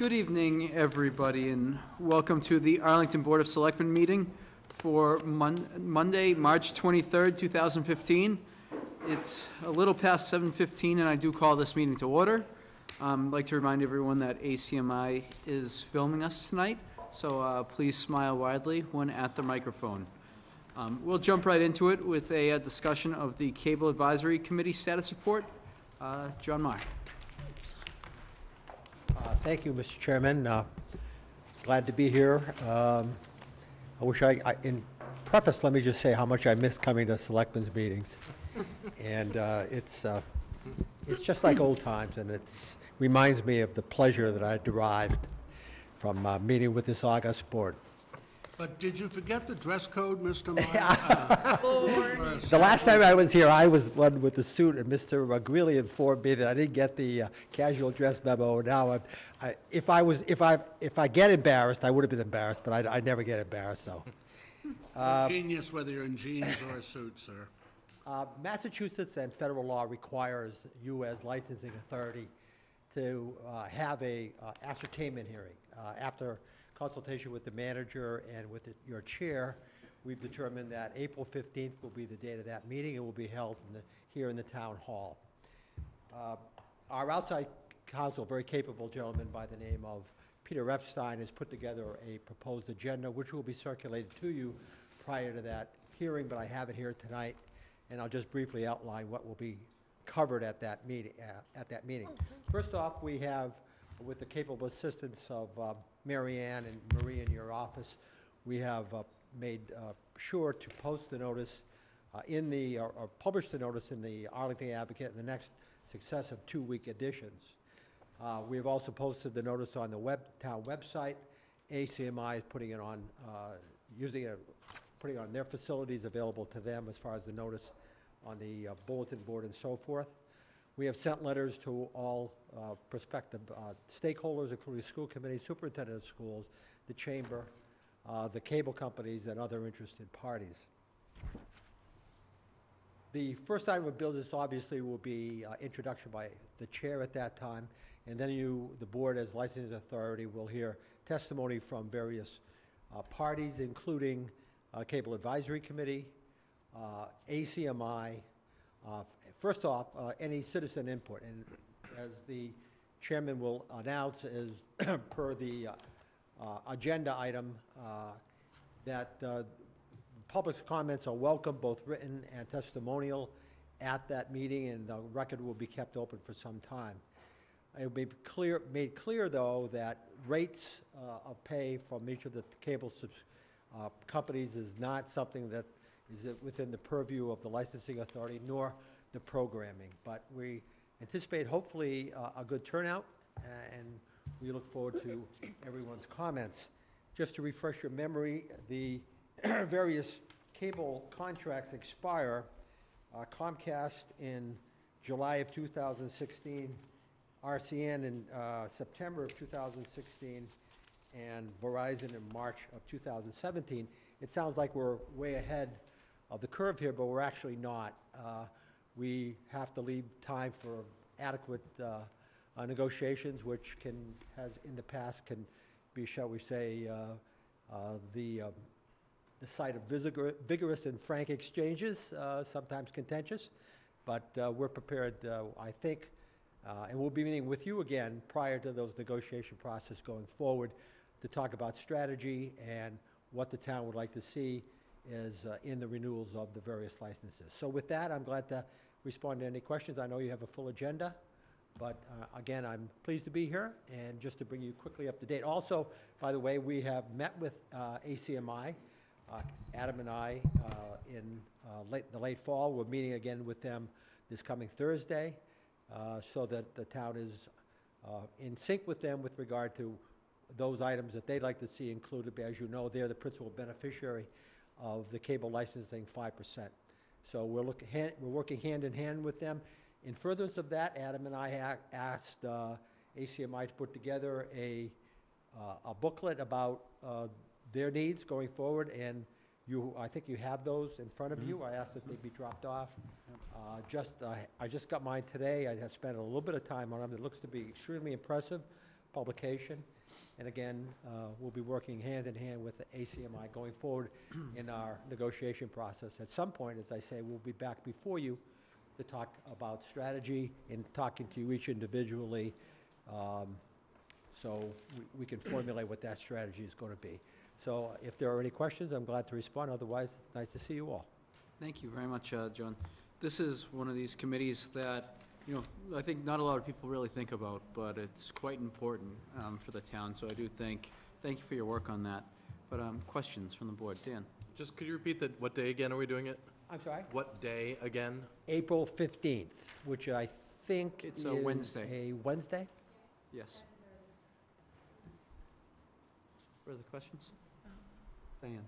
Good evening, everybody, and welcome to the Arlington Board of Selectmen meeting for Monday, March 23rd, 2015. It's a little past 7:15, and I do call this meeting to order. I'd like to remind everyone that ACMI is filming us tonight, so please smile widely when at the microphone. We'll jump right into it with a discussion of the Cable Advisory Committee status report. John Marr. Thank you, Mr. Chairman. Glad to be here. I wish in preface, let me just say how much I miss coming to selectmen's meetings. And it's just like old times, and it reminds me of the pleasure that I derived from meeting with this august board. But did you forget the dress code, Mr. Meyer? The last time I was here, I was one with the suit, and Mr. Greeley informed me that I didn't get the casual dress memo. Now, if I get embarrassed, I would have been embarrassed, but I never get embarrassed. So, genius, whether you're in jeans or a suit, sir. Massachusetts and federal law requires you, as licensing authority, to have a ascertainment hearing after consultation with the manager and with your chair. We've determined that April 15th will be the date of that meeting. It will be held here in the town hall. Our outside counsel, very capable gentleman by the name of Peter Repstein, has put together a proposed agenda, which will be circulated to you prior to that hearing, but I have it here tonight, and I'll just briefly outline what will be covered at that meeting. First off, we have, with the capable assistance of Mary Ann and Marie in your office, we have made sure to post the notice or publish the notice in the Arlington Advocate in the next successive two-week editions. We have also posted the notice on the town website. ACMI is putting it on, putting it on their facilities available to them as far as the notice on the bulletin board and so forth. We have sent letters to all prospective stakeholders, including school committee, superintendent of schools, the chamber, the cable companies, and other interested parties. The first item of business obviously will be introduction by the chair at that time, and then the board as licensing authority will hear testimony from various parties, including Cable Advisory Committee, ACMI. First off, any citizen input, and as the chairman will announce, is per the agenda item, that public's comments are welcome, both written and testimonial, at that meeting, and the record will be kept open for some time. It will be made clear, though, that rates of pay from each of the cable companies is not something that is within the purview of the licensing authority, nor the programming. But we anticipate, hopefully, a good turnout, and we look forward to everyone's comments. Just to refresh your memory, the various cable contracts expire. Comcast in July of 2016, RCN in September of 2016, and Verizon in March of 2017. It sounds like we're way ahead of the curve here, but we're actually not. We have to leave time for adequate negotiations, which has in the past can be, shall we say, the site of vigorous and frank exchanges, sometimes contentious, but we're prepared, I think, and we'll be meeting with you again prior to those negotiation process going forward to talk about strategy and what the town would like to see is in the renewals of the various licenses. So with that, I'm glad to respond to any questions. I know you have a full agenda, but again, I'm pleased to be here, and just to bring you quickly up to date. Also, by the way, we have met with ACMI, Adam and I, in the late fall. We're meeting again with them this coming Thursday, so that the town is in sync with them with regard to those items that they'd like to see included. As you know, they're the principal beneficiary of the cable licensing 5%. So we're working hand in hand with them. In furtherance of that, Adam and I asked ACMI to put together a booklet about their needs going forward, and I think you have those in front of you. I asked that they be dropped off. I just got mine today. I have spent a little bit of time on them. It looks to be extremely impressive. publication. And again, we'll be working hand in hand with the ACMI going forward in our negotiation process. At some point, as I say, we'll be back before you to talk about strategy and talking to you each individually so we can formulate what that strategy is going to be. So if there are any questions, I'm glad to respond. Otherwise, it's nice to see you all. Thank you very much, John. This is one of these committees that, you know, I think not a lot of people really think about, but it's quite important for the town. So I do thank you for your work on that. But questions from the board. Dan. Just could you repeat that? What day again are we doing it? I'm sorry? What day again? April 15th, which I think it's a Wednesday. A Wednesday? Yes. Further questions? Diane.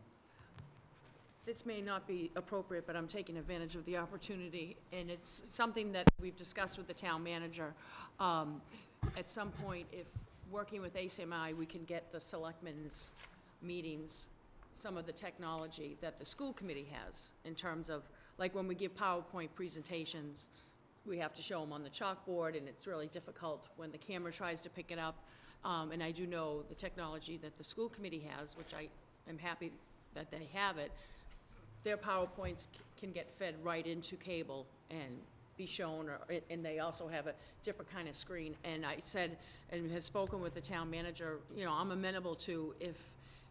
This may not be appropriate, but I'm taking advantage of the opportunity, and it's something that we've discussed with the town manager. At some point, if working with ACMI, we can get the selectmen's meetings, some of the technology that the school committee has in terms of, like when we give PowerPoint presentations, we have to show them on the chalkboard, and it's really difficult when the camera tries to pick it up. And I do know the technology that the school committee has, which I am happy that they have it. Their PowerPoints can get fed right into cable and be shown, and they also have a different kind of screen. And I said, and have spoken with the town manager, you know, I'm amenable to if,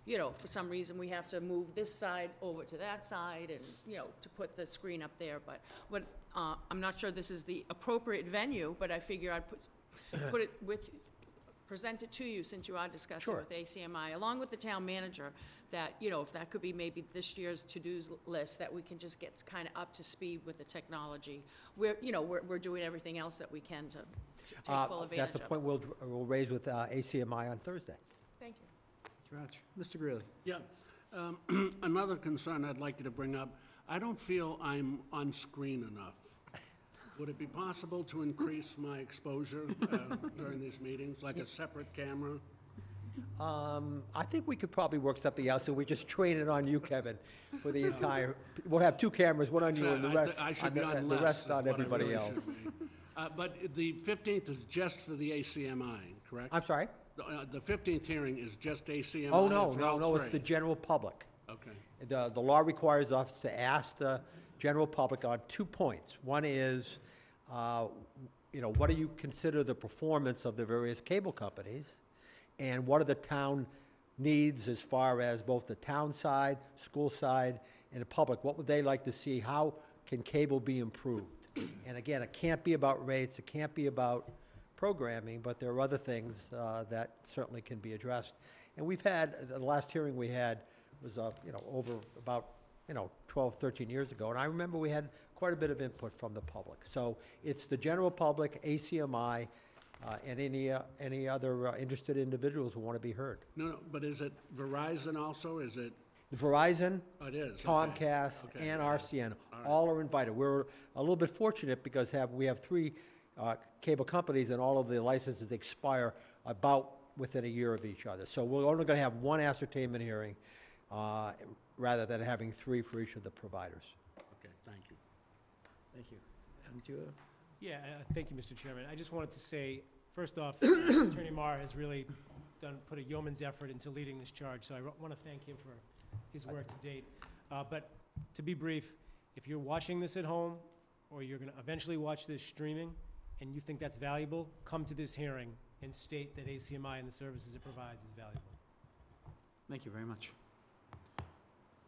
you know, for some reason we have to move this side over to that side and, you know, to put the screen up there. But what, I'm not sure this is the appropriate venue, but I figure I'd put it with you. Present it to you since you are discussing with ACMI, along with the town manager, that, you know, if that could be maybe this year's to-do list, that we can just get kind of up to speed with the technology. We're, you know, we're doing everything else that we can to take full advantage of. That's the point we'll raise with ACMI on Thursday. Thank you. Thank you very much. Mr. Greeley. Yeah. Another concern I'd like you to bring up, I don't feel I'm on screen enough. Would it be possible to increase my exposure during these meetings, like a separate camera? I think we could probably work something out, so we just train it on you, Kevin, for the entire. We'll have two cameras, one on you and the rest on everybody really else. But the 15th is just for the ACMI, correct? I'm sorry? The 15th hearing is just ACMI? Oh, no, it's the general public. Okay. The law requires the office to ask the general public on 2 points. One is, you know, what do you consider the performance of the various cable companies, and what are the town needs as far as both the town side, school side, and the public? What would they like to see? How can cable be improved? And again, it can't be about rates, it can't be about programming, but there are other things that certainly can be addressed. And we've had, the last hearing we had was, you know, over about, you know, 12, 13 years ago, and I remember we had quite a bit of input from the public. So it's the general public, ACMI, and any other interested individuals who want to be heard. No, but is it Verizon also? Is it? Verizon, oh, it is. Comcast, okay. And RCN, all are invited. We're a little bit fortunate because we have three cable companies, and all of the licenses expire about within a year of each other. So we're only going to have one ascertainment hearing, rather than having three for each of the providers. Okay, thank you. Thank you. Adam, do you have? Yeah, thank you, Mr. Chairman. I just wanted to say, first off, Attorney Maher has really put a yeoman's effort into leading this charge, so I want to thank him for his work to date. But to be brief, if you're watching this at home, or you're going to eventually watch this streaming, and you think that's valuable, come to this hearing and state that ACMI and the services it provides is valuable. Thank you very much.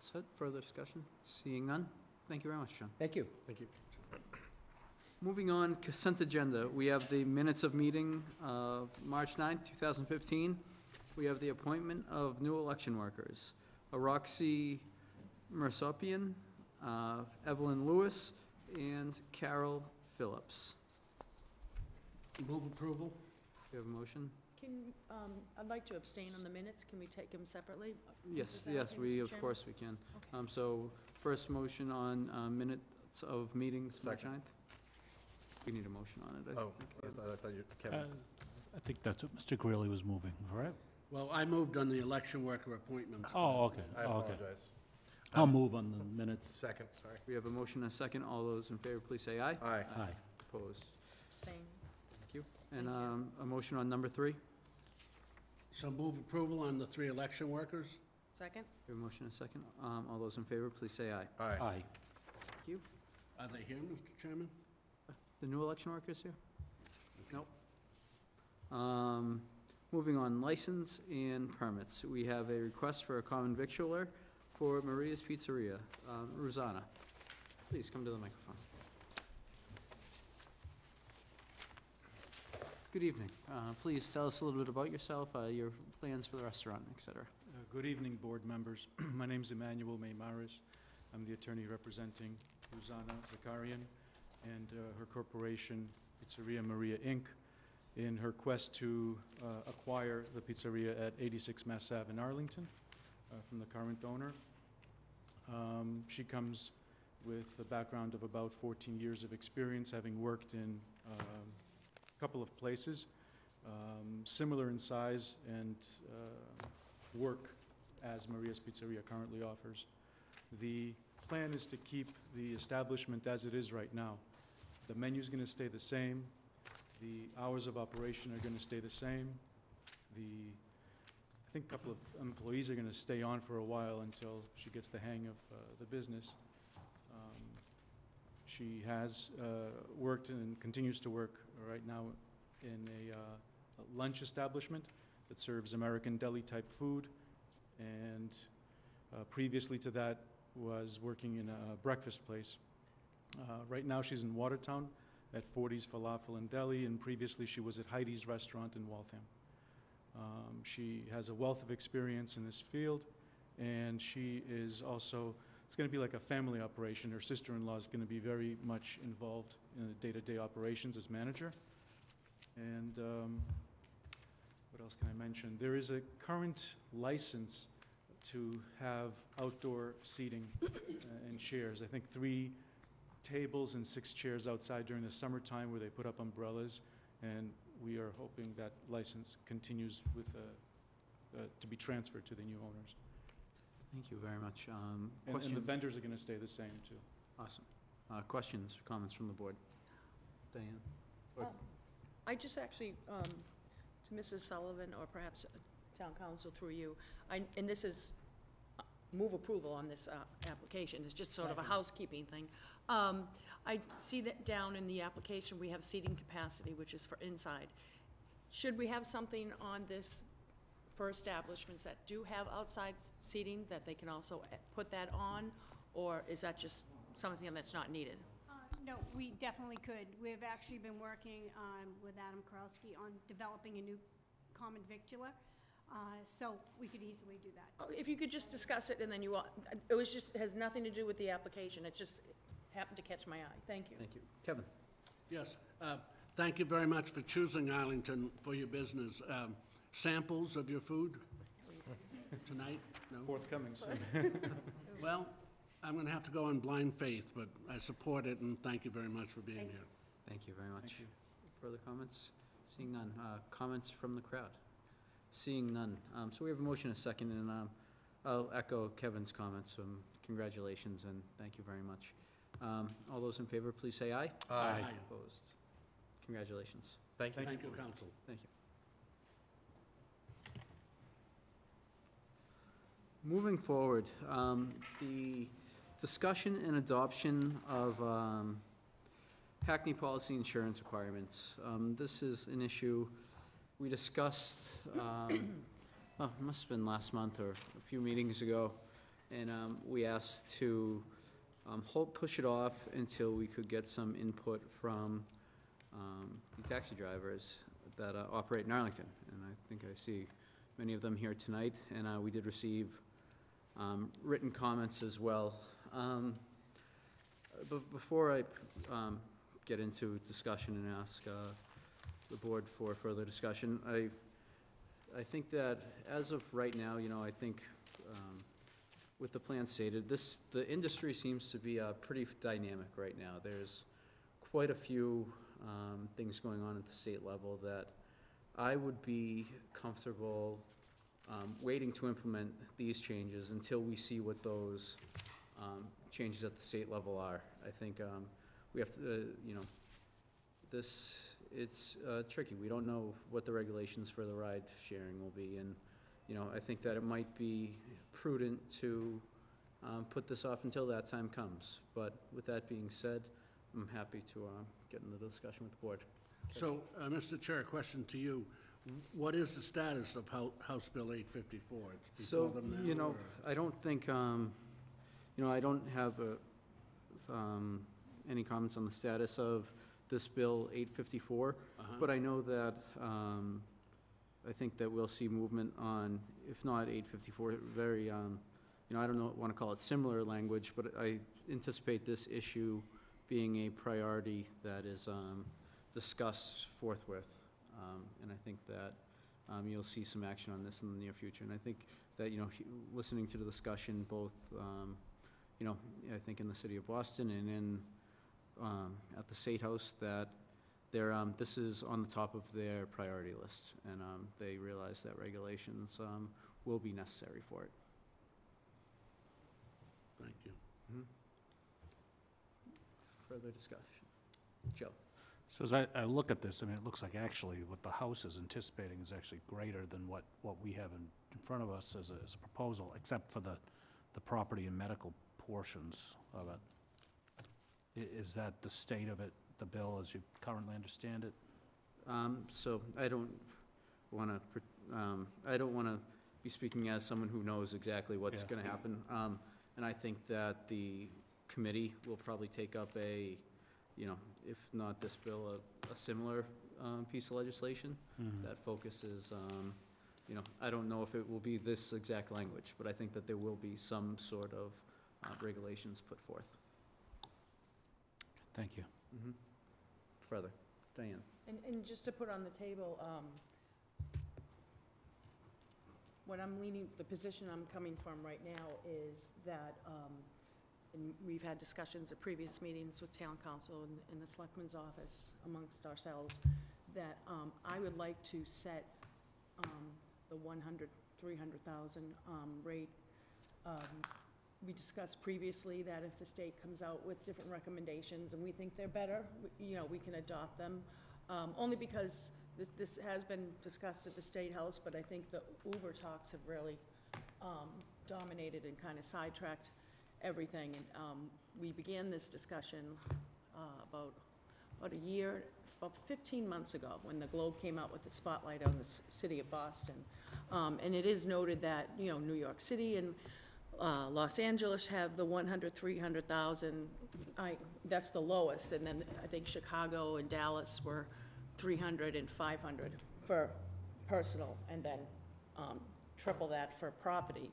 So further discussion? Seeing none. Thank you very much, John. Thank you. Thank you. Moving on, consent agenda. We have the minutes of meeting of March 9th, 2015. We have the appointment of new election workers. Aroxy Mersopian, Evelyn Lewis, and Carol Phillips. Move approval. Do you have a motion? I'd like to abstain on the minutes. Can we take them separately? Yes, we of course we can. Okay. So first motion on minutes of meetings, March 9th. We need a motion on it. I think that's what Mr. Greeley was moving. All right. Well, I moved on the election worker appointments. Oh, okay. I apologize. I'll move on the minutes. Second. Sorry. We have a motion and a second. All those in favor, please say aye. Aye. Aye. Opposed. Abstain. Thank you. And a motion on number 3. So move approval on the 3 election workers. Second. We have a motion and a second. All those in favor, please say aye. Aye. Aye. Thank you. Are they here, Mr. Chairman? The new election workers here? Okay. Nope. Moving on, license and permits. We have a request for a common victualler for Maria's Pizzeria. Rosanna, please come to the microphone. Good evening. Please tell us a little bit about yourself, your plans for the restaurant, etc. Good evening, board members. My name is Emmanuel May Maris. I'm the attorney representing Rosanna Zakarian and her corporation, Pizzeria Maria Inc., in her quest to acquire the pizzeria at 86 Mass Ave in Arlington from the current owner. She comes with a background of about 14 years of experience, having worked in a couple of places, similar in size and work as Maria's Pizzeria currently offers. The plan is to keep the establishment as it is right now. The menu is going to stay the same. The hours of operation are going to stay the same. I think a couple of employees are going to stay on for a while until she gets the hang of the business. She has worked and continues to work right now in a lunch establishment that serves American deli-type food, and previously to that was working in a breakfast place. Right now she's in Watertown at 40's Falafel and Deli, and previously she was at Heidi's Restaurant in Waltham. She has a wealth of experience in this field, and she is also, it's going to be like a family operation. Her sister-in-law is going to be very much involved in the day-to-day operations as manager. And what else can I mention? There is a current license to have outdoor seating and chairs. I think 3 tables and 6 chairs outside during the summertime where they put up umbrellas, and we are hoping that license continues with to be transferred to the new owners. Thank you very much. And the vendors are going to stay the same too. Awesome. Questions, comments from the board? Diane? I just actually, to Mrs. Sullivan or perhaps Town Council through you, and this is move approval on this application. It's just sort of a housekeeping thing. I see that down in the application we have seating capacity, which is for inside. Should we have something on this for establishments that do have outside seating that they can also put that on, or is that just something that's not needed? No, we definitely could. We've actually been working with Adam Kowalski on developing a new common victular. So we could easily do that. Oh, if you could just discuss it, and then you all, it was just, has nothing to do with the application. It just happened to catch my eye. Thank you. Thank you. Kevin. Yes. Thank you very much for choosing Arlington for your business. Samples of your food tonight? No? Forthcoming soon. Well, I'm going to have to go on blind faith, but I support it, and thank you very much for being here. Thank you very much. You. Further comments? Seeing none. Comments from the crowd? Seeing none. So we have a motion and a second, and I'll echo Kevin's comments. Congratulations, and thank you very much. All those in favor, please say aye. Aye. Aye. Opposed? Congratulations. Thank you. Thank you, Council. Thank you. Moving forward, the discussion and adoption of Hackney policy insurance requirements. This is an issue we discussed, it must have been last month or a few meetings ago, and we asked to push it off until we could get some input from the taxi drivers that operate in Arlington. And I think I see many of them here tonight, and we did receive written comments as well. But before I get into discussion and ask the board for further discussion, I think that as of right now, you know, I think with the plan stated, the industry seems to be pretty dynamic right now. There's quite a few things going on at the state level that I would be comfortable waiting to implement these changes until we see what those changes at the state level are. I think we have to, you know, this it's tricky. We don't know what the regulations for the ride sharing will be, and you know, I think that it might be prudent to put this off until that time comes. But with that being said, I'm happy to get into the discussion with the board. Okay. So, Mr. Chair, a question to you. What is the status of House Bill 854? It's so, them now, you know, or? I don't think, you know, I don't have a, any comments on the status of this Bill 854, but I know that I think that we'll see movement on, if not 854, very, you know, I don't know, want to call it similar language, but I anticipate this issue being a priority that is discussed forthwith. And I think that you'll see some action on this in the near future. And I think that, you know, listening to the discussion, both, you know, I think in the city of Boston and in at the State House, that they're, this is on the top of their priority list. And they realize that regulations will be necessary for it. Thank you. Mm-hmm. Further discussion. Joe. So as I look at this, I mean, it looks like actually what the House is anticipating is actually greater than what we have in front of us as a proposal, except for the property and medical portions of it. Is that the state of it, the bill, as you currently understand it? So I don't want to, be speaking as someone who knows exactly what's going to happen. And I think that the committee will probably take up a, you know, if not this bill, a similar piece of legislation that focuses, you know, I don't know if it will be this exact language, but I think that there will be some sort of regulations put forth. Thank you. Further, Diane. And just to put on the table, what I'm leaning, the position I'm coming from right now is that, and we've had discussions at previous meetings with Town Council and the Selectman's Office amongst ourselves, that I would like to set the 300,000 rate. We discussed previously that if the state comes out with different recommendations and we think they're better, you know, we can adopt them. Only because this has been discussed at the State House, but I think the Uber talks have really dominated and kind of sidetracked everything. And we began this discussion about a year, about 15 months ago, when the Globe came out with the spotlight on the city of Boston. And it is noted that, you know, New York City and Los Angeles have the 300,000. That's the lowest. And then I think Chicago and Dallas were 300 and 500 for personal, and then triple that for property.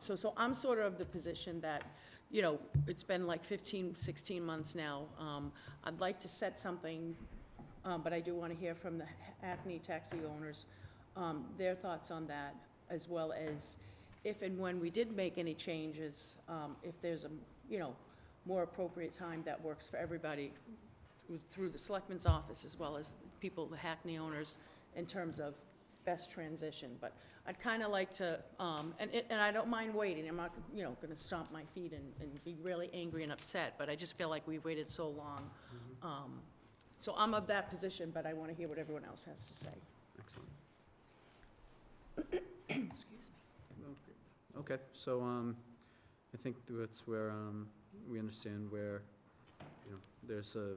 So I'm sort of the position that, you know, it's been like 15, 16 months now. I'd like to set something, but I do want to hear from the Acme taxi owners, their thoughts on that, as well as if and when we did make any changes, if there's a, you know, more appropriate time that works for everybody through the Selectman's Office, as well as people, the Hackney owners, in terms of best transition. But I'd kind of like to, and I don't mind waiting. I'm not, you know, going to stomp my feet and be really angry and upset, but I just feel like we've waited so long. So I'm of that position, but I want to hear what everyone else has to say. Excellent. Excuse me. Okay, so I think that's where we understand where, you know, there's a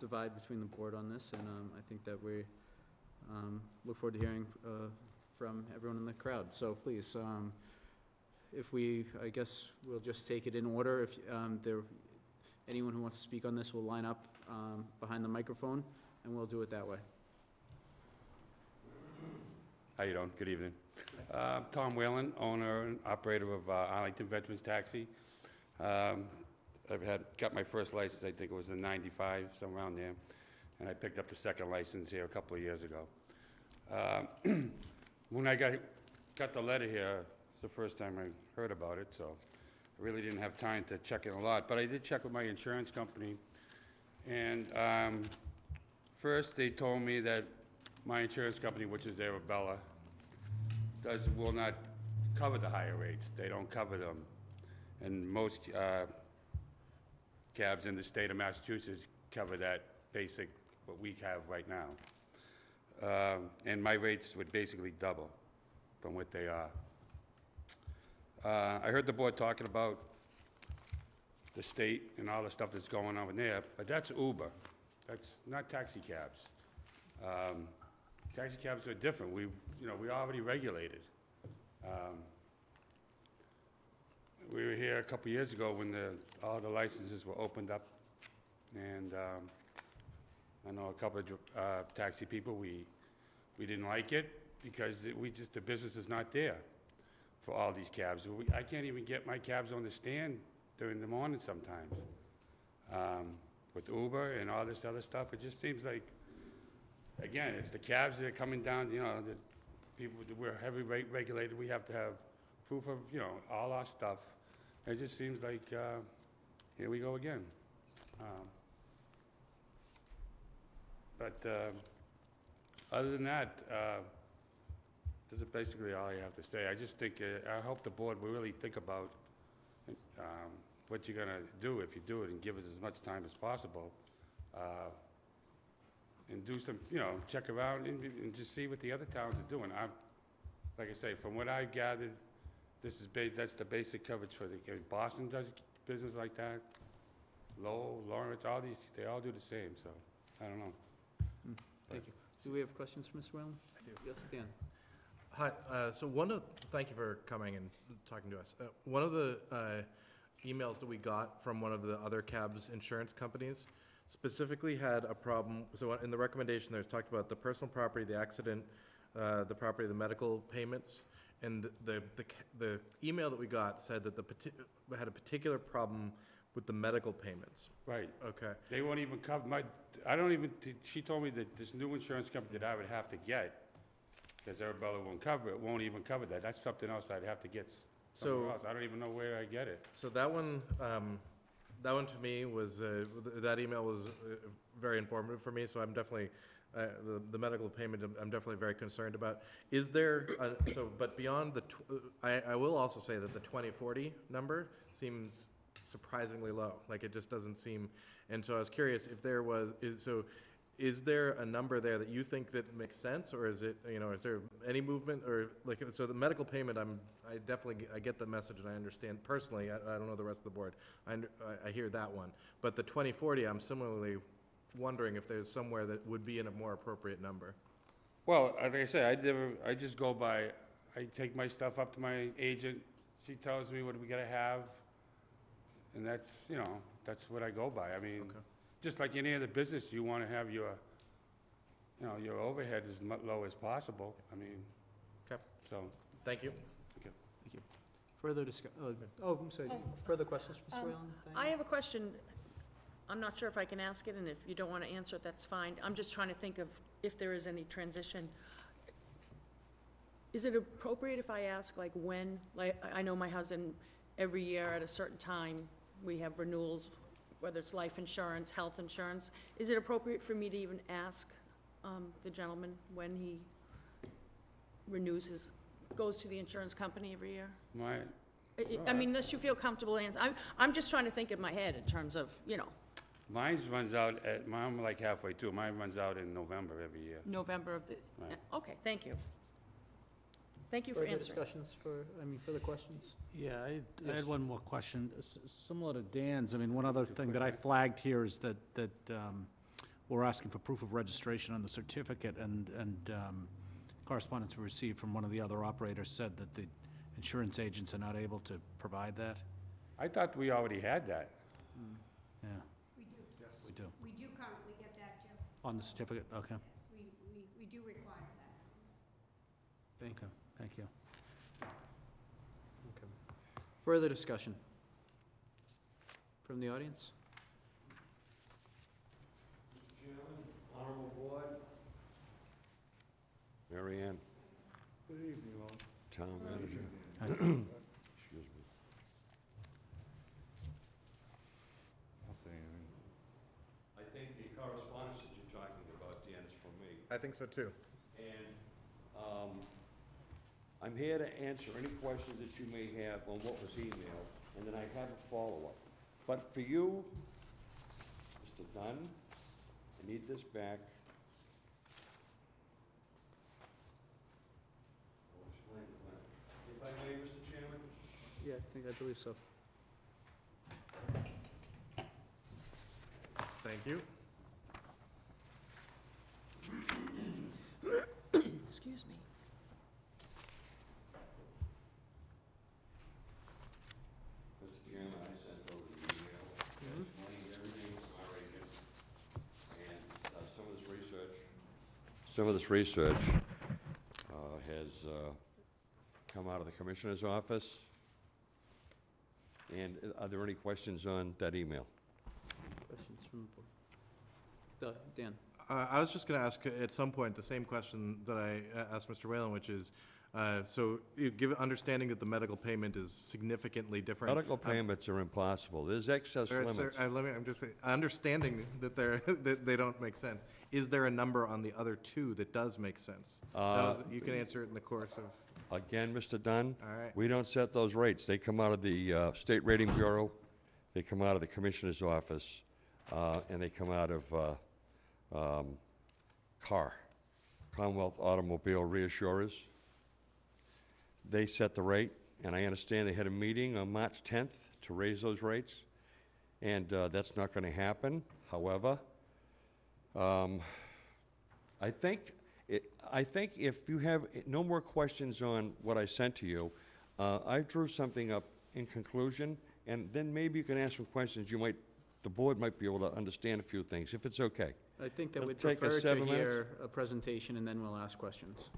divide between the board on this, and I think that we look forward to hearing from everyone in the crowd. So please, if we, I guess we'll just take it in order. If anyone who wants to speak on this will line up behind the microphone, and we'll do it that way. How you doing? Good evening. Tom Whalen, owner and operator of Arlington Veterans Taxi. Got my first license, I think it was in '95, somewhere around there. And I picked up the second license here a couple of years ago. When I got the letter here, it's the first time I heard about it, so I really didn't have time to check in a lot. But I did check with my insurance company, and first they told me that my insurance company, which is Arabella, will not cover the higher rates. They don't cover them. And most cabs in the state of Massachusetts cover that basic what we have right now. And my rates would basically double from what they are. I heard the board talking about the state and all the stuff that's going on in there, but that's Uber. That's not taxi cabs. Taxi cabs are different. We already regulated. We were here a couple years ago when all the licenses were opened up, and I know a couple of taxi people. We didn't like it because the business is not there for all these cabs. I can't even get my cabs on the stand during the morning sometimes. With Uber and all this other stuff, it just seems like, again, it's the cabs that are coming down. The people, we're heavily regulated. We have to have proof of all our stuff. It just seems like here we go again. Other than that, this is basically all I have to say. I just think I hope the board will really think about what you're gonna do if you do it, and give us as much time as possible, and do some check around and just see what the other towns are doing. Like I say, from what I gathered, that's the basic coverage for the Boston does business like that. Lowell, Lawrence, all these, they all do the same. So I don't know. Thank you. Do we have questions for Mr. Whalen? I do. Yes, Dan. Hi. Thank you for coming and talking to us. One of the emails that we got from one of the other cabs insurance companies specifically had a problem. So in the recommendation, there's talked about the personal property, the accident, the property, the medical payments, and the email that we got said that had a particular problem with the medical payments. Right. Okay. They won't even cover my. She told me that this new insurance company that I would have to get, because Arabella won't cover it, won't even cover that. That's something else I'd have to get. So else. I don't even know where I get it. So that one to me was that email was very informative for me. So I'm definitely. The medical payment, I'm definitely very concerned about. Is there, but beyond the, I will also say that the 2040 number seems surprisingly low. Like it just doesn't seem, and so I was curious if there was, is there a number there that you think that makes sense, or is it, is there any movement, or like, so the medical payment, I definitely, I get the message and I understand personally, I don't know the rest of the board, I hear that one. But the 2040, I'm similarly wondering if there's somewhere that would be in a more appropriate number. Well, like I said, I just go by, I take my stuff up to my agent. She tells me what we gotta have, and that's, that's what I go by. I mean, okay. Just like any other business, you want to have your, your overhead as low as possible. I mean, okay. So thank you. Thank you. Further discussion. Oh, I'm sorry. Further questions, Ms. Whalen? I have a question. I'm not sure if I can ask it, and if you don't want to answer it, that's fine. I'm just trying to think of if there is any transition. Is it appropriate if I ask, like, when? Like, I know my husband, every year at a certain time, we have renewals, whether it's life insurance, health insurance. Is it appropriate for me to even ask the gentleman when he renews his, goes to the insurance company every year? I mean, unless you feel comfortable answering. I'm just trying to think in my head in terms of, Mine runs out at, I'm like halfway through. Mine runs out in November every year. November of the, right. Okay, thank you. Thank you for answering. Further questions? Yeah, I had one more question, similar to Dan's. I mean, one other thing that I flagged here is that we're asking for proof of registration on the certificate, and correspondence we received from one of the other operators said that the insurance agents are not able to provide that. I thought we already had that. Yeah. We do currently get that, Jim. On the certificate, okay. Yes, we do require that. Thank you. Okay. Further discussion from the audience? Mr. Chairman, Honorable Board. Mary Ann. Good evening, all. Town Manager. Excuse me. I'll say anything. I think the correspondence that you're talking about, Dan, is from me. I think so too. And I'm here to answer any questions that you may have on what was emailed, and then I have a follow-up. But for you, Mr. Dunn, Need this back. If I may, Mr. Chairman? Yeah, I believe so. Thank you. Excuse me. Mr. Chairman, I sent over the email explaining everything from our agent and some of this research has come out of the Commissioner's office. And are there any questions on that email? Questions from the board? Dan. I was just going to ask at some point the same question that I asked Mr. Whalen, which is, so you give understanding that the medical payment is significantly different. Medical payments are impossible. There's excess limits. Sir, I'm just saying, understanding that, that they don't make sense. Is there a number on the other two that does make sense? You can answer it in the course of. Again, Mr. Dunn, all right. We don't set those rates. They come out of the State Rating Bureau. They come out of the Commissioner's office, and they come out of Commonwealth Automobile Reassurers. They set the rate, and I understand they had a meeting on March 10th to raise those rates, and that's not going to happen. However, I think if you have no more questions on what I sent to you, I drew something up in conclusion, and then maybe you can ask some questions. The board might be able to understand a few things, if it's okay. I think that we'd prefer to hear a presentation and then we'll ask questions.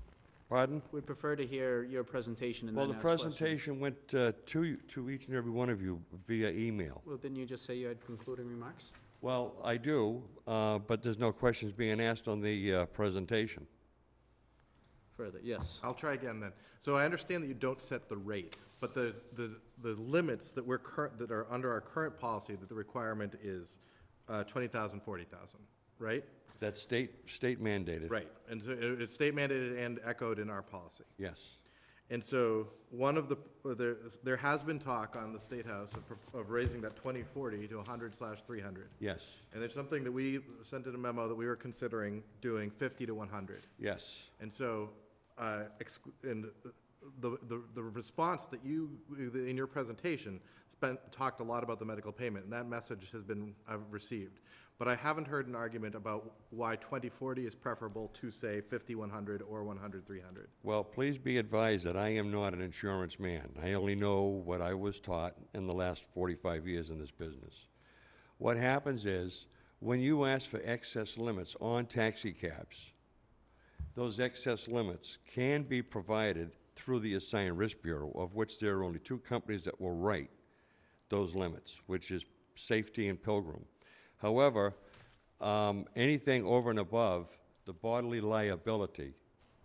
Pardon? We'd prefer to hear your presentation and then ask questions. Well, the presentation went to each and every one of you via email. Well, didn't you just say you had concluding remarks? Well, I do, but there's no questions being asked on the presentation. Further, yes. I'll try again then. So I understand that you don't set the rate, but the limits that we're that are under our current policy, that the requirement is 20,000, 40,000, right? That's state mandated. Right, and so it's state mandated and echoed in our policy. Yes. And so one of the there has been talk on the State House of raising that 2040 to 100/300. Yes. And there's something that we sent in a memo that we were considering doing 50 to 100. Yes. And so. The response that you in your presentation talked a lot about the medical payment, and that message has been received, but I haven't heard an argument about why 2040 is preferable to say 50/100 or 100/300. Well, please be advised that I am not an insurance man. I only know what I was taught in the last 45 years in this business. What happens is when you ask for excess limits on taxi cabs, those excess limits can be provided through the Assigned Risk Bureau, of which there are only two companies that will write those limits, which is Safety and Pilgrim. However, anything over and above the bodily liability,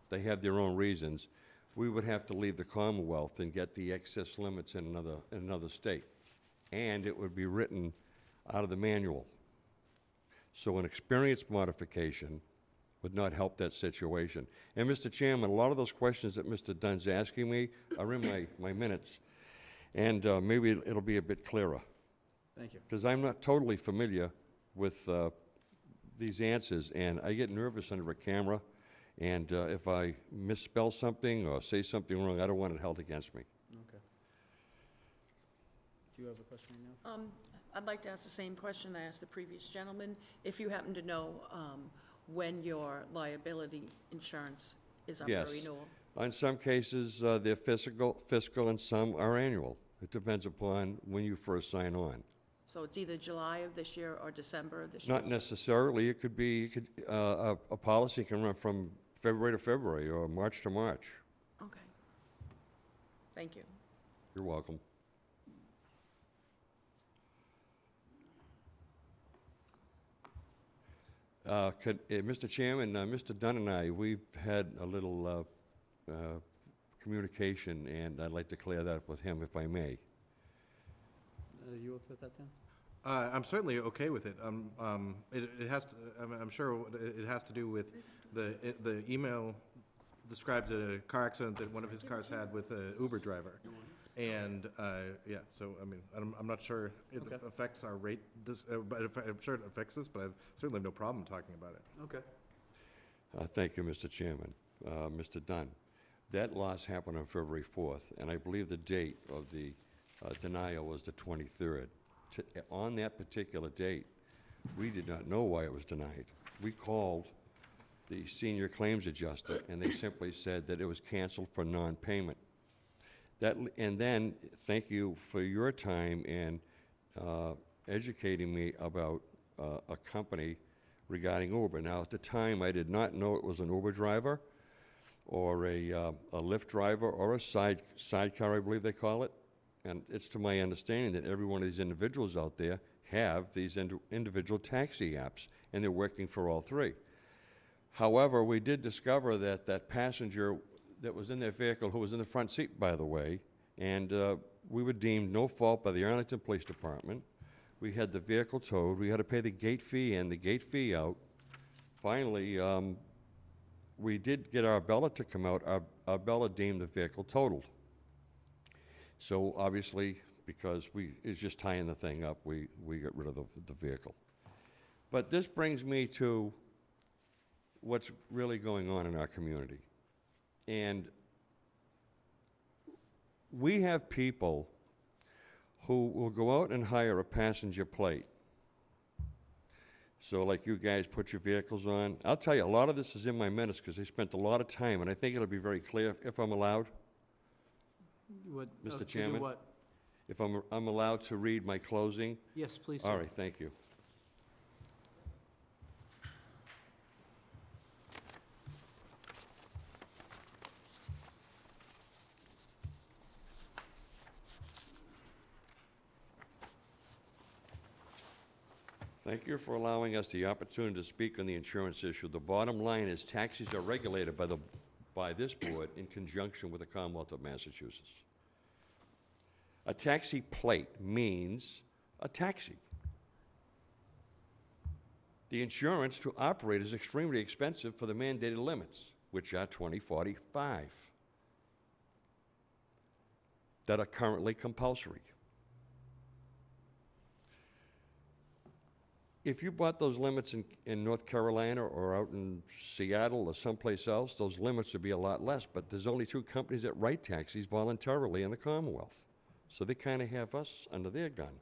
they have their own reasons. We would have to leave the Commonwealth and get the excess limits in another state, and it would be written out of the manual. So an experience modification would not help that situation. And Mr. Chairman, a lot of those questions that Mr. Dunn's asking me are in my minutes, and maybe it'll be a bit clearer. Thank you. Because I'm not totally familiar with these answers, and I get nervous under a camera, and if I misspell something or say something wrong, I don't want it held against me. Okay. Do you have a question now? I'd like to ask the same question I asked the previous gentleman. If you happen to know, when your liability insurance is up for renewal? In some cases, they're fiscal, and some are annual. It depends upon when you first sign on. So it's either July of this year or December of this year? Not necessarily. It could be, a policy can run from February to February or March to March. Okay. Thank you. You're welcome. Mr. Chairman, Mr. Dunn and I, we've had a little communication, and I'd like to clear that up with him, if I may. Are you okay with that, Dan? I'm certainly okay with it. It has to, I'm sure it has to do with the email described a car accident that one of his cars had with an Uber driver. And yeah, so I mean, I'm not sure it affects our rate, but I'm sure it affects us, but I certainly have no problem talking about it. Okay. Thank you, Mr. Chairman. Mr. Dunn, that loss happened on February 4th, and I believe the date of the denial was the 23rd. On that particular date, we did not know why it was denied. We called the senior claims adjuster, and they simply said that it was canceled for non-payment. That, and then, thank you for your time in educating me about a company regarding Uber. Now, at the time, I did not know it was an Uber driver or a Lyft driver or a sidecar, I believe they call it. And it's to my understanding that every one of these individuals out there have these individual taxi apps, and they're working for all three. However, we did discover that that passenger that was in their vehicle, who was in the front seat, by the way, and we were deemed no fault by the Arlington Police Department. We had the vehicle towed. We had to pay the gate fee in, the gate fee out. Finally, we did get Arabella to come out. Arabella deemed the vehicle totaled. So obviously, because it's just tying the thing up, we got rid of the vehicle. But this brings me to what's really going on in our community. And we have people who will go out and hire a passenger plate. So like you guys put your vehicles on. I'll tell you, a lot of this is in my minutes because I spent a lot of time, and I think it'll be very clear if I'm allowed. What, Mr. Chairman, what? If I'm allowed to read my closing? Yes, please. All right, thank you. Thank you for allowing us the opportunity to speak on the insurance issue. The bottom line is taxis are regulated by this board in conjunction with the Commonwealth of Massachusetts. A taxi plate means a taxi. The insurance to operate is extremely expensive for the mandated limits, which are $20.45, that are currently compulsory. If you bought those limits in North Carolina or out in Seattle or someplace else, those limits would be a lot less, but there's only two companies that write taxis voluntarily in the Commonwealth. So they kind of have us under their gun.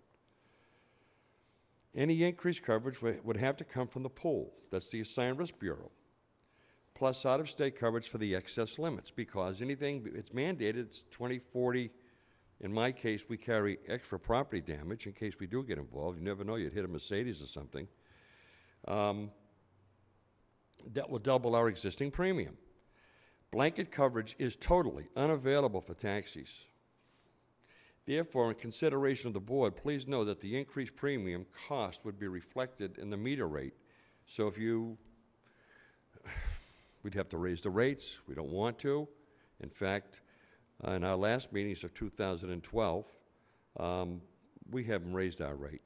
Any increased coverage would have to come from the pool. That's the Assigned Risk Bureau. Plus out-of-state coverage for the excess limits, because anything, it's mandated, it's 2040. In my case, we carry extra property damage in case we do get involved. You never know, you'd hit a Mercedes or something. That will double our existing premium. Blanket coverage is totally unavailable for taxis. Therefore, in consideration of the board, please know that the increased premium cost would be reflected in the meter rate. So if you, we'd have to raise the rates. We don't want to. In fact, in our last meetings of 2012, we haven't raised our rate.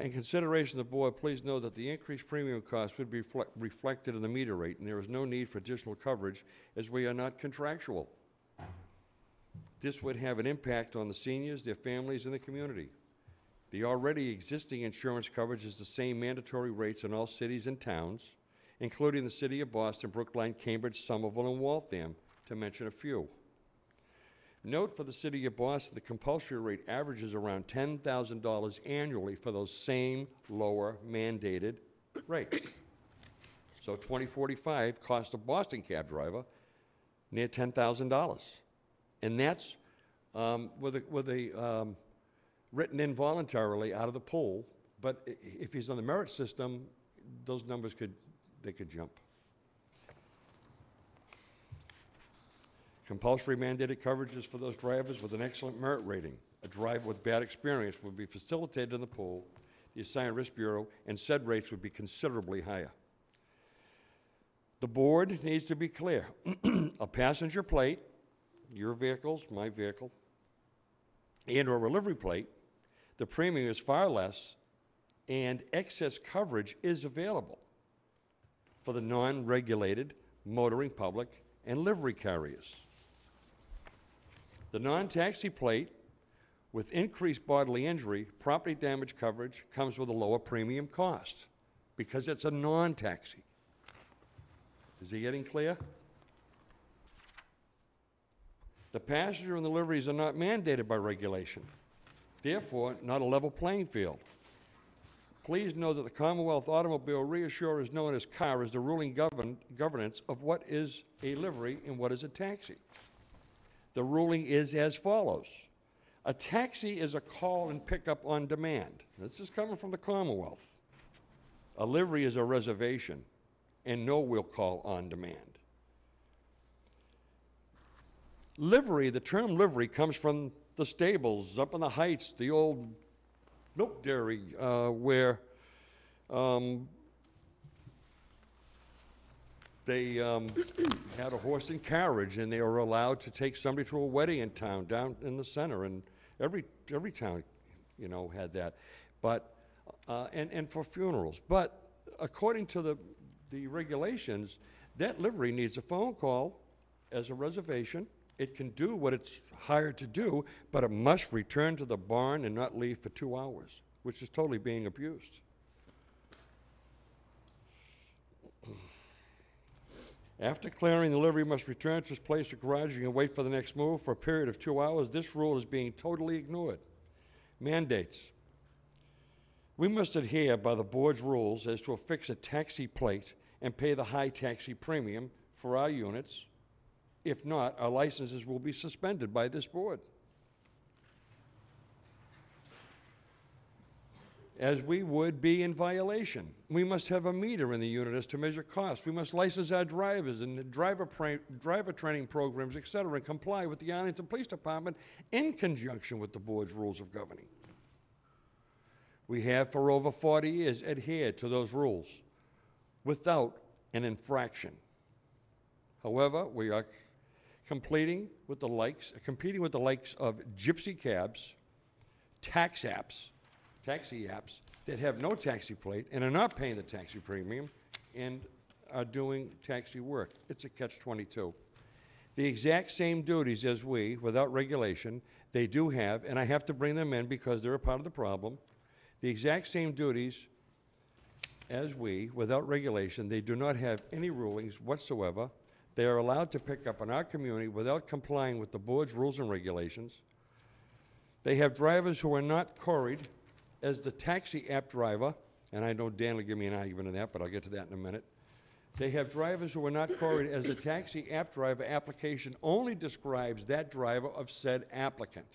In consideration of the board, please know that the increased premium cost would be reflected in the meter rate, and there is no need for additional coverage as we are not contractual. This would have an impact on the seniors, their families, and the community. The already existing insurance coverage is the same mandatory rates in all cities and towns, including the city of Boston, Brookline, Cambridge, Somerville, and Waltham, to mention a few. Note for the city of Boston, the compulsory rate averages around $10,000 annually for those same lower mandated rates. So 2045 cost a Boston cab driver near $10,000. And that's written in voluntarily out of the pool, but if he's on the merit system, those numbers could jump. Compulsory mandated coverages for those drivers with an excellent merit rating. A driver with bad experience would be facilitated in the pool, the Assigned Risk Bureau, and said rates would be considerably higher. The board needs to be clear. A passenger plate, your vehicles, my vehicle, and or a livery plate, the premium is far less, and excess coverage is available for the non-regulated motoring public and livery carriers. The non-taxi plate with increased bodily injury, property damage coverage comes with a lower premium cost because it's a non-taxi. Is he getting clear? The passenger and the liveries are not mandated by regulation, therefore not a level playing field. Please know that the Commonwealth Automobile Reassurers, known as CAR, is the ruling governance of what is a livery and what is a taxi. The ruling is as follows. A taxi is a call and pickup on demand. This is coming from the Commonwealth. A livery is a reservation and no-wheel call on demand. Livery, the term livery comes from the stables up in the heights, the old milk dairy where they had a horse and carriage, and they were allowed to take somebody to a wedding in town down in the center, and every town, you know, had that, but and for funerals. But according to the regulations, that livery needs a phone call as a reservation. It can do what it's hired to do, but it must return to the barn and not leave for 2 hours, which is totally being abused. After clearing, the livery must return to its place or garage and wait for the next move for a period of 2 hours. This rule is being totally ignored. Mandates. We must adhere by the board's rules as to affix a taxi plate and pay the high taxi premium for our units. If not, our licenses will be suspended by this board. As we would be in violation. We must have a meter in the unit as to measure costs. We must license our drivers and the driver training programs, et cetera, and comply with the Arlington Police Department in conjunction with the board's rules of governing. We have for over 40 years adhered to those rules without an infraction. However, we are competing with the likes of gypsy cabs, taxi apps that have no taxi plate and are not paying the taxi premium and are doing taxi work. It's a catch-22. The exact same duties as we, without regulation, they do have, and I have to bring them in because they're a part of the problem. The exact same duties as we, without regulation, they do not have any rulings whatsoever. They are allowed to pick up in our community without complying with the board's rules and regulations. They have drivers who are not queried as the taxi app driver, and I know Dan will give me an argument on that, but I'll get to that in a minute. They have drivers who are not queried as the taxi app driver application only describes that driver of said applicant.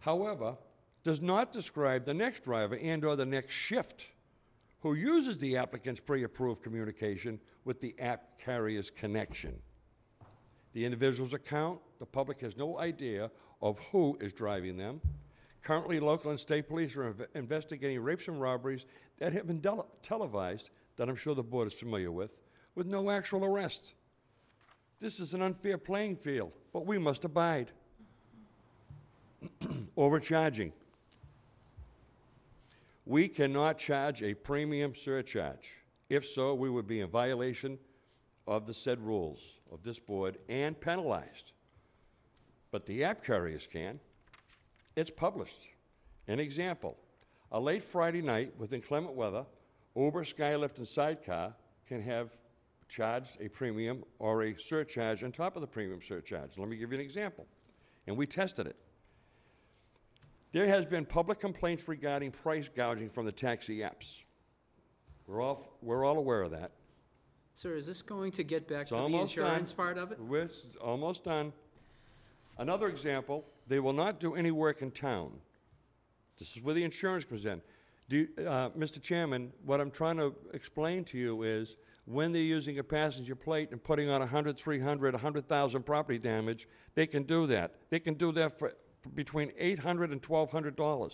However, does not describe the next driver and or the next shift who uses the applicant's pre-approved communication with the app carrier's connection. The individual's account, the public has no idea of who is driving them. Currently, local and state police are investigating rapes and robberies that have been televised, that I'm sure the board is familiar with no actual arrest. This is an unfair playing field, but we must abide. Overcharging. We cannot charge a premium surcharge. If so, we would be in violation of the said rules of this board and penalized. But the app carriers can. It's published. An example, a late Friday night with inclement weather, Uber, Skylift, and Sidecar can have charged a premium or a surcharge on top of the premium surcharge. Let me give you an example. And we tested it. There has been public complaints regarding price gouging from the taxi apps. We're all aware of that. Sir, is this going to get back to the insurance part of it? It's almost done. Another example, they will not do any work in town. This is where the insurance comes in. Mr. Chairman, what I'm trying to explain to you is when they're using a passenger plate and putting on 100, 300, 100,000 property damage, they can do that. They can do that for between $800 and $1,200.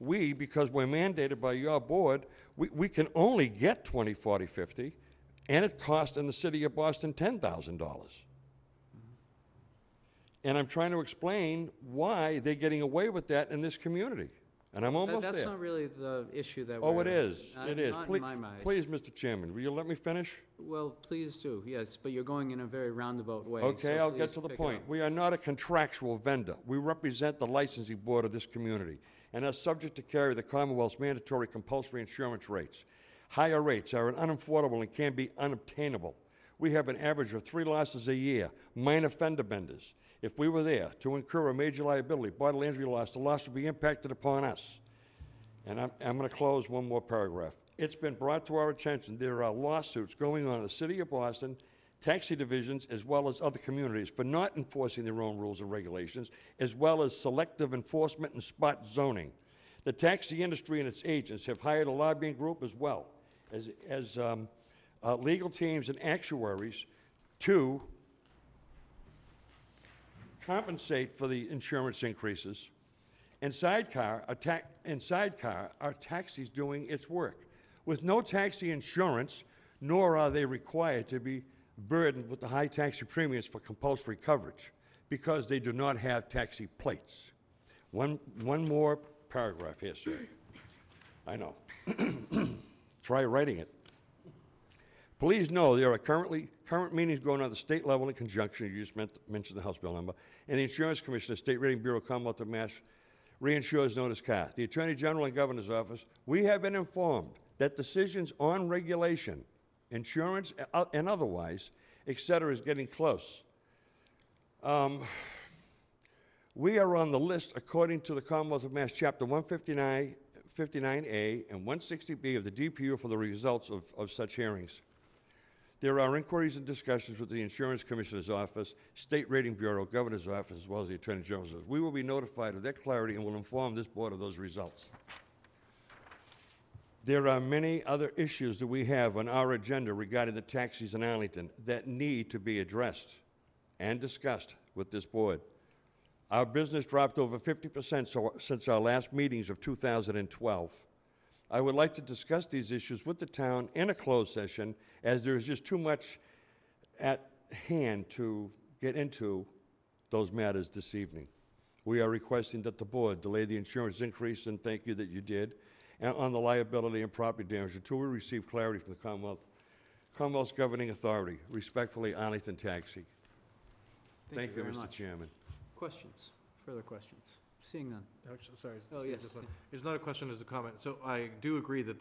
We, because we're mandated by your board, we can only get $20, $40, $50, and it costs in the city of Boston $10,000. And I'm trying to explain why they're getting away with that in this community. And I'm almost that's there. That's not really the issue that we're... Oh, it is. It is. Not please, in my mind. Please, Mr. Chairman, will you let me finish? Well, please do, yes, but you're going in a very roundabout way. Okay, so I'll get to the point. We are not a contractual vendor. We represent the licensing board of this community and are subject to carry the Commonwealth's mandatory compulsory insurance rates. Higher rates are unaffordable and can be unobtainable. We have an average of 3 losses a year, minor fender benders. If we were there to incur a major liability, bodily injury loss, the loss would be impacted upon us. And I'm going to close one more paragraph. It's been brought to our attention there are lawsuits going on in the city of Boston, taxi divisions, as well as other communities for not enforcing their own rules and regulations, as well as selective enforcement and spot zoning. The taxi industry and its agents have hired a lobbying group as well as legal teams and actuaries to compensate for the insurance increases. Inside car, are taxis doing its work? With no taxi insurance, nor are they required to be burdened with the high taxi premiums for compulsory coverage because they do not have taxi plates. One more paragraph here, sir. I know. Try writing it. Please know there are current meetings going on at the state level in conjunction, you just mentioned the House bill number, and the Insurance Commissioner, State Rating Bureau, Commonwealth of Mass, Reinsurers Notice Car, the Attorney General and Governor's Office. We have been informed that decisions on regulation, insurance and otherwise, et cetera, is getting close. We are on the list according to the Commonwealth of Mass Chapter 159, 59A and 160B of the DPU for the results of such hearings. There are inquiries and discussions with the Insurance Commissioner's Office, State Rating Bureau, Governor's Office, as well as the Attorney General's Office. We will be notified of their clarity and will inform this board of those results. There are many other issues that we have on our agenda regarding the taxis in Arlington that need to be addressed and discussed with this board. Our business dropped over 50% since our last meetings of 2012. I would like to discuss these issues with the town in a closed session, as there is just too much at hand to get into those matters this evening. We are requesting that the board delay the insurance increase, and thank you that you did, and on the liability and property damage until we receive clarity from the Commonwealth's governing authority. Respectfully, Arlington Taxi. Thank you, Mr. Chairman. Questions? Further questions? Seeing none. Actually, sorry. Oh, yes. It's not a question, it's a comment. So I do agree that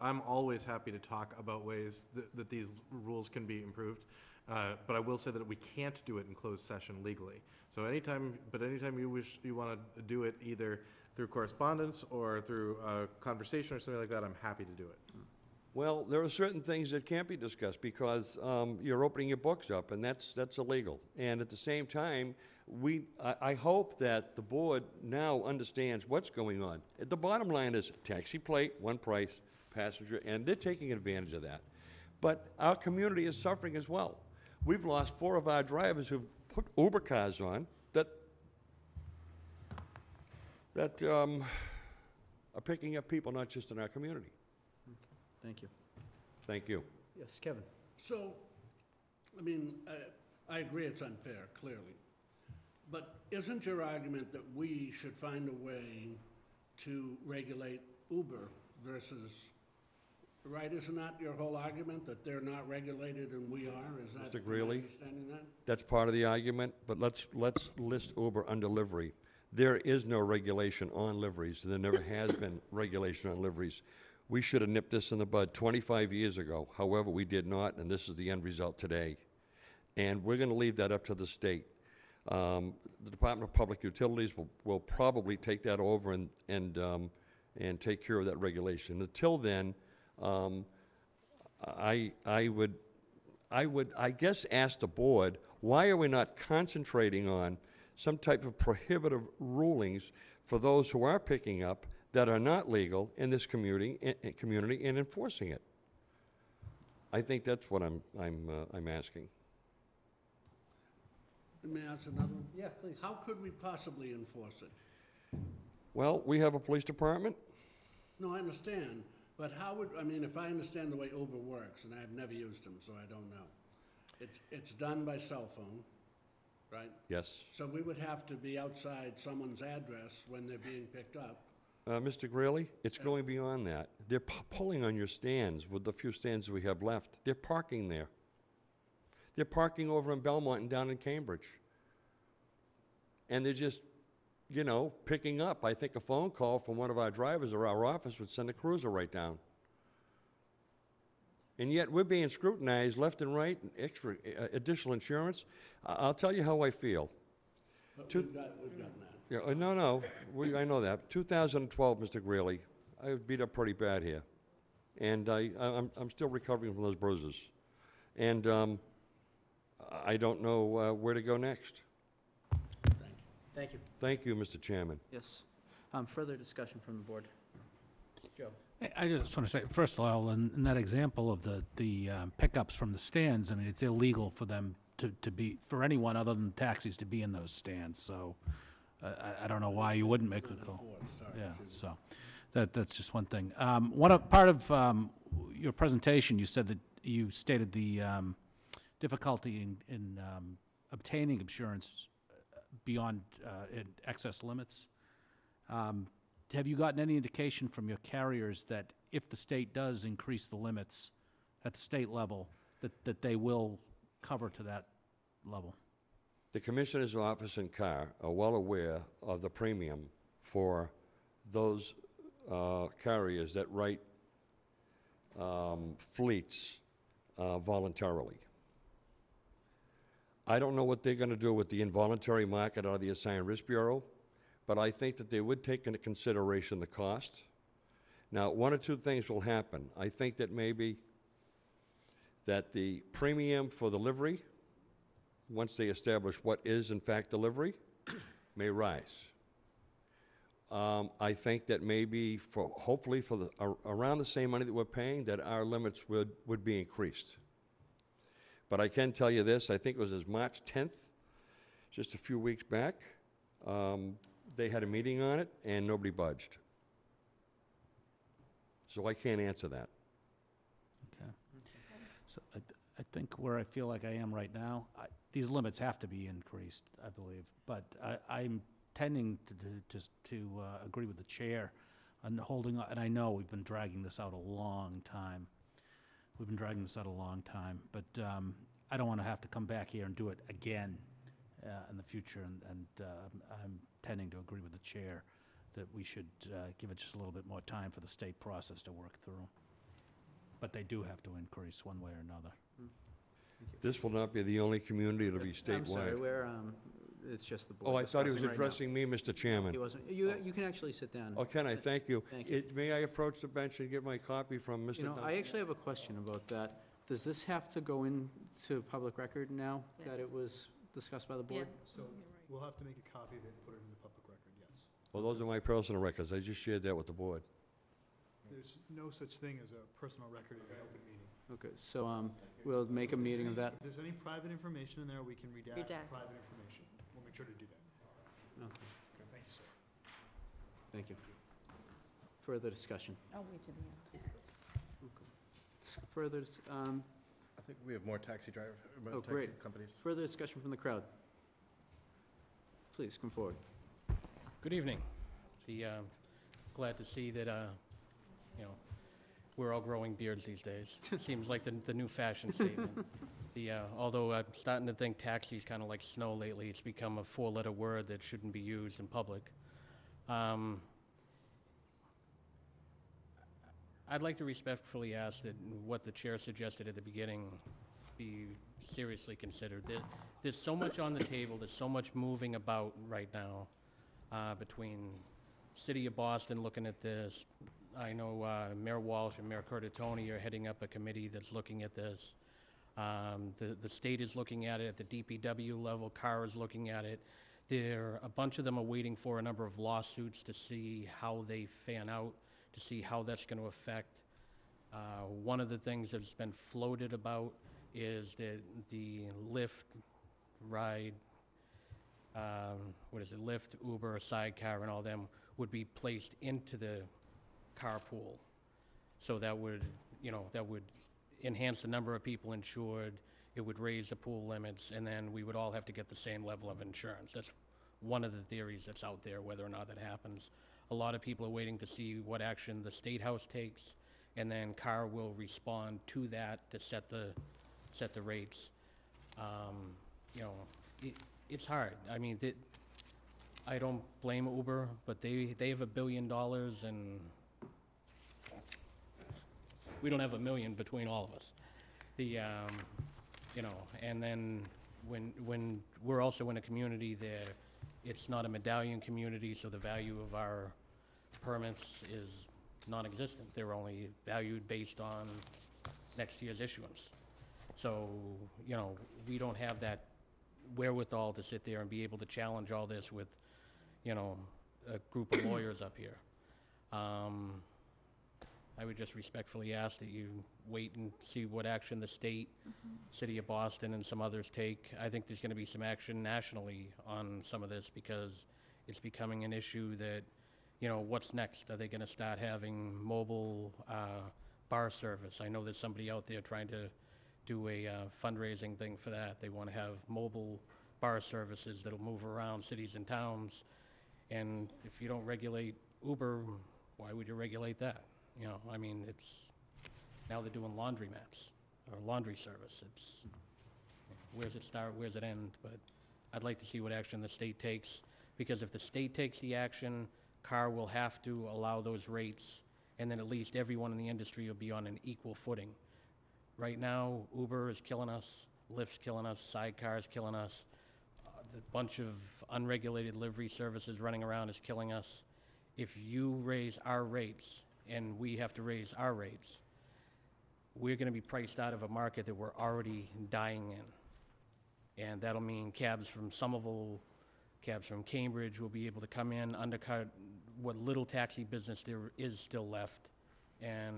I'm always happy to talk about ways that these rules can be improved, but I will say that we can't do it in closed session legally. So anytime you want to do it, either through correspondence or through a conversation or something like that, I'm happy to do it. Well, there are certain things that can't be discussed because you're opening your books up, and that's illegal. And at the same time, I hope that the board now understands what's going on. The bottom line is taxi plate, one price, passenger, and they're taking advantage of that. But our community is suffering as well. We've lost 4 of our drivers who've put Uber cars on that are picking up people not just in our community. Thank you. Thank you. Yes, Kevin. So, I mean, I agree it's unfair, clearly. But isn't your argument that we should find a way to regulate Uber versus, right? Isn't that your whole argument, that they're not regulated and we are? Is that Mr. Greeley, understanding that? That's part of the argument, but let's list Uber under livery. There is no regulation on liveries. There never has been regulation on liveries. We should have nipped this in the bud 25 years ago. However, we did not, and this is the end result today. And we're going to leave that up to the state. The Department of Public Utilities will probably take that over and take care of that regulation. Until then, I guess ask the board, why are we not concentrating on some type of prohibitive rulings for those who are picking up that are not legal in this community and enforcing it? I think that's what I'm asking. May I ask another one? Yeah, please. How could we possibly enforce it? Well, we have a police department. No, I understand. But how would, I mean, if I understand the way Uber works, and I've never used them, so I don't know. It's done by cell phone, right? Yes. So we would have to be outside someone's address when they're being picked up. Mr. Grayley, it's going beyond that. They're pulling on your stands with the few stands we have left. They're parking there. They're parking over in Belmont and down in Cambridge. And they're just, you know, picking up. I think a phone call from one of our drivers or our office would send a cruiser right down. And yet we're being scrutinized left and right, and extra additional insurance. I'll tell you how I feel. But we've got that. Yeah, I know that. 2012, Mr. Grayley, I was beat up pretty bad here. And I'm still recovering from those bruises. And I don't know where to go next. Thank you. Thank you, Mr. Chairman. Yes. Further discussion from the board. Joe. I just want to say, first of all, in that example of the pickups from the stands, I mean, it's illegal for them to be, for anyone other than taxis to be in those stands. So I don't know why you wouldn't make the call. Yeah, so that's just one thing. Part of your presentation, you said that you stated the difficulty in obtaining insurance beyond excess limits. Have you gotten any indication from your carriers that if the state does increase the limits at the state level, that they will cover to that level? The Commissioner's Office and CAR are well aware of the premium for those carriers that write fleets voluntarily. I don't know what they're going to do with the involuntary market out of the Assigned Risk Bureau, but I think that they would take into consideration the cost. Now, one or two things will happen. I think that maybe that the premium for delivery, once they establish what is in fact delivery, may rise. I think that maybe around the same money that we're paying, that our limits would be increased. But I can tell you this, I think it was March 10th, just a few weeks back, they had a meeting on it, and nobody budged. So I can't answer that. Okay. So I think where I feel like I am right now, these limits have to be increased, I believe. But I'm tending to agree with the chair on holding on. And I know we've been dragging this out a long time. But I don't want to have to come back here and do it again in the future. And I'm tending to agree with the chair that we should give it just a little bit more time for the state process to work through. But they do have to increase one way or another. This will not be the only community, it'll be statewide. I'm sorry, it's just the board. Oh, I thought he was addressing me, Mr. Chairman. He wasn't. You can actually sit down. Oh, can I? Thank you. Thank you. May I approach the bench and get my copy from Mr. Duncan? I actually have a question about that. Does this have to go into public record now that it was discussed by the board? Yeah. So we'll have to make a copy of it and put it in the public record, yes. Well, those are my personal records. I just shared that with the board. There's no such thing as a personal record in an open meeting. Okay, so we'll make a meeting of that. If there's any private information in there, we can redact private information. We'll make sure to do that. Okay. Okay, thank you, sir. Thank you. Further discussion? I'll wait to the end. Okay. Further, I think we have more taxi driver, taxi companies. Further discussion from the crowd. Please come forward. Good evening. Glad to see that, you know, we're all growing beards these days. Seems like the new fashion statement. Although I'm starting to think taxi's kind of like snow lately. It's become a four-letter word that shouldn't be used in public. I'd like to respectfully ask that what the chair suggested at the beginning be seriously considered. There's so much on the table. There's so much moving about right now between City of Boston looking at this. I know Mayor Walsh and Mayor Curtatone are heading up a committee that's looking at this. The state is looking at it at the DPW level. CAR is looking at it. A bunch of them are waiting for a number of lawsuits to see how they fan out, to see how that's going to affect. One of the things that's been floated about is that the Lyft ride, Lyft, Uber, Sidecar, and all them would be placed into the carpool, so that would, that would enhance the number of people insured. It would raise the pool limits, and then we would all have to get the same level of insurance. That's one of the theories that's out there, whether or not that happens. a lot of people are waiting to see what action the State House takes, and then CAR will respond to that to set the rates. You know, it's hard. I mean, I don't blame Uber, but they have $1 billion and we don't have $1 million between all of us. You know, and then when we're also in a community there, it's not a medallion community, so the value of our permits is non-existent. They're only valued based on next year's issuance. So, you know, we don't have that wherewithal to sit there and be able to challenge all this with, you know, a group of lawyers up here. I would just respectfully ask that you wait and see what action the state, City of Boston, and some others take. I think there's going to be some action nationally on some of this because it's becoming an issue that, you know, what's next? Are they going to start having mobile bar service? I know there's somebody out there trying to do a fundraising thing for that. They want to have mobile bar services that'll move around cities and towns. And if you don't regulate Uber, why would you regulate that? You know, I mean, it's, now they're doing laundromats or laundry service. It's, where's it start, where's it end? But I'd like to see what action the state takes, because if the state takes the action, CAR will have to allow those rates, and then at least everyone in the industry will be on an equal footing. Right now, Uber is killing us, Lyft's killing us, Sidecar is killing us, the bunch of unregulated livery services running around is killing us. If you raise our rates, and we have to raise our rates, we're going to be priced out of a market that we're already dying in. And that'll mean cabs from Somerville, cabs from Cambridge will be able to come in, undercut what little taxi business there is still left. And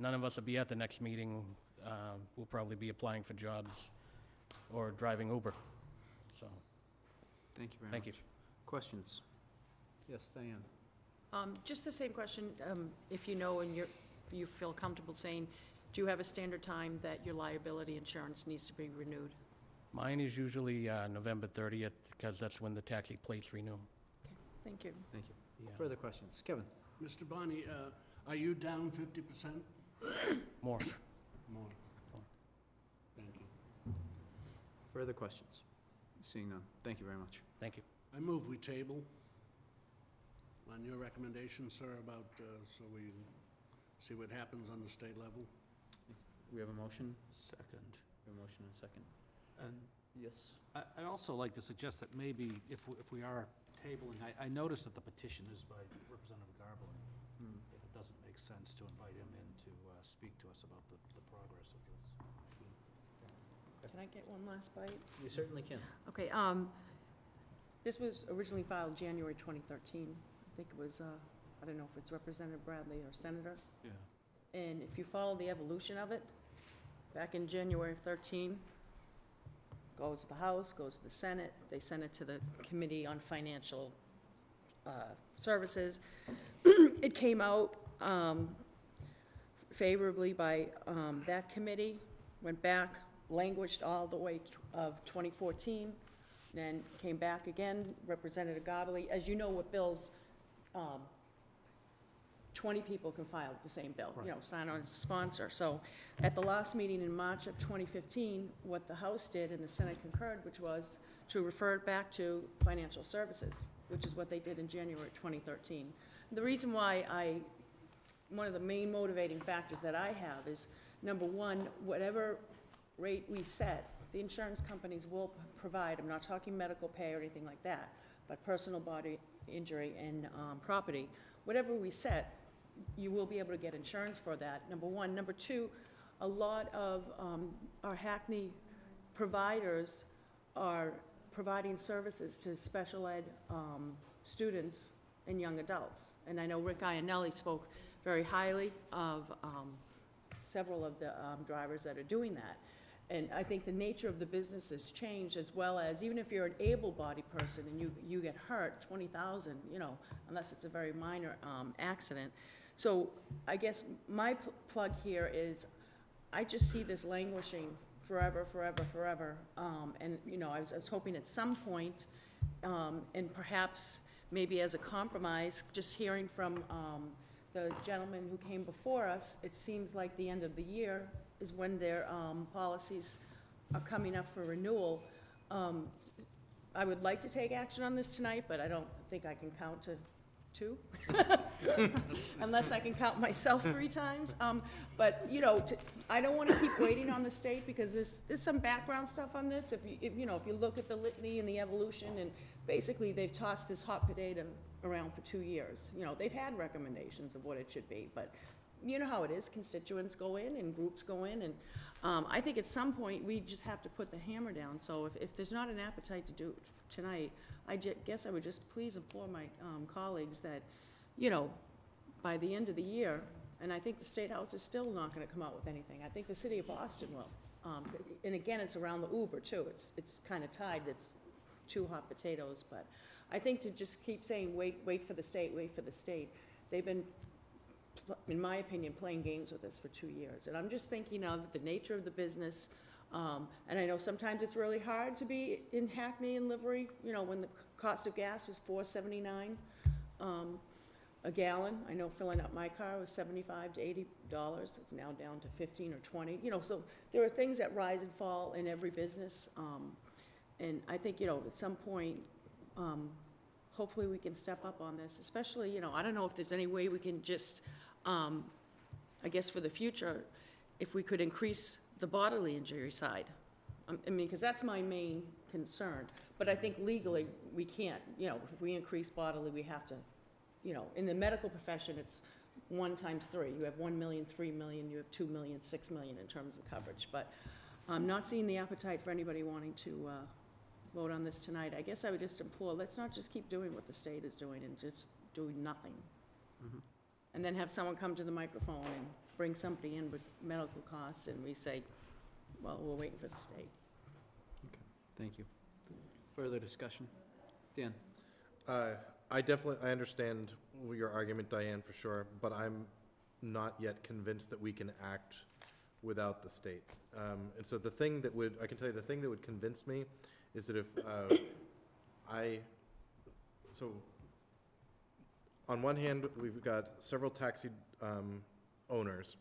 none of us will be at the next meeting. We'll probably be applying for jobs or driving Uber. So, thank you very much. Thank you. Questions? Yes, Diane. Just the same question, if you know and you feel comfortable saying, do you have a standard time that your liability insurance needs to be renewed? Mine is usually November 30th, because that's when the taxi plates renew. Okay, thank you. Thank you. Yeah. Further questions? Kevin. Mr. Bonney, are you down 50%? More. More. Thank you. Further questions? Seeing none. Thank you very much. Thank you. I move we table. On your recommendation, sir, about so we see what happens on the state level. We have a motion. Second. We have a motion and a second. And yes. I'd also like to suggest that maybe if we are tabling, I noticed that the petition is by Representative Garblin. If it doesn't make sense to invite him in to speak to us about the progress of this. Okay. Can I get one last bite? You certainly can. Okay. This was originally filed January 2013. I think it was, I don't know if it's Representative Bradley or Senator. Yeah. And if you follow the evolution of it, back in January of 13, goes to the House, goes to the Senate, they sent it to the Committee on Financial Services. It came out favorably by that committee, went back, languished all the way of 2014, then came back again, Representative Gobley. As you know, with bills, 20 people can file the same bill, right. You know, sign on as a sponsor. So at the last meeting in March of 2015, what the House did and the Senate concurred, which was to refer it back to financial services, which is what they did in January 2013. The reason why one of the main motivating factors that I have is, number one, whatever rate we set, the insurance companies will provide, I'm not talking medical pay or anything like that, but personal body injury and property, whatever we set, you will be able to get insurance for that, number one. Number two, a lot of our Hackney providers are providing services to special ed students and young adults. And I know Rick Ianelli spoke very highly of several of the drivers that are doing that. And I think the nature of the business has changed, as well as even if you're an able-bodied person and you get hurt, 20,000, you know, unless it's a very minor accident. So I guess my plug here is I just see this languishing forever. And, you know, I was hoping at some point, and perhaps maybe as a compromise, just hearing from the gentleman who came before us, it seems like the end of the year is when their policies are coming up for renewal. I would like to take action on this tonight, but I don't think I can count to two, unless I can count myself three times. But you know, I don't want to keep waiting on the state, because there's some background stuff on this. If you look at the litany and the evolution, and basically they've tossed this hot potato around for 2 years. You know, they've had recommendations of what it should be, but you know how it is. Constituents go in and groups go in, and I think at some point we just have to put the hammer down. So if there's not an appetite to do it tonight, I guess I would just please implore my colleagues that, you know, by the end of the year, and I think the State House is still not going to come out with anything. I think the City of Boston will. And again, it's around the Uber too. It's kind of tied. It's two hot potatoes. But I think to just keep saying wait for the state, wait for the state. They've been, in my opinion, playing games with us for 2 years. And I'm just thinking of the nature of the business. And I know sometimes it's really hard to be in Hackney and livery, you know, when the cost of gas was $4.79 a gallon. I know filling up my car was $75 to $80. It's now down to $15 or $20. You know, so there are things that rise and fall in every business. And I think, you know, at some point, hopefully we can step up on this, especially, you know, I don't know if there's any way we can just, I guess for the future, if we could increase the bodily injury side. I mean, because that's my main concern. But I think legally we can't, you know, if we increase bodily, we have to, you know, in the medical profession, it's 1 times 3. You have 1 million, 3 million, you have 2 million, 6 million in terms of coverage. But I'm not seeing the appetite for anybody wanting to vote on this tonight. I guess I would just implore, let's not just keep doing what the state is doing and just doing nothing. Mm-hmm. And then have someone come to the microphone and bring somebody in with medical costs, and we say, well, we're waiting for the state. Okay, thank you. Further discussion? Dan. I understand your argument, Diane, for sure, but I'm not yet convinced that we can act without the state. And so the thing that would, I can tell you, the thing that would convince me is that if on one hand, we've got several taxi owners,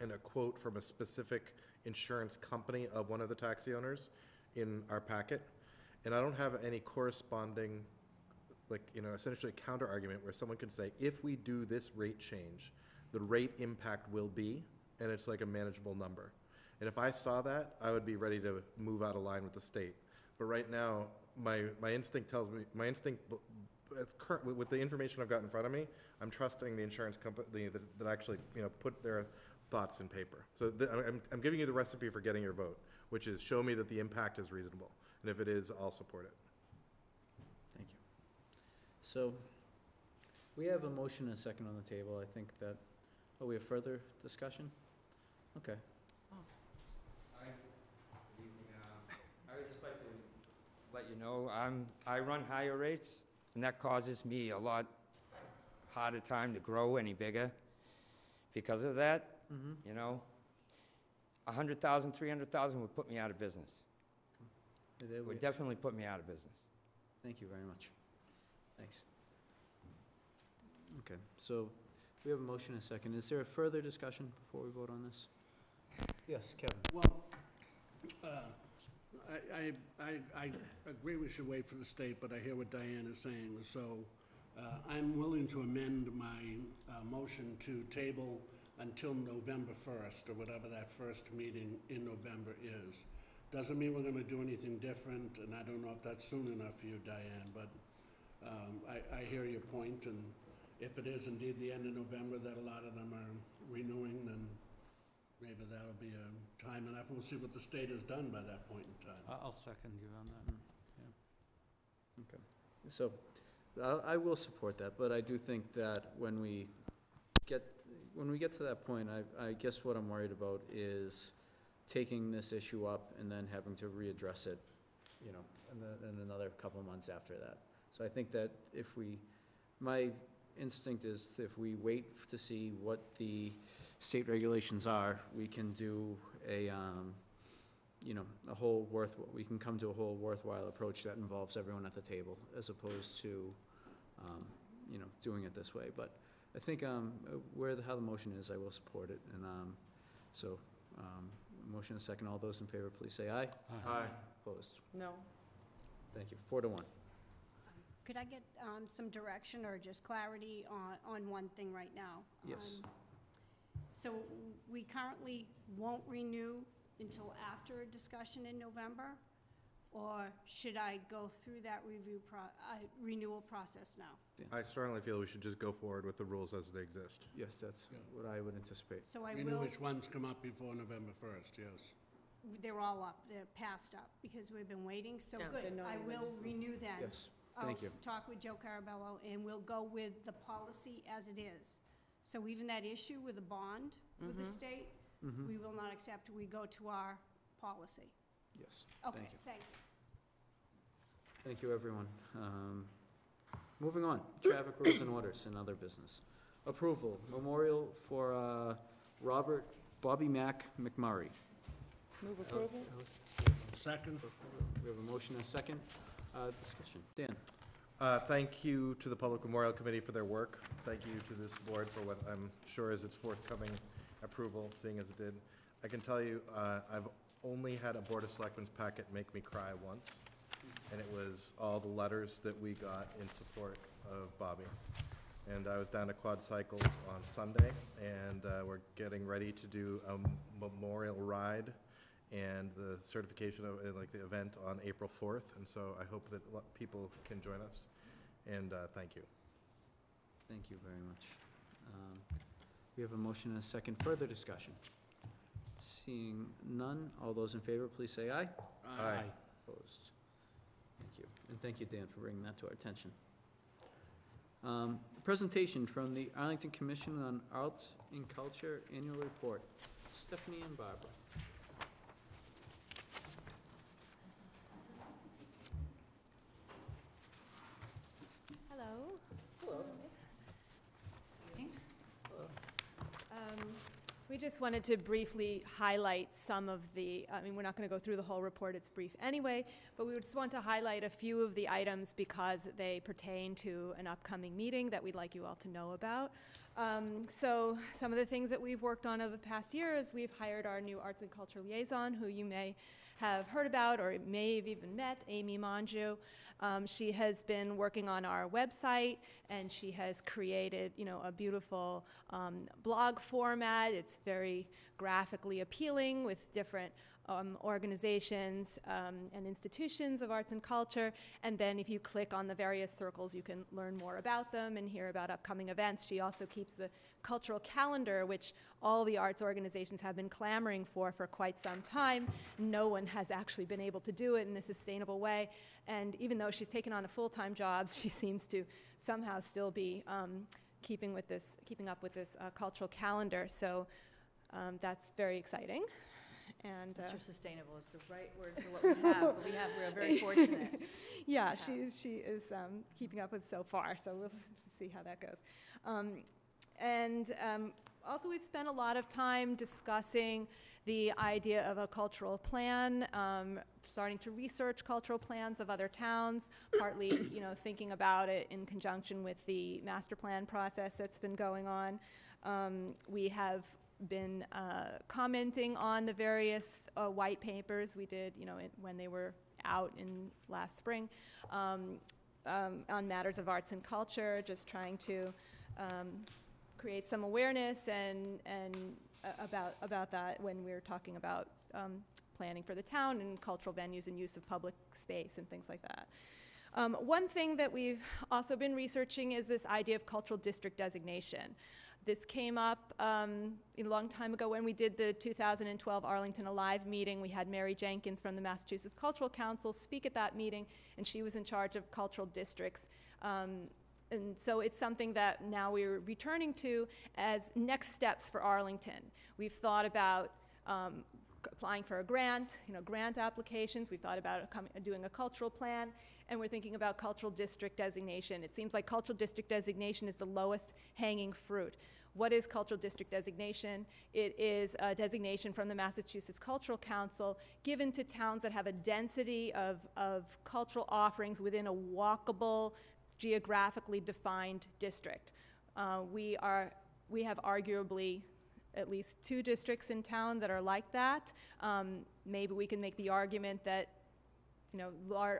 and a quote from a specific insurance company of one of the taxi owners in our packet, and I don't have any corresponding, like, you know, essentially counter argument where someone could say, if we do this rate change, the rate impact will be, and it's like a manageable number. And if I saw that, I would be ready to move out of line with the state. But right now, my instinct tells me, my instinct with the information I've got in front of me, I'm trusting the insurance company that actually, you know, put their thoughts in paper. So I'm giving you the recipe for getting your vote, which is show me that the impact is reasonable, and if it is, I'll support it. Thank you. So we have a motion and a second on the table. I think that, oh, we have further discussion? Okay. Oh. Hi. Good evening. I would just like to let you know I run higher rates, and that causes me a lot harder time to grow any bigger because of that. Mm-hmm. You know, 100,000, 300,000 would put me out of business. It would definitely put me out of business. Thank you very much. Thanks. Okay, so we have a motion and a second. Is there a further discussion before we vote on this? Yes, Kevin. Well, I agree we should wait for the state, but I hear what Diane is saying. So I'm willing to amend my motion to table until November 1st, or whatever that first meeting in November is. Doesn't mean we're going to do anything different, and I don't know if that's soon enough for you, Diane, but I hear your point, and if it is indeed the end of November that a lot of them are renewing, then maybe that'll be a time enough. We'll see what the state has done by that point in time. I'll second you on that. Yeah. Okay. So I will support that, but I do think that when we get to that point, I guess what I'm worried about is taking this issue up and then having to readdress it, you know, in another couple of months after that. So I think that my instinct is if we wait to see what the state regulations are, we can do we can come to a whole worthwhile approach that involves everyone at the table, as opposed to you know, doing it this way. But I think how the motion is, I will support it. And motion and second. All those in favor, please say aye. Aye. Aye. Opposed? No. Thank you. 4-1. Could I get some direction or just clarity on one thing right now? Yes. So we currently won't renew until after a discussion in November, or should I go through that renewal process now? Yeah. I strongly feel we should just go forward with the rules as they exist. Yes, that's what I would anticipate. So I will. Which ones come up before November 1st, yes. They're all up, they're passed up, because we've been waiting, so good. I will renew that. Yes, thank you. Talk with Joe Carabello, and we'll go with the policy as it is. So even that issue with the bond with the state, we will not accept, we go to our policy. Yes. Okay, thank you. Thank you, everyone. Moving on, traffic rules and orders and other business. Approval, memorial for Bobby Mack McMurray. Move approval. Second. We have a motion and a second. Discussion. Dan. Thank you to the Public Memorial Committee for their work. Thank you to this board for what I'm sure is its forthcoming approval, seeing as it did. I can tell you I've only had a Board of Selectmen's packet make me cry once, and it was all the letters that we got in support of Bobby. And I was down to Quad Cycles on Sunday, and we're getting ready to do a memorial ride and the certification of the event on April 4th. And so I hope that people can join us, and thank you. Thank you very much. We have a motion and a second. Further discussion? Seeing none, all those in favor, please say aye. Aye. Aye. Opposed? Thank you. And thank you, Dan, for bringing that to our attention. Presentation from the Arlington Commission on Arts and Culture Annual Report. Stephanie and Barbara. Hello. Hello. Thanks. Hello. We just wanted to briefly highlight some of the, I mean, we're not going to go through the whole report, it's brief anyway, but we just want to highlight a few of the items because they pertain to an upcoming meeting that we'd like you all to know about. So some of the things that we've worked on over the past year is we've hired our new arts and culture liaison, who you may have heard about or may have even met, Amy Manju. She has been working on our website, and she has created, a beautiful blog format. It's very graphically appealing with different organizations and institutions of arts and culture. And then if you click on the various circles, you can learn more about them and hear about upcoming events. She also keeps the cultural calendar, which all the arts organizations have been clamoring for quite some time. No one has actually been able to do it in a sustainable way. And even though she's taken on a full-time job, she seems to somehow still be keeping up with this cultural calendar. So that's very exciting. And culture sustainable is the right word for what we have. But we're very fortunate. Yeah, she is keeping up with so far. So we'll see how that goes. Also, we've spent a lot of time discussing the idea of a cultural plan, starting to research cultural plans of other towns, partly thinking about it in conjunction with the master plan process that's been going on. We have been commenting on the various white papers we did when they were out in last spring on matters of arts and culture, just trying to create some awareness about that when we're talking about planning for the town and cultural venues and use of public space and things like that. One thing that we've also been researching is this idea of cultural district designation. This came up a long time ago when we did the 2012 Arlington Alive meeting. We had Mary Jenkins from the Massachusetts Cultural Council speak at that meeting, and she was in charge of cultural districts. And so it's something that now we're returning to as next steps for Arlington. We've thought about applying for a grant, grant applications. We've thought about doing a cultural plan, and we're thinking about cultural district designation. It seems like cultural district designation is the lowest hanging fruit. What is cultural district designation? It is a designation from the Massachusetts Cultural Council given to towns that have a density of cultural offerings within a walkable geographically defined district. We have arguably at least two districts in town that are like that. Maybe we can make the argument that, you know,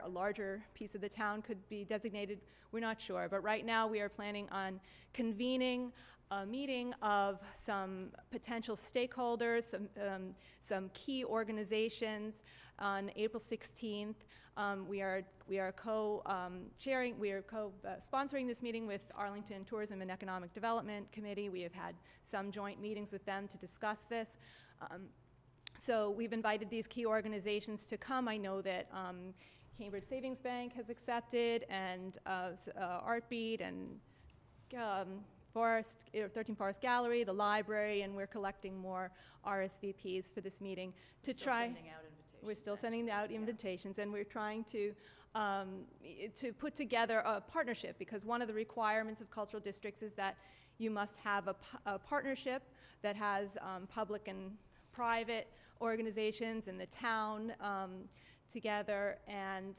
a larger piece of the town could be designated. We're not sure, but right now we are planning on convening a meeting of some potential stakeholders, some key organizations on April 16th. We are co-sponsoring this meeting with Arlington Tourism and Economic Development Committee. We have had some joint meetings with them to discuss this. So we've invited these key organizations to come. I know that Cambridge Savings Bank has accepted, and Artbeat, and Forest, 13 Forest Gallery, the library, and we're collecting more RSVPs for this meeting to try. We're still sending out invitations, and we're trying to put together a partnership, because one of the requirements of cultural districts is that you must have a partnership that has public and private organizations in the town together, and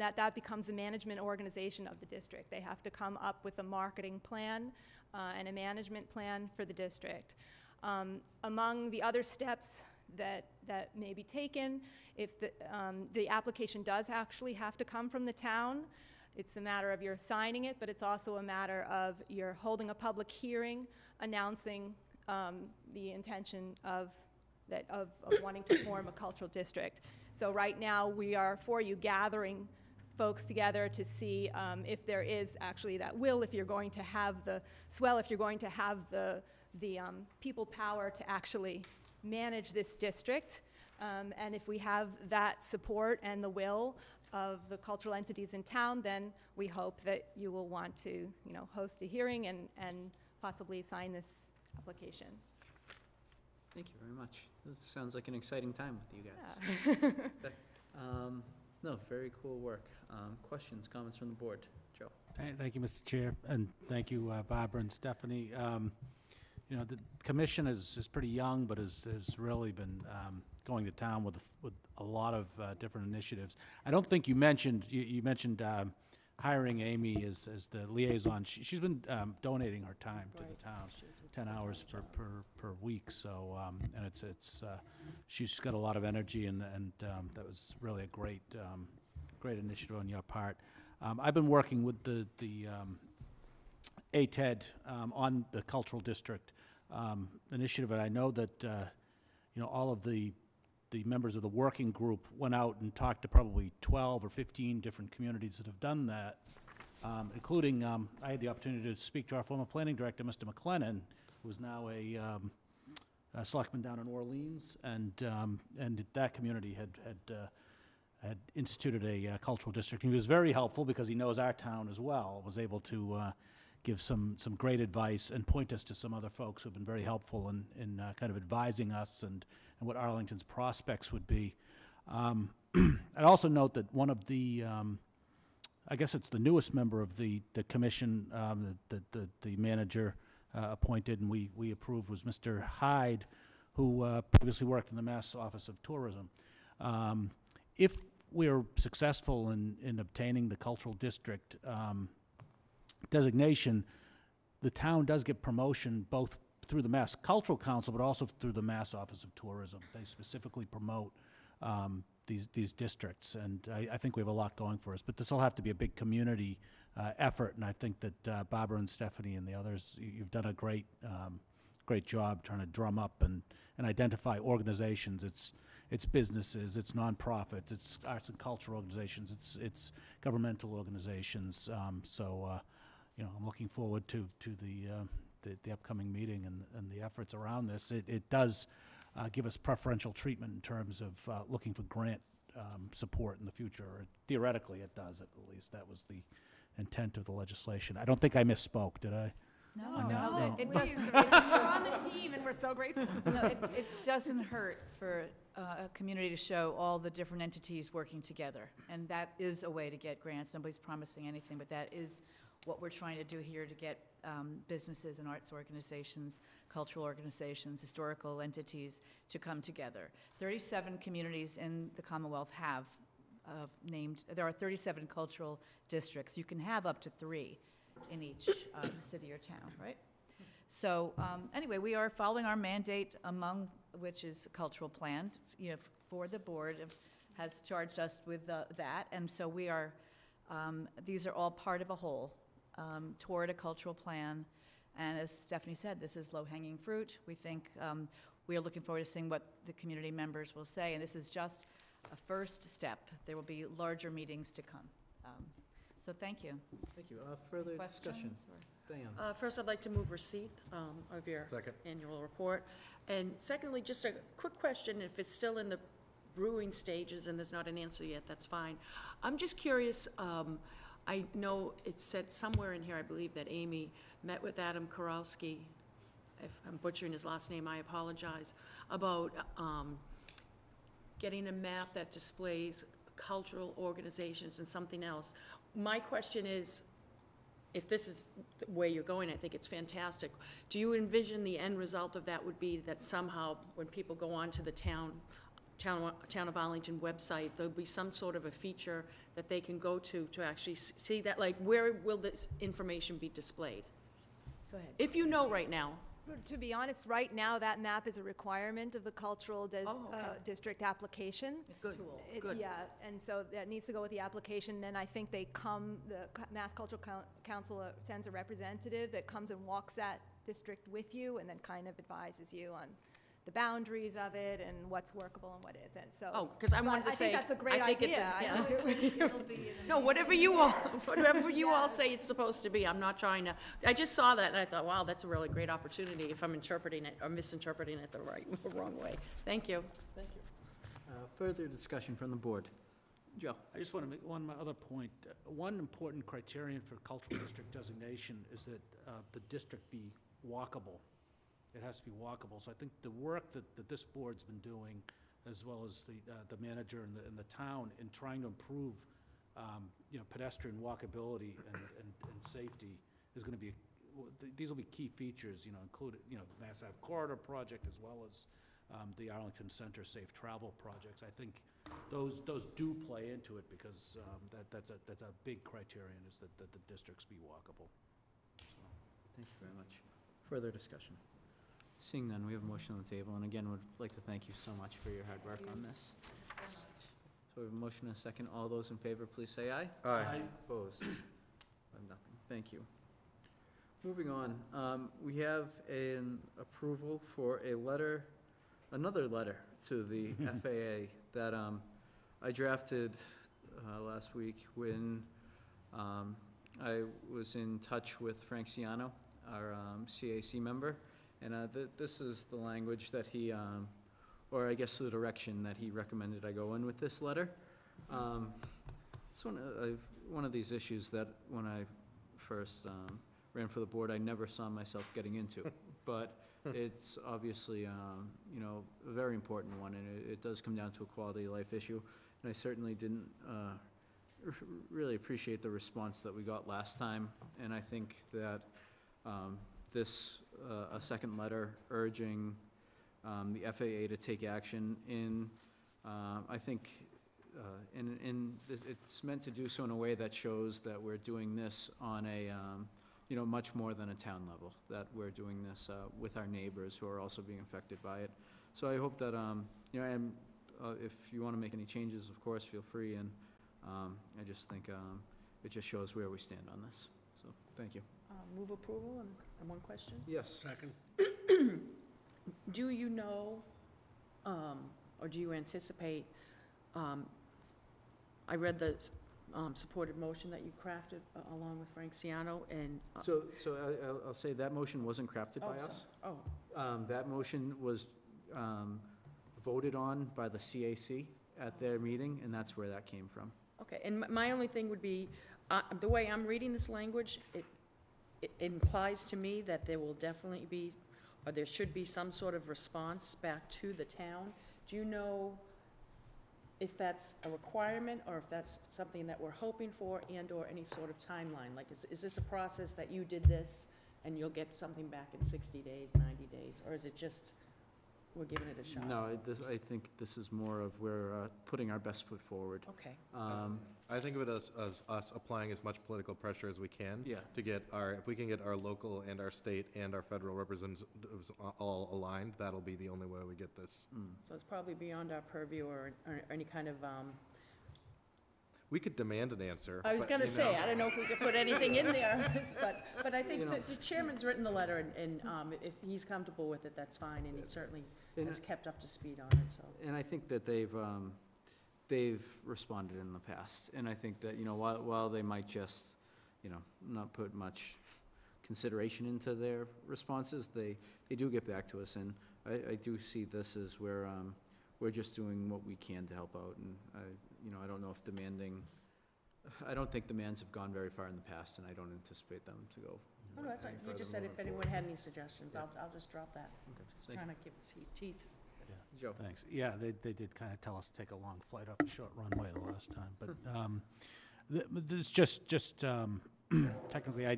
that becomes the management organization of the district. They have to come up with a marketing plan and a management plan for the district. Among the other steps that may be taken, if the application does actually have to come from the town, it's a matter of your signing it, but it's also a matter of you're holding a public hearing announcing the intention of wanting to form a cultural district. So right now we are for you gathering folks together to see if there is actually that will, if you're going to have the swell, if you're going to have the people power to actually manage this district, and if we have that support and the will of the cultural entities in town, then we hope that you will want to, you know, host a hearing and possibly sign this application. Thank you very much. This sounds like an exciting time with you guys. Yeah. No, very cool work. Questions, comments from the board? Joe. Thank you, Mr. Chair, and thank you, Barbara and Stephanie. You know, the commission is pretty young, but has really been going to town with a lot of different initiatives. I don't think you mentioned, hiring Amy as the liaison. She's been donating her time to the town, 10 hours per week. So, and she's got a lot of energy, and that was really a great initiative on your part. I've been working with the ATED on the cultural district initiative, and I know that you know, all of the members of the working group went out and talked to probably 12 or 15 different communities that have done that, including I had the opportunity to speak to our former planning director, Mr. McLennan, who is now a selectman down in Orleans, and that community had instituted a cultural district. He was very helpful because he knows our town as well. Was able to give some great advice and point us to some other folks who have been very helpful in kind of advising us and what Arlington's prospects would be. I'd also note that one of the, I guess it's the newest member of the commission that the manager appointed and we approved, was Mr. Hyde, who previously worked in the Mass Office of Tourism. If we're successful in obtaining the cultural district designation, the town does get promotion both through the Mass Cultural Council but also through the Mass Office of Tourism. They specifically promote these districts, and I think we have a lot going for us, but this will have to be a big community effort, and I think that Barbara and Stephanie and the others, you've done a great job trying to drum up and identify organizations. It's businesses, it's nonprofits, it's arts and cultural organizations, it's governmental organizations, you know, I'm looking forward to the upcoming meeting and the efforts around this. It does give us preferential treatment in terms of looking for grant support in the future. Or theoretically, it does, at least. That was the intent of the legislation. I don't think I misspoke, did I? No. It doesn't. We're on the team, and we're so grateful. No, it doesn't hurt for a community to show all the different entities working together, and that is a way to get grants. Nobody's promising anything, but that is what we're trying to do here, to get businesses and arts organizations, cultural organizations, historical entities to come together. 37 communities in the Commonwealth have of named, there are 37 cultural districts. You can have up to 3 in each city or town, right? So anyway, we are following our mandate, among which is cultural plan, you know, for the board has charged us with that. And so we are, these are all part of a whole toward a cultural plan. And as Stephanie said, this is low-hanging fruit. We think we are looking forward to seeing what the community members will say. And this is just a first step. There will be larger meetings to come. So thank you. Thank you. Further discussion? Diane. First, I'd like to move receipt of your annual report. And secondly, just a quick question. If it's still in the brewing stages and there's not an answer yet, that's fine. I'm just curious. I know it said somewhere in here, I believe, that Amy met with Adam Kowalski, if I'm butchering his last name, I apologize, about getting a map that displays cultural organizations and something else. My question is, if this is the way you're going, I think it's fantastic. Do you envision the end result of that would be that somehow when people go on to the town of Arlington website, there'll be some sort of a feature that they can go to actually see that, like, where will this information be displayed? Go ahead. If you know right now. To be honest, right now that map is a requirement of the cultural district application. Good. Tool. Good. Yeah, and so that needs to go with the application. Then I think they come, the Mass Cultural Council sends a representative that comes and walks that district with you and then kind of advises you on the boundaries of it and what's workable and what isn't. So, oh, because I wanted to say, I think that's a great idea. No, whatever you all, whatever you all say it's supposed to be. I'm not trying to. I just saw that and I thought, wow, that's a really great opportunity. If I'm interpreting it or misinterpreting it the wrong way. Thank you. Thank you. Further discussion from the board. Joe, I just want to make one other point. One important criterion for cultural district designation is that the district be walkable. It has to be walkable. So I think the work that this board's been doing, as well as the manager and the town, in trying to improve, you know, pedestrian walkability and safety is going to be. These will be key features, you know, included, you know, the Mass Ave corridor project as well as the Arlington Center Safe Travel projects. I think those do play into it because that's a big criterion is that the districts be walkable. So. Thank you very much. Further discussion. Seeing none, we have a motion on the table, and again, would like to thank you so much for your hard work on this. So we have a motion and a second. All those in favor, please say aye. Aye. Aye. Opposed? I have nothing. Thank you. Moving on, we have an approval for a letter, another letter to the FAA that I drafted last week when I was in touch with Frank Ciano, our CAC member. And this is the language that he, or I guess the direction that he recommended I go in with this letter. It's one of these issues that when I first ran for the board, I never saw myself getting into. But it's obviously, you know, a very important one, and it does come down to a quality of life issue. And I certainly didn't really appreciate the response that we got last time. And I think that this a second letter urging the FAA to take action in, I think, it's meant to do so in a way that shows that we're doing this on a, you know, much more than a town level, that we're doing this with our neighbors who are also being affected by it. So I hope that, you know, and if you want to make any changes, of course, feel free. And I just think it just shows where we stand on this. So thank you. Move approval and one question? Yes. Second. Do you know, or do you anticipate, I read the supported motion that you crafted along with Frank Ciano and... So I'll say that motion wasn't crafted by us. Oh. That motion was voted on by the CAC at their meeting, and that's where that came from. Okay, and my only thing would be, the way I'm reading this language, it implies to me that there will definitely be, or there should be some sort of response back to the town. Do you know if that's a requirement or if that's something that we're hoping for, and or any sort of timeline? Like, is this a process that you did this and you'll get something back in 60 days, 90 days, or is it just we're giving it a shot? No, this, I think this is more of we're putting our best foot forward. Okay. I think of it as us applying as much political pressure as we can to get our, if we can get our local and our state and our federal representatives all aligned, that'll be the only way we get this. Mm. So it's probably beyond our purview or any kind of... we could demand an answer. I was going to say, I don't know if we could put anything in there, but I think that the chairman's written the letter, and if he's comfortable with it, that's fine, and he certainly has kept up to speed on it. So. And I think that they've responded in the past, and I think that while they might just not put much consideration into their responses, they do get back to us, and I do see this as where we're just doing what we can to help out, and. I don't know if demanding, I don't think demands have gone very far in the past, and I don't anticipate them to go. Oh, no, that's right. You just said if anyone had any suggestions, I'll just drop that. Okay. Just trying to give us teeth. Yeah. Joe. Thanks. Yeah, they did kind of tell us to take a long flight off a short runway the last time, but this just technically, I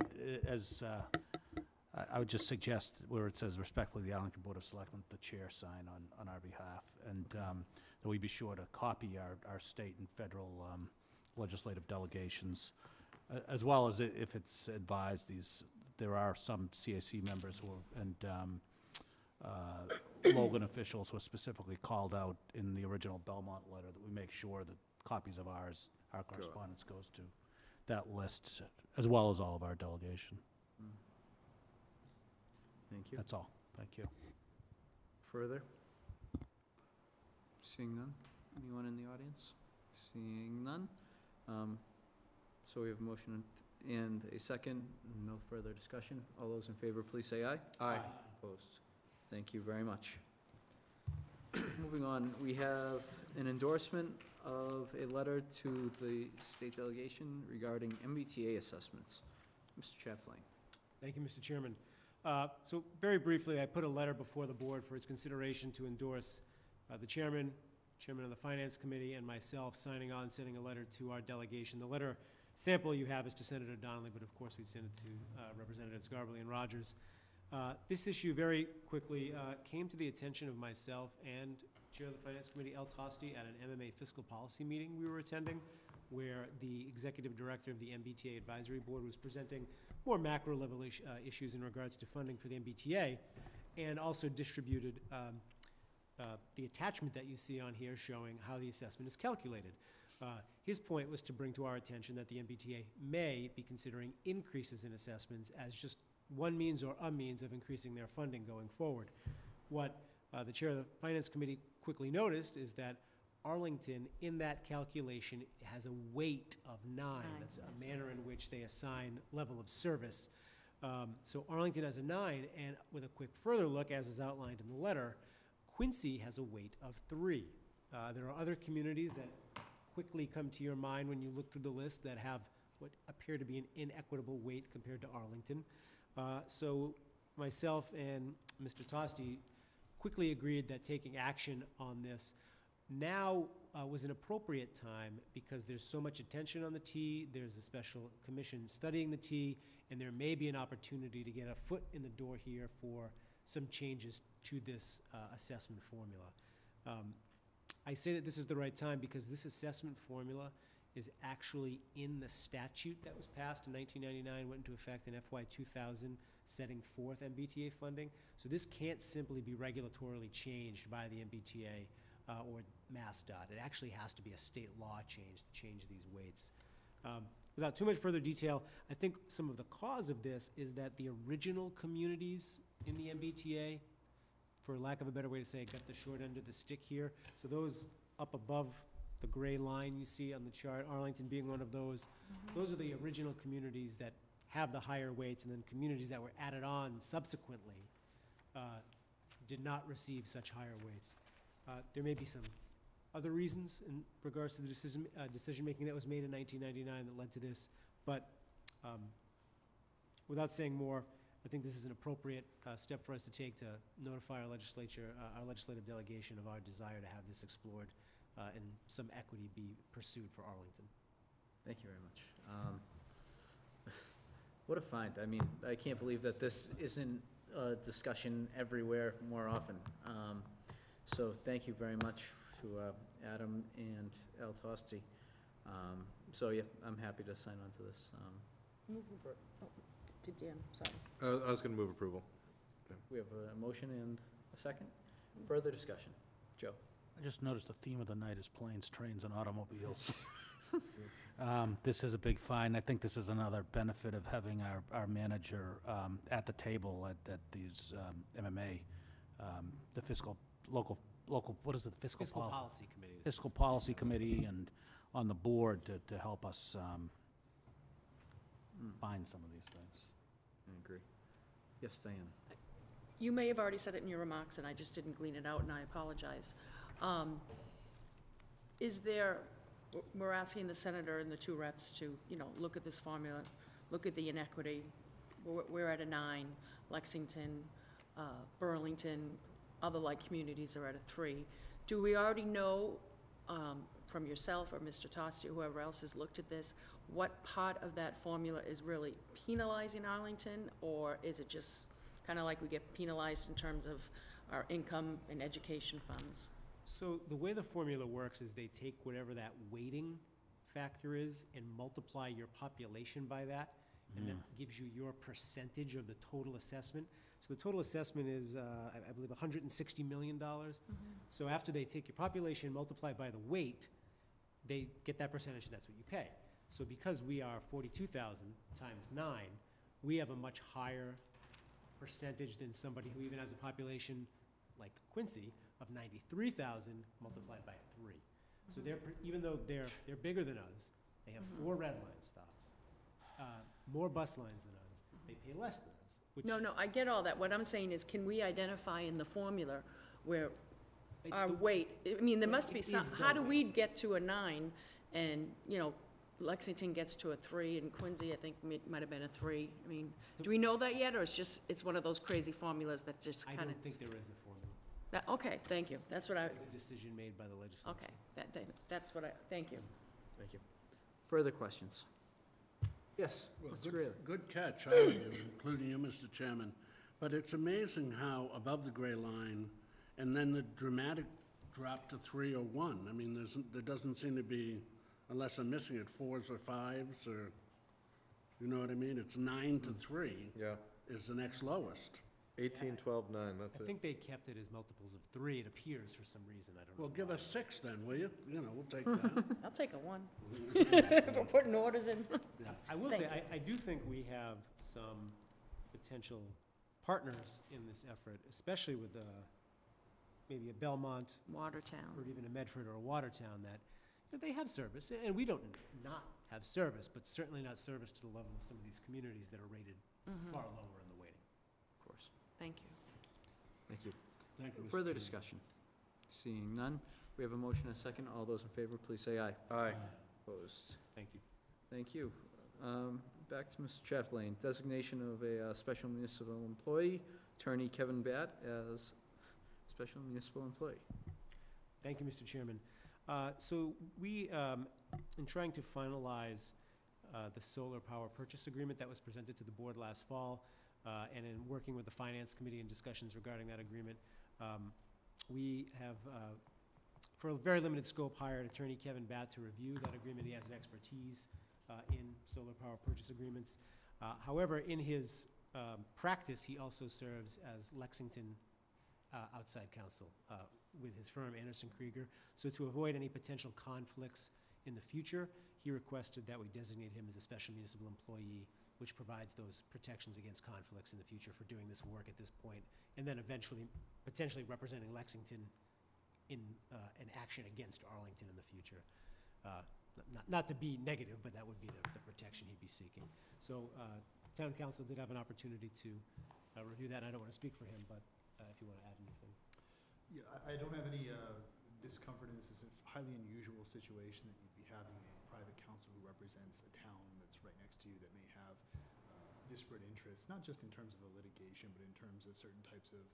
would just suggest where it says respectfully the Arlington Board of Selectmen, the chair sign on our behalf, and that we be sure to copy our state and federal legislative delegations, as well as if it's advised. There are some CAC members who are, and Logan officials who are specifically called out in the original Belmont letter that we make sure that copies of our correspondence goes to that list, as well as all of our delegation. Mm. Thank you. That's all. Thank you. Further? Seeing none. Anyone in the audience? Seeing none. So we have a motion and a second. No further discussion. All those in favor, please say aye. Aye. Opposed? Thank you very much. Moving on, we have an endorsement of a letter to the state delegation regarding MBTA assessments. Mr. Chaplain. Thank you, Mr. Chairman. So very briefly, I put a letter before the board for its consideration to endorse the chairman of the Finance Committee, and myself signing on, sending a letter to our delegation. The letter sample you have is to Senator Donnelly, but of course we'd send it to Representatives Garbley and Rogers. This issue very quickly came to the attention of myself and Chair of the Finance Committee, El Tosti, at an MMA fiscal policy meeting we were attending, where the executive director of the MBTA Advisory Board was presenting more macro-level issues in regards to funding for the MBTA, and also distributed the attachment that you see on here showing how the assessment is calculated. His point was to bring to our attention that the MBTA may be considering increases in assessments as just one means or a means of increasing their funding going forward. What the chair of the Finance Committee quickly noticed is that Arlington, in that calculation, has a weight of 9. That's a manner in which they assign level of service. So Arlington has a 9, and with a quick further look, as is outlined in the letter, Quincy has a weight of 3. There are other communities that quickly come to your mind when you look through the list that have what appear to be an inequitable weight compared to Arlington. So myself and Mr. Tosti quickly agreed that taking action on this now was an appropriate time, because there's so much attention on the T, there's a special commission studying the T, and there may be an opportunity to get a foot in the door here for some changes to this assessment formula. I say that this is the right time because this assessment formula is actually in the statute that was passed in 1999, went into effect in FY 2000, setting forth MBTA funding. So this can't simply be regulatorily changed by the MBTA or MassDOT. It actually has to be a state law change to change these weights. Without too much further detail, I think some of the cause of this is that the original communities in the MBTA, for lack of a better way to say it, got the short end of the stick here. So those up above the gray line you see on the chart, Arlington being one of those, those are the original communities that have the higher weights, and then communities that were added on subsequently did not receive such higher weights. There may be some other reasons in regards to the decision-making that was made in 1999 that led to this, but without saying more, I think this is an appropriate step for us to take to notify our legislature, our legislative delegation, of our desire to have this explored and some equity be pursued for Arlington. Thank you very much. What a find. I mean, I can't believe that this isn't a discussion everywhere more often. So thank you very much to Adam and Al Tosti. So yeah, I'm happy to sign on to this. Move approval. Oh, did you? Sorry. I was going to move approval. Yeah. We have a motion and a second. Further discussion. Joe. I just noticed the theme of the night is planes, trains, and automobiles. This is a big find. I think this is another benefit of having our manager at the table at these MMA, the fiscal local what is it? Fiscal policy committee. Fiscal policy committee and on the board to help us find some of these things. I agree. Yes, Diane. You may have already said it in your remarks, and I just didn't glean it out, and I apologize. We're asking the senator and the two reps to, you know, look at this formula, look at the inequity. We're at a 9, Lexington, Burlington, other like communities are at a 3. Do we already know from yourself or Mr. Tosti or whoever else has looked at this, what part of that formula is really penalizing Arlington, or is it just kind of like we get penalized in terms of our income and education funds? So the way the formula works is they take whatever that weighting factor is and multiply your population by that, and that gives you your percentage of the total assessment. So the total assessment is, I believe, $160 million. So after they take your population, multiply by the weight, they get that percentage, and that's what you pay. So because we are 42,000 times 9, we have a much higher percentage than somebody who even has a population like Quincy of 93,000 multiplied by 3. So they're, even though they're bigger than us, they have 4 red line stops, more bus lines than us, they pay less than us. Which no, I get all that. What I'm saying is, can we identify in the formula where our weight, I mean, there must be some, how do we get to a 9 and, you know, Lexington gets to a 3, and Quincy, I think, might have been a 3. I mean, do we know that yet, or it's one of those crazy formulas that just kind of... I don't think there is a formula. Okay, thank you. That's what I... It's a decision made by the legislature. Okay, that's what I... Thank you. Thank you. Further questions? Yes, well, good catch, all of you, including you, Mr. Chairman. But it's amazing how above the gray line, and then the dramatic drop to 3 or 1. I mean, there doesn't seem to be... Unless I'm missing it, 4s or 5s, or you know what I mean? It's 9 to 3. Yeah, is the next lowest. 18, yeah. 12, 9. That's it. I think they kept it as multiples of 3. It appears for some reason. I don't know. Well, give us 6 then, will you? You know, we'll take that. I'll take a 1. If we're putting orders in. Yeah. I will say I do think we have some potential partners in this effort, especially with maybe a Belmont, Watertown, or even a Medford or a Watertown that they have service, and we don't not have service, but certainly not service to the level of some of these communities that are rated far lower in the weighting. Of course. Thank you. Thank you. Thank you. Further discussion? Seeing none, we have a motion and a second. All those in favor, please say aye. Aye. Opposed? Thank you. Thank you. Back to Mr. Chaplain. Designation of a special municipal employee, Attorney Kevin Batt, as special municipal employee. Thank you, Mr. Chairman. So we, in trying to finalize the solar power purchase agreement that was presented to the board last fall, and in working with the finance committee in discussions regarding that agreement, we have, for a very limited scope, hired attorney Kevin Batt to review that agreement. He has an expertise in solar power purchase agreements. However, in his practice, he also serves as Lexington outside counsel with his firm, Anderson Krieger. So to avoid any potential conflicts in the future, he requested that we designate him as a special municipal employee, which provides those protections against conflicts in the future for doing this work at this point, and then eventually potentially representing Lexington in an action against Arlington in the future. Not to be negative, but that would be the protection he'd be seeking. So town council did have an opportunity to review that. I don't want to speak for him, but if you want to add anything. Yeah, I don't have any discomfort in this. It's a highly unusual situation that you'd be having a private counsel who represents a town that's right next to you that may have disparate interests, not just in terms of a litigation, but in terms of certain types of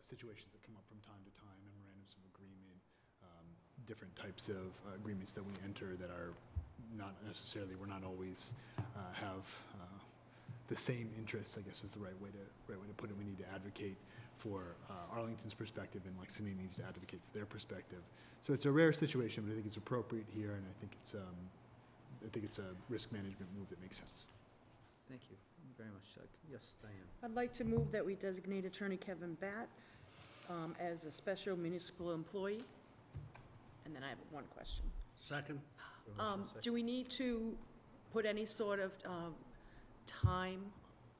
situations that come up from time to time, memorandums of agreement, different types of agreements that we enter that are not necessarily, we're not always have the same interests, I guess is the right way to put it. We need to advocate for Arlington's perspective, and like somebody needs to advocate for their perspective. So it's a rare situation, but I think it's appropriate here, and I think it's a risk management move that makes sense. Thank you very much, Doug. Yes, Diane. I'd like to move that we designate Attorney Kevin Batt as a special municipal employee. And then I have one question. Second. Do we need to put any sort of time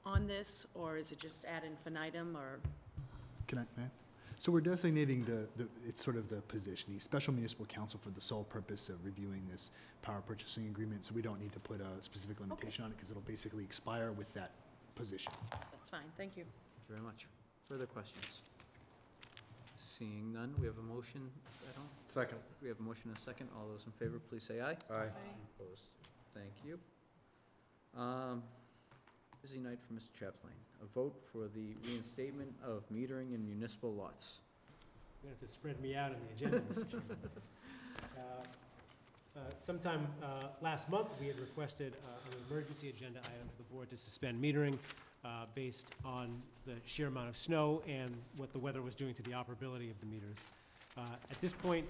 on this, or is it just ad infinitum, or? Can I, ma'am? So we're designating the it's sort of the position, he's special municipal counsel for the sole purpose of reviewing this power purchasing agreement, so we don't need to put a specific limitation on it, because it'll basically expire with that position. That's fine, thank you. Thank you very much. Further questions? Seeing none, we have a motion, at all? Second. We have a motion and a second. All those in favor, please say aye. Aye. Aye. Opposed? Thank you. Busy night for Mr. Chaplain. A vote for the reinstatement of metering in municipal lots. You're going to have to spread me out on the agenda, Mr. Chairman. Sometime last month, we had requested an emergency agenda item for the board to suspend metering based on the sheer amount of snow and what the weather was doing to the operability of the meters. At this point,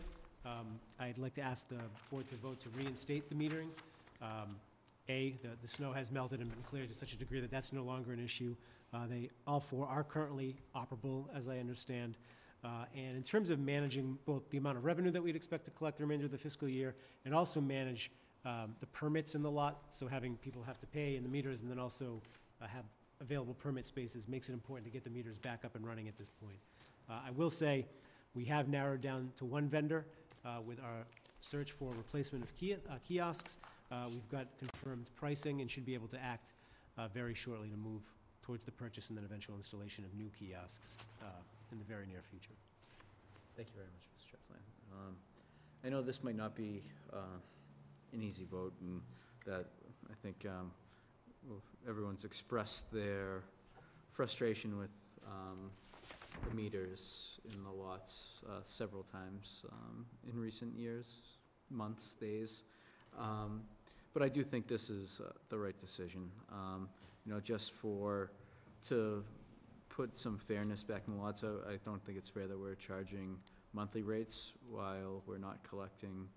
I'd like to ask the board to vote to reinstate the metering. A, the snow has melted and been cleared to such a degree that that's no longer an issue. They, all four, are currently operable, as I understand. And in terms of managing both the amount of revenue that we'd expect to collect the remainder of the fiscal year, and also manage the permits in the lot, so having people have to pay in the meters and then also have available permit spaces, makes it important to get the meters back up and running at this point. I will say we have narrowed down to one vendor with our search for replacement of kiosks. We've got confirmed pricing and should be able to act very shortly to move towards the purchase and then eventual installation of new kiosks in the very near future. Thank you very much, Mr. Chaplain. I know this might not be an easy vote, and that I think everyone's expressed their frustration with the meters in the lots several times in recent years, months, days. But I do think this is the right decision, you know, just to put some fairness back in the lots. I don't think it's fair that we're charging monthly rates while we're not collecting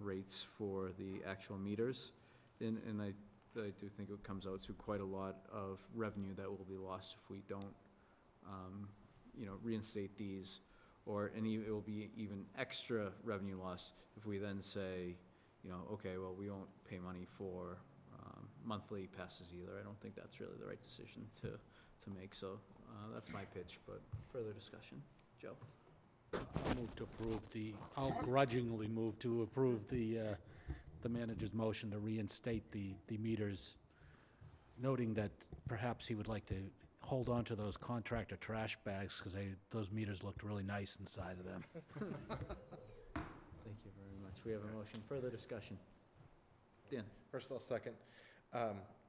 rates for the actual meters, and I do think it comes out to quite a lot of revenue that will be lost if we don't, you know, reinstate these, or any, it will be even extra revenue loss if we then say, you know, okay, well, we won't pay money for monthly passes either. I don't think that's really the right decision to make, so that's my pitch, but further discussion. Joe? I'll grudgingly move to approve the manager's motion to reinstate the meters, noting that perhaps he would like to hold on to those contractor trash bags, because those meters looked really nice inside of them. Thank you very much. We have a motion. Further discussion. Dan. First, I'll second.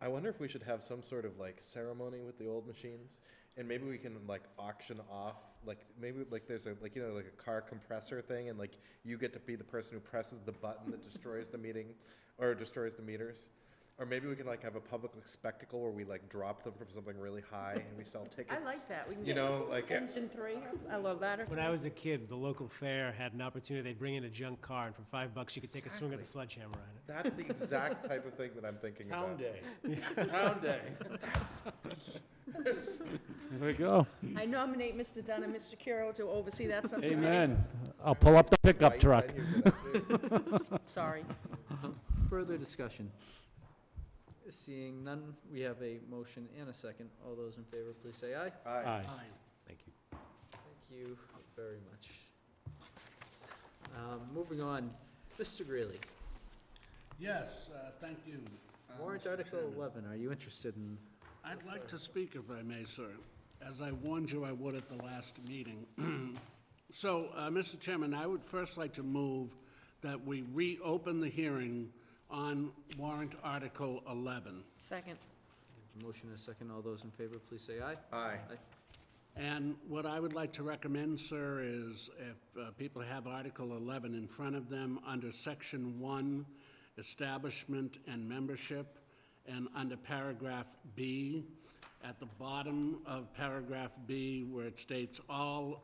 I wonder if we should have some sort of like ceremony with the old machines, and maybe we can like auction off, like maybe like there's a, like, you know, like a car compressor thing, and like you get to be the person who presses the button that destroys the meters. Or maybe we can like have a public spectacle where we like drop them from something really high and we sell tickets. I like that. We can, you know, like engine three, a little ladder. When I was a kid, the local fair had an opportunity. They'd bring in a junk car, and for $5 you could take a swing with a sledgehammer on it. That's the exact type of thing that I'm thinking about. Pound day. There we go. I nominate Mr. Dunn and Mr. Curo to oversee that subcommittee. Amen. I'll pull up the pickup truck. Sorry. Further discussion. Seeing none, we have a motion and a second. All those in favor, please say aye. Aye. Aye. Aye. Thank you. Thank you very much. Moving on, Mr. Greeley. Yes, thank you. Warrant Article 11, are you interested in? I'd like to speak, if I may, sir, as I warned you I would at the last meeting. So, Mr. Chairman, I would first like to move that we reopen the hearing on warrant Article 11. Second. Motion and a second. All those in favor, please say aye. Aye. Aye. And what I would like to recommend, sir, is if people have Article 11 in front of them, under Section 1, Establishment and Membership, and under Paragraph B, at the bottom of paragraph B, where it states all,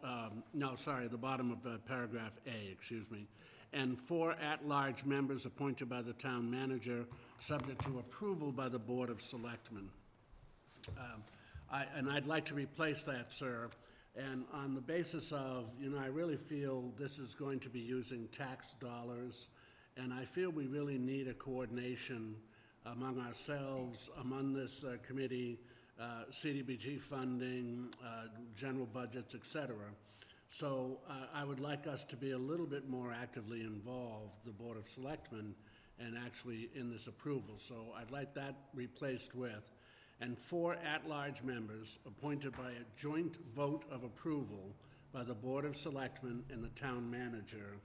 the bottom of paragraph A, excuse me, and 4 at-large members appointed by the town manager, subject to approval by the Board of Selectmen. I'd like to replace that, sir, and on the basis of, I really feel this is going to be using tax dollars, and I feel we really need a coordination among ourselves, among this committee, CDBG funding, general budgets, et cetera. So I would like us to be a little bit more actively involved, the Board of Selectmen, and actually in this approval. So I'd like that replaced with, and 4 at-large members appointed by a joint vote of approval by the Board of Selectmen and the town manager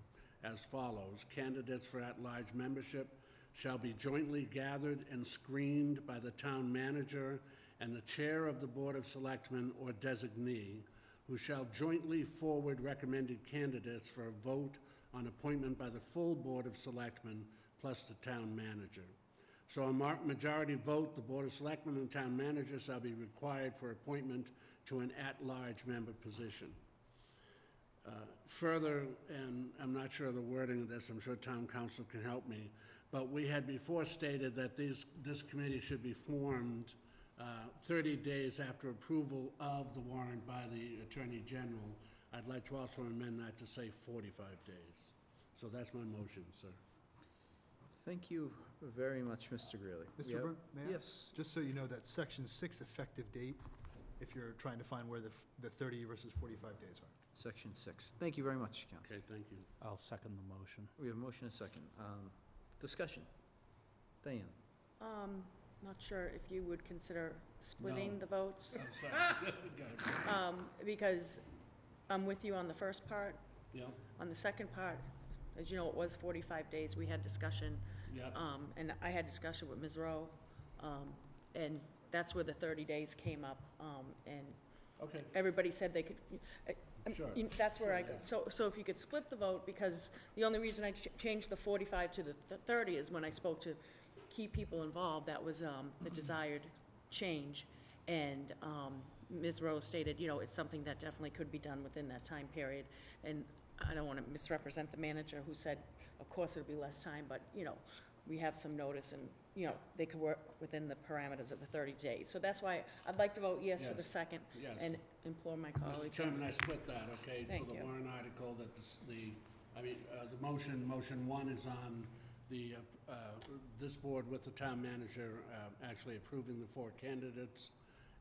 as follows. Candidates for at-large membership shall be jointly gathered and screened by the town manager and the chair of the Board of Selectmen or designee, who shall jointly forward recommended candidates for a vote on appointment by the full Board of Selectmen plus the town manager. So a majority vote, the Board of Selectmen and town manager shall be required for appointment to an at-large member position. Further, and I'm not sure of the wording of this, I'm sure town council can help me, but we had before stated that this committee should be formed 30 days after approval of the warrant by the Attorney General. I'd like to also amend that to say 45 days. So that's my motion, sir. Thank you very much, Mr. Greeley. Mr. Byrne, may I? Yes. Just so you know, that section 6 effective date, if you're trying to find where the 30 versus 45 days are. Section 6. Thank you very much, Council. Okay, thank you. I'll second the motion. We have a motion and a second. Discussion. Diane. Not sure if you would consider splitting the votes. I'm sorry. Because I'm with you on the first part. Yeah. On the second part, as you know, it was 45 days. We had discussion. Yeah. And I had discussion with Ms. Rowe, and that's where the 30 days came up. And okay. Everybody said they could. Sure. That's where I could. So if you could split the vote, because the only reason I changed the 45 to the 30 is when I spoke to key people involved, that was the desired change, and Ms. Rowe stated, it's something that definitely could be done within that time period, and I don't want to misrepresent the manager who said, of course it'll be less time, but we have some notice, and they could work within the parameters of the 30 days. So that's why I'd like to vote yes for the second, and implore my colleagues. Mr. Chairman, I split that, okay, for the warrant article that the motion one is on the this board with the town manager actually approving the 4 candidates,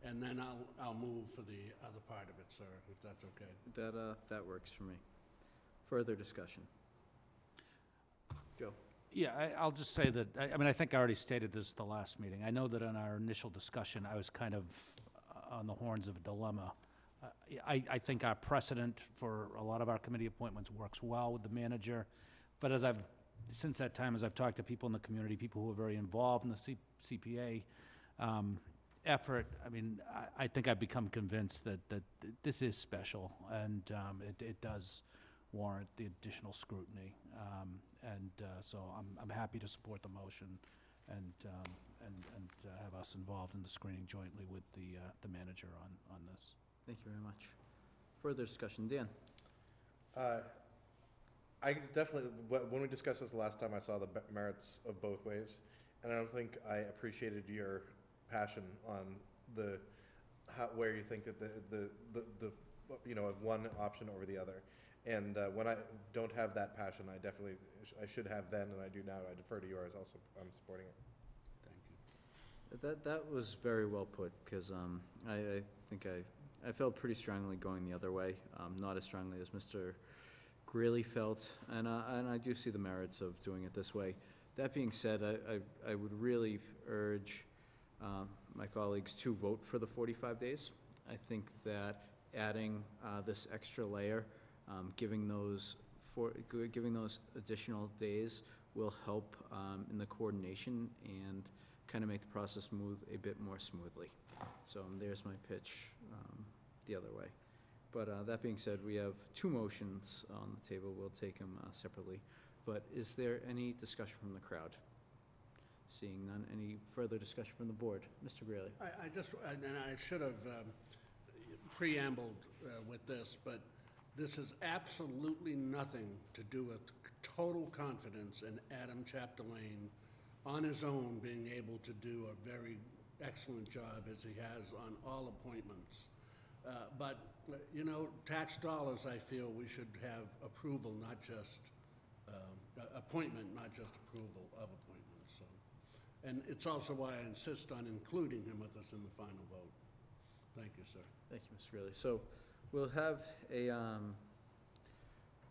and then I'll move for the other part of it, sir, if that's okay. That works for me. Further discussion. Joe. Yeah, I'll just say that I think I already stated this at the last meeting. I know that in our initial discussion, I was kind of on the horns of a dilemma. I think our precedent for a lot of our committee appointments works well with the manager, but since that time, as I've talked to people in the community, people who are very involved in the CPA effort, I think I've become convinced that this is special, and it does warrant the additional scrutiny. So I'm happy to support the motion, and have us involved in the screening jointly with the manager on this. Thank you very much. Further discussion, Dan. I definitely, when we discussed this the last time, I saw the merits of both ways, and I don't think I appreciated your passion on where you think that one option over the other. And when I don't have that passion, I should have then, and I do now. I defer to yours. Also, I'm supporting it. Thank you. That was very well put, because I think I felt pretty strongly going the other way, not as strongly as Mr. Greeley felt, and I do see the merits of doing it this way. That being said, I would really urge my colleagues to vote for the 45 days. I think that adding this extra layer, giving those additional days, will help in the coordination and kind of make the process move a bit more smoothly. So there's my pitch the other way. But that being said, we have 2 motions on the table. We'll take them separately. But is there any discussion from the crowd? Seeing none, any further discussion from the board? Mr. Greeley. I just, and I should have preambled with this, but this has absolutely nothing to do with total confidence in Adam Chapdelaine on his own being able to do a very excellent job as he has on all appointments. But, you know, tax dollars, I feel we should have approval, not just appointment, not just approval of appointments. So. And it's also why I insist on including him with us in the final vote. Thank you, sir. Thank you, Mr. Greeley. So we'll have a,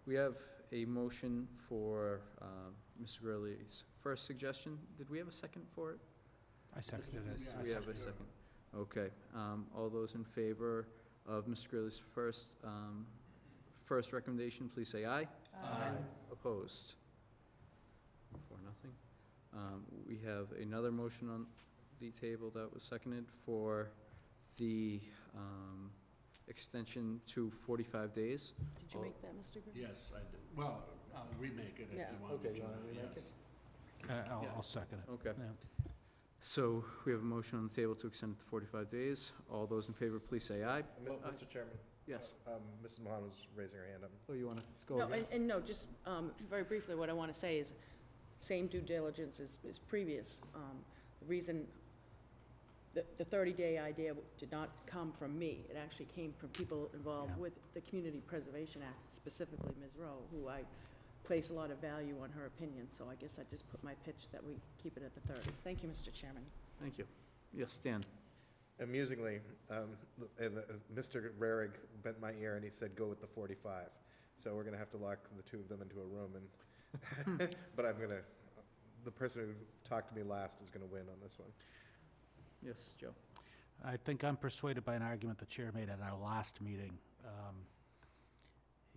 we have a motion for Mr. Greeley's first suggestion. Did we have a second for it? I seconded it. Yeah, we have a second. Okay. All those in favor of Mr. Greeley's first, first recommendation, please say aye. Aye. Opposed? 4-0. We have another motion on the table that was seconded for the extension to 45 days. Did you make that, Mr. Greeley? Yes, I did. Well, I'll remake it if you want me to. Yes. I'll second it. Okay. Yeah. So we have a motion on the table to extend it to 45 days. All those in favor, please say aye. Mr. Chairman. Yes. Mrs. Mahan was raising her hand. Oh, you want to go? No, and no, just very briefly, what I want to say is same due diligence as previous. The reason the 30-day idea did not come from me. It actually came from people involved with the Community Preservation Act, specifically Ms. Rowe, who I place a lot of value on her opinion. So I guess I just put my pitch that we keep it at the 30. Thank you, Mr. Chairman. Thank you. Yes, Dan. Amusingly, and Mr. Rarick bent my ear and he said, go with the 45. So we're going to have to lock the two of them into a room. And but I'm going to, the person who talked to me last is going to win on this one. Yes, Joe. I think I'm persuaded by an argument the chair made at our last meeting.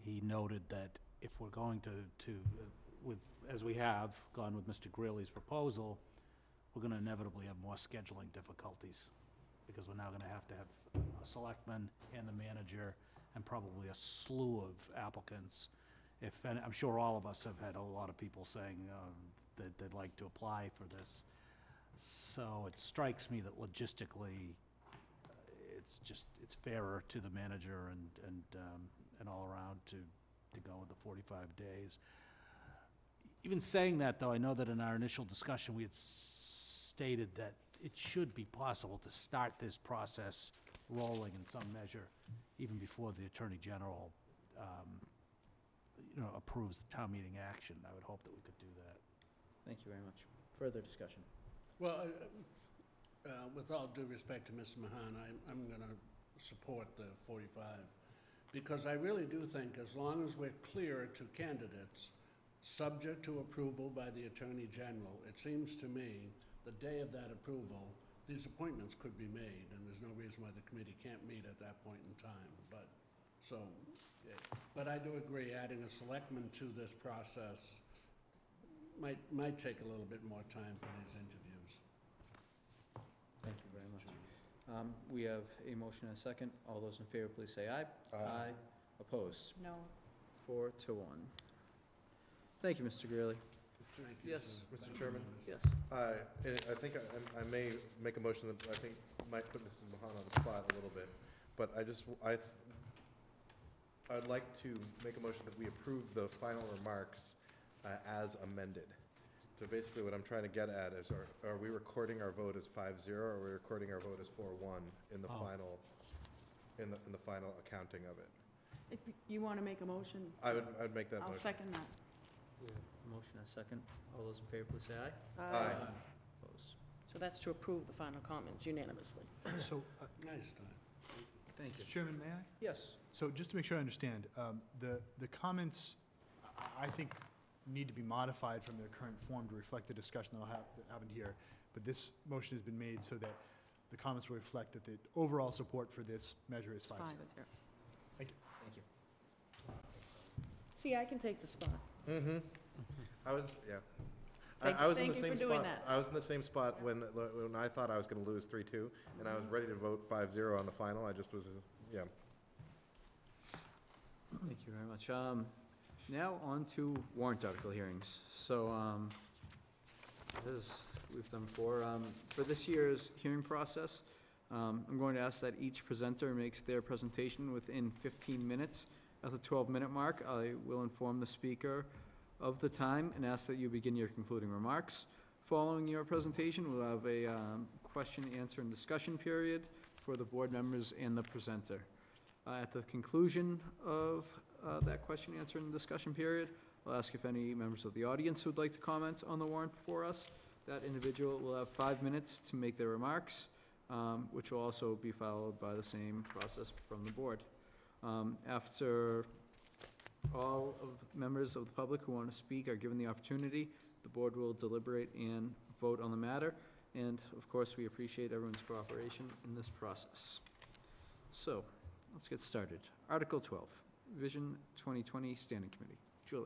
He noted that if we're going to, as we have gone with Mr. Greeley's proposal, we're going to inevitably have more scheduling difficulties, because we're now going to have a selectman and the manager and probably a slew of applicants. If, and I'm sure all of us have had a lot of people saying that they'd like to apply for this. So it strikes me that logistically, it's fairer to the manager and all around to go with the 45 days. Even saying that, though, I know that in our initial discussion we had stated that it should be possible to start this process rolling in some measure, even before the Attorney General, you know, approves the town meeting action. I would hope that we could do that. Thank you very much. Further discussion. Well, with all due respect to Ms. Mahan, I'm going to support the 45. Because I really do think as long as we're clear to candidates, subject to approval by the Attorney General, it seems to me the day of that approval, these appointments could be made, and there's no reason why the committee can't meet at that point in time. But so, but I do agree adding a selectman to this process might take a little bit more time for these interviews. Thank you very much. We have a motion and a second. All those in favor, please say aye. Aye. Aye. Opposed? No. 4-1. Thank you, Mr. Greeley. Yes. Mr. Chairman? Yes. I think I may make a motion that I think might put Mrs. Mahan on the spot a little bit, but I'd like to make a motion that we approve the final remarks as amended. So basically what I'm trying to get at is, are we recording our vote as 5-0, or are we recording our vote as 4-1 in the final, in the final accounting of it? If you want to make a motion. I would make that motion. I'll second that. Yeah. Motion and a second. All those in favor, please say aye. Aye. Opposed. So that's to approve the final comments unanimously. So nice time. Thank you. Mr. Chairman, may I? Yes. So just to make sure I understand, the comments, I think, need to be modified from their current form to reflect the discussion that happened here. But this motion has been made so that the comments will reflect that the overall support for this measure is 5-0. Thank you. Thank you. See, I can take the spot. Mm-hmm. I was in the same spot when I thought I was going to lose 3-2, and I was ready to vote 5-0 on the final. I just was, yeah. Thank you very much. Now on to warrant article hearings. So as we've done before, for this year's hearing process, I'm going to ask that each presenter makes their presentation within 15 minutes. At the 12-minute mark, I will inform the speaker of the time and ask that you begin your concluding remarks. Following your presentation, we'll have a question, answer, and discussion period for the board members and the presenter. At the conclusion of that question, answer, and discussion period, I'll ask if any members of the audience would like to comment on the warrant before us. That individual will have 5 minutes to make their remarks, which will also be followed by the same process from the board. After all of members of the public who want to speak are given the opportunity, the board will deliberate and vote on the matter. And of course, we appreciate everyone's cooperation in this process. So let's get started. Article 12, Vision 2020 Standing Committee. Julie.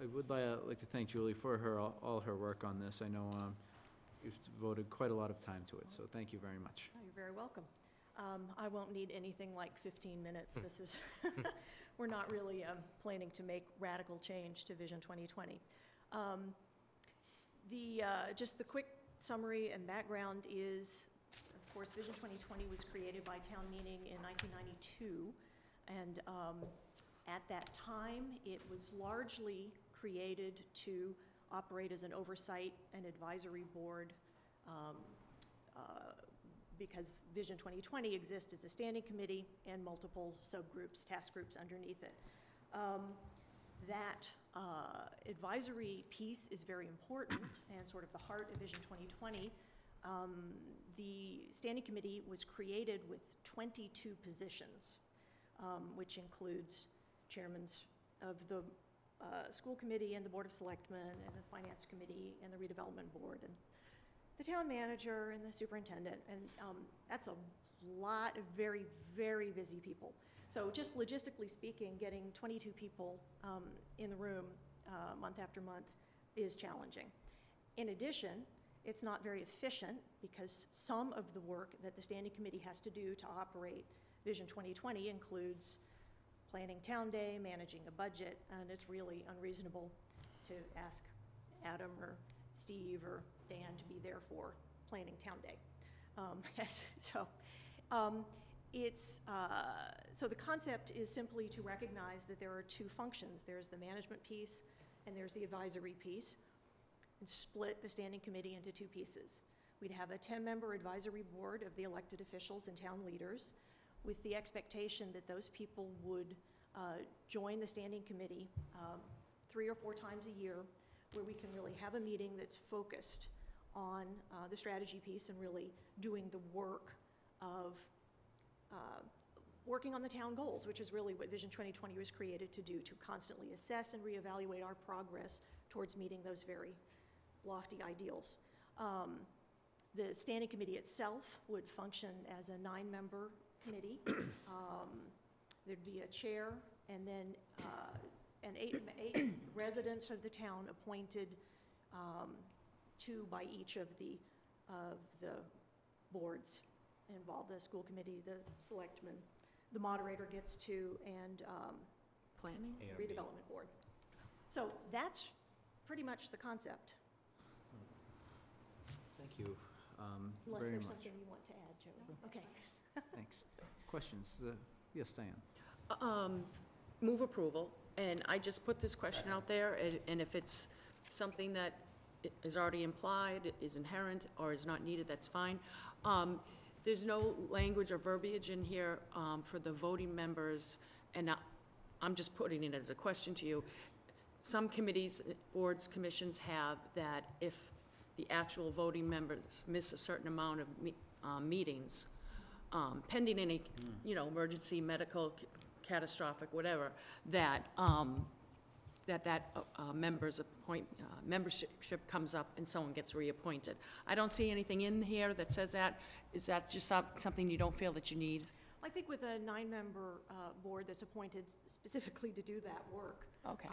I would like to thank Julie for her all her work on this. I know you've devoted quite a lot of time to it, so thank you very much. Oh, you're very welcome. I won't need anything like 15 minutes. This is, we're not really planning to make radical change to Vision 2020. Just the quick summary and background is, of course, Vision 2020 was created by town meeting in 1992, and at that time, it was largely created to operate as an oversight and advisory board, because Vision 2020 exists as a standing committee and multiple subgroups, task groups underneath it. Advisory piece is very important and sort of the heart of Vision 2020. The standing committee was created with 22 positions, which includes chairmans of the school committee and the board of selectmen and the finance committee and the redevelopment board and the town manager and the superintendent. And that's a lot of very, very busy people. So just logistically speaking, getting 22 people in the room month after month is challenging. In addition, it's not very efficient because some of the work that the standing committee has to do to operate Vision 2020 includes planning town day, managing a budget, and it's really unreasonable to ask Adam or Steve or Dan to be there for planning town day. So the concept is simply to recognize that there are two functions. There's the management piece and there's the advisory piece, and split the standing committee into two pieces. We'd have a 10-member advisory board of the elected officials and town leaders with the expectation that those people would join the standing committee 3 or 4 times a year, where we can really have a meeting that's focused on the strategy piece and really doing the work of working on the town goals, which is really what Vision 2020 was created to do, to constantly assess and reevaluate our progress towards meeting those very lofty ideals. The standing committee itself would function as a 9-member committee. There'd be a chair and then and eight residents of the town appointed 2 by each of the boards involved, the school committee, the selectmen, the moderator gets 2, and planning, redevelopment board. So that's pretty much the concept. Thank you unless very there's much. Something you want to add, Joey. No. Okay. Thanks. Questions? Yes, Diane. Move approval. And I just put this question out there, and if it's something that is already implied, is inherent, or is not needed, that's fine. There's no language or verbiage in here for the voting members, and I'm just putting it as a question to you. Some committees, boards, commissions have that if the actual voting members miss a certain amount of meetings, pending any, you know, emergency, medical, catastrophic, whatever, that membership comes up and someone gets reappointed. I don't see anything in here that says that. Is that just something you don't feel that you need? I think with a 9-member board that's appointed specifically to do that work. Okay.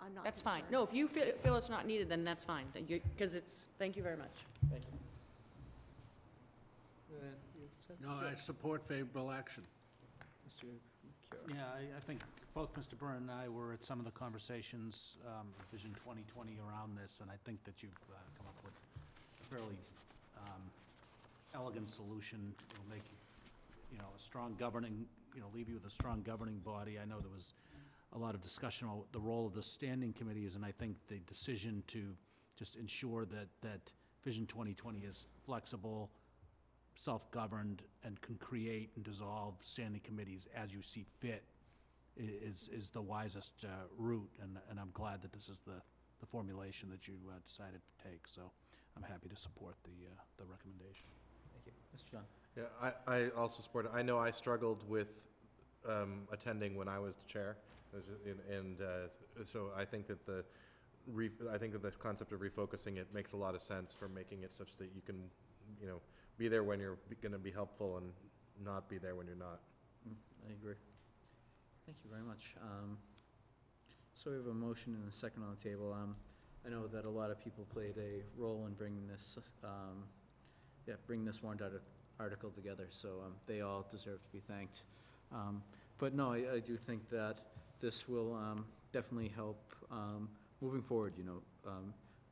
I'm not. That's concerned. Fine. No, if you feel it's not needed, then that's fine. Because it's. Thank you very much. Thank you. No, I support favorable action. Mr. Yeah, I think Both Mr. Byrne and I were at some of the conversations, Vision 2020 around this, and I think that you've come up with a fairly elegant solution. It'll make a strong governing, leave you with a strong governing body. I know there was a lot of discussion on the role of the standing committees, and I think the decision to just ensure that Vision 2020 is flexible, self-governed, and can create and dissolve standing committees as you see fit is the wisest route, and I'm glad that this is the formulation that you decided to take, so I'm happy to support the recommendation. Thank you. Mr. Dunn. Yeah, I also support it. I know I struggled with attending when I was the chair, so I think that the concept of refocusing it makes a lot of sense for making it such that you can, be there when you're going to be helpful and not be there when you're not. I agree. Thank you very much. So we have a motion and a second on the table. I know that a lot of people played a role in bringing this, warrant article together. So they all deserve to be thanked. But no, I do think that this will definitely help moving forward.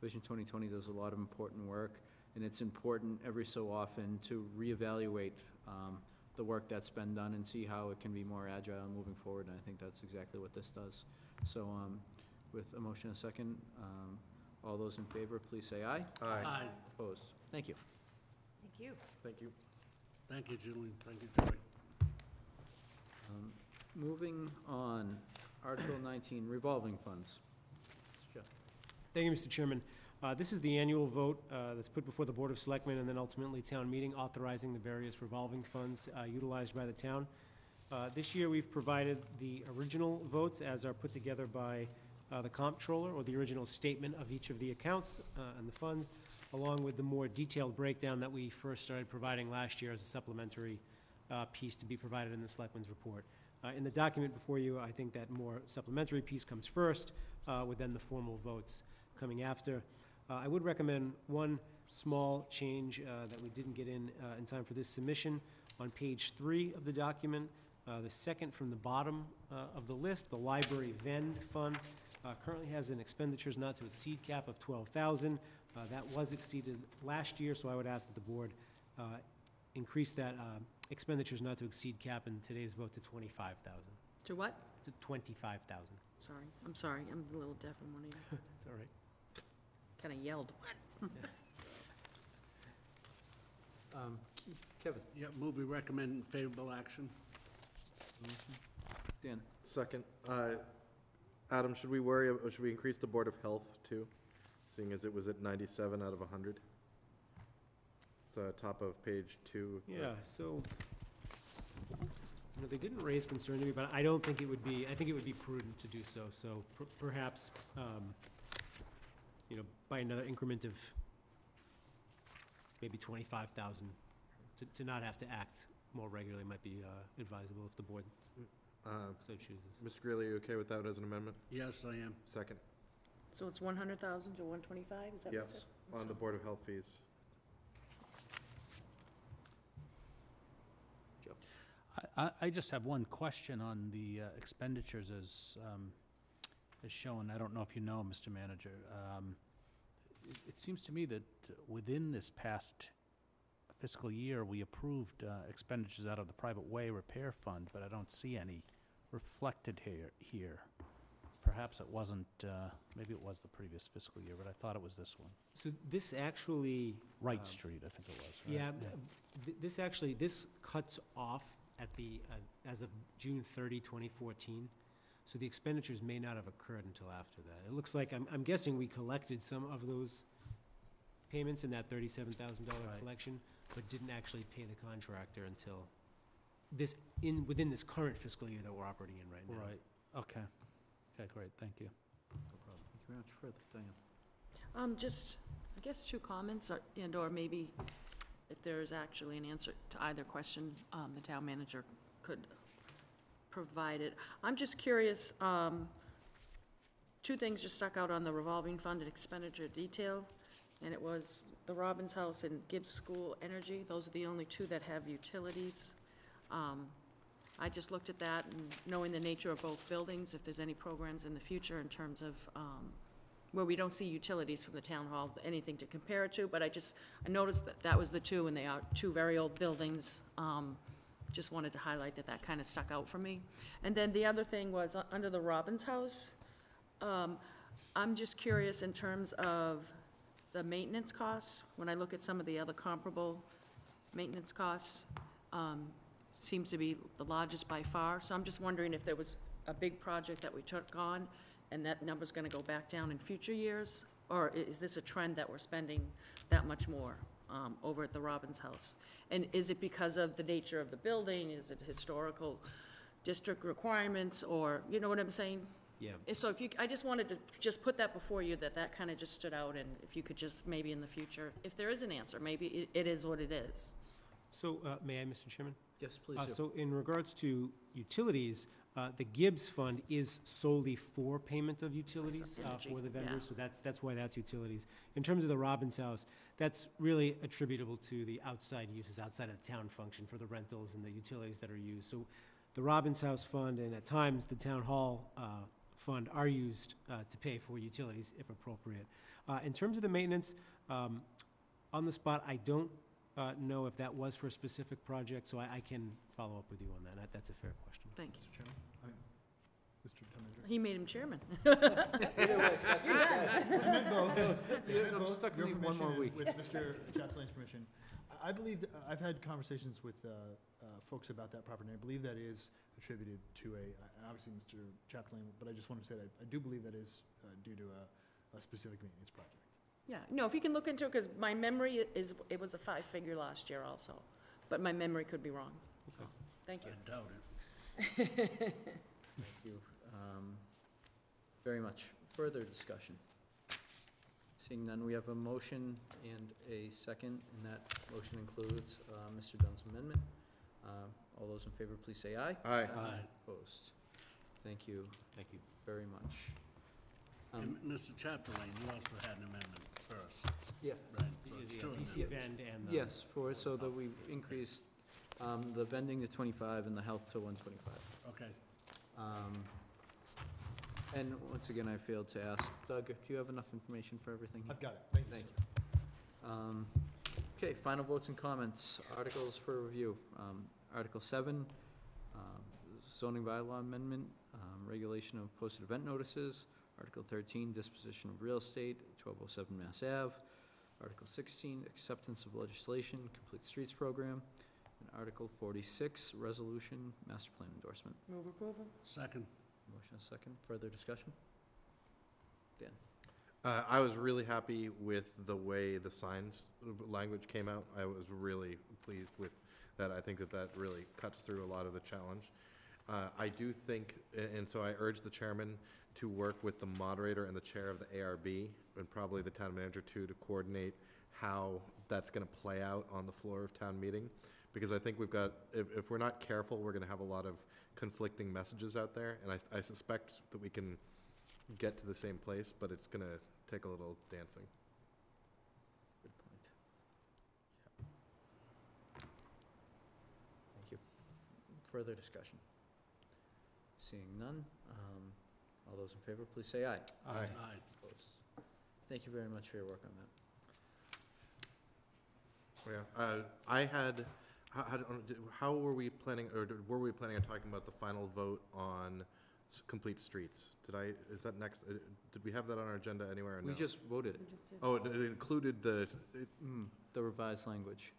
Vision 2020 does a lot of important work, and it's important every so often to reevaluate the work that's been done and see how it can be more agile moving forward, and I think that's exactly what this does. So with a motion and a second, all those in favor, please say aye. Aye. Aye. Opposed? Thank you. Thank you. Thank you. Thank you, Julie. Thank you, Joey. Moving on, Article 19, revolving funds. Mr. Jeff. Thank you, Mr. Chairman. This is the annual vote that's put before the Board of Selectmen and then ultimately town meeting, authorizing the various revolving funds utilized by the town. This year we've provided the original votes as are put together by the comptroller, or the original statement of each of the accounts and the funds, along with the more detailed breakdown that we first started providing last year as a supplementary piece to be provided in the Selectmen's report. In the document before you, I think that more supplementary piece comes first, with then the formal votes coming after. I would recommend one small change that we didn't get in time for this submission. On page 3 of the document, the second from the bottom of the list, the Library Vend Fund currently has an expenditures not to exceed cap of $12,000. That was exceeded last year, so I would ask that the board increase that expenditures not to exceed cap in today's vote to $25,000. To what? To $25,000. Sorry, I'm sorry. I'm a little deaf in one ear. It's all right. Kind of yelled. Kevin. Yeah, move we recommend favorable action. Dan. Second. Adam, should we increase the Board of Health too, seeing as it was at 97 out of 100? It's top of page 2. Yeah, so they didn't raise concern to me, but I don't think it would be, I think it would be prudent to do so, so perhaps by another increment of maybe 25,000 to not have to act more regularly might be advisable if the board so chooses. Mr. Greeley, are you okay with that as an amendment? Yes, I am. Second. So it's 100,000 to 125? Is that what you said? Yes, on the Board of Health fees. Joe. I just have one question on the expenditures as shown. I don't know if you know, Mr. Manager, it seems to me that within this past fiscal year we approved expenditures out of the private way repair fund, but I don't see any reflected here. Perhaps it wasn't, maybe it was the previous fiscal year, but I thought it was this one. So this actually... Wright Street, I think it was. Right? Yeah, yeah. This actually, this cuts off at the, as of June 30, 2014. So the expenditures may not have occurred until after that. It looks like, I'm guessing we collected some of those payments in that $37,000 right. collection, but didn't actually pay the contractor until this, within this current fiscal year that we're operating in right now. Right, okay. Okay, great, thank you. No problem. Thank you very much. Further, Diane. Just, I guess, 2 comments, or maybe if there is actually an answer to either question, the town manager could provided. I'm just curious, 2 things just stuck out on the revolving fund and expenditure detail, and it was the Robbins House and Gibbs School Energy. Those are the only 2 that have utilities. I just looked at that, and knowing the nature of both buildings, if there's any programs in the future in terms of where we don't see utilities from the town hall, anything to compare it to, but I noticed that that was the two, and they are two very old buildings. Just wanted to highlight that kind of stuck out for me. And then the other thing was under the Robbins House. I'm just curious in terms of the maintenance costs. When I look at some of the other comparable maintenance costs, seems to be the largest by far. So I'm just wondering if there was a big project that we took on and that number's going to go back down in future years, or is this a trend that we're spending that much more over at the Robbins House? And is it because of the nature of the building? Is it historical district requirements, or you know what I'm saying? Yeah. So if you, I just wanted to just put that before you, that kind of just stood out, and if you could just maybe in the future, if there is an answer, maybe it is what it is. So may I, Mr. Chairman? Yes, please. So in regards to utilities, the Gibbs Fund is solely for payment of utilities for the vendors, yeah. So that's why that's utilities. In terms of the Robbins House, that's really attributable to the outside uses, outside of the town function, for the rentals and the utilities that are used. So the Robbins House Fund and at times the Town Hall Fund are used to pay for utilities if appropriate. In terms of the maintenance, on the spot, I don't know if that was for a specific project, so I can follow up with you on that. That's a fair question. Thank you. Mr. Chairman. Mr. Tomager. He made him chairman. I'm stuck with one more week. With Mr. Chaplain's permission. I believe I've had conversations with folks about that property, and I believe that is attributed to obviously Mr. Chaplain, but I just want to say that I do believe that is due to a specific maintenance project. Yeah, no, if you can look into it, because my memory is, it was a five-figure last year also, but my memory could be wrong. So, thank you. I doubt it. Thank you very much. Further discussion? Seeing none, we have a motion and a second, and that motion includes Mr. Dunn's amendment. All those in favor, please say aye. Aye. Aye. Opposed. Thank you. Thank you very much. Mr. Chaplain, you also had an amendment first. Yeah. Right. So the event and the yes, for so that we increased the vending to 25 and the health to 125. Okay. And once again, I failed to ask. Doug, do you have enough information for everything? I've got it. Thank you. Okay, final votes and comments. Articles for review. Article 7, zoning bylaw amendment, regulation of posted event notices. Article 13, disposition of real estate, 1207 Mass Ave. Article 16, acceptance of legislation, complete streets program. And Article 46, resolution, master plan endorsement. Move approval. Second. Motion second. Further discussion? Dan. I was really happy with the way the signs language came out. I was really pleased with that. I think that really cuts through a lot of the challenge. I do think, and so I urge the chairman to work with the moderator and the chair of the ARB and probably the town manager too to coordinate how that's going to play out on the floor of town meeting, because I think we've got, if we're not careful, we're going to have a lot of conflicting messages out there, and I suspect that we can get to the same place, but it's going to take a little dancing. Good point. Yeah. Thank you. Further discussion? Seeing none. All those in favor, please say aye. Aye. Aye. Aye. Opposed. Thank you very much for your work on that. Yeah, I had. How were we planning, or were we planning on talking about the final vote on complete streets? Is that next? Did we have that on our agenda anywhere? Or no? We just voted. We just did. Oh, it included the revised language.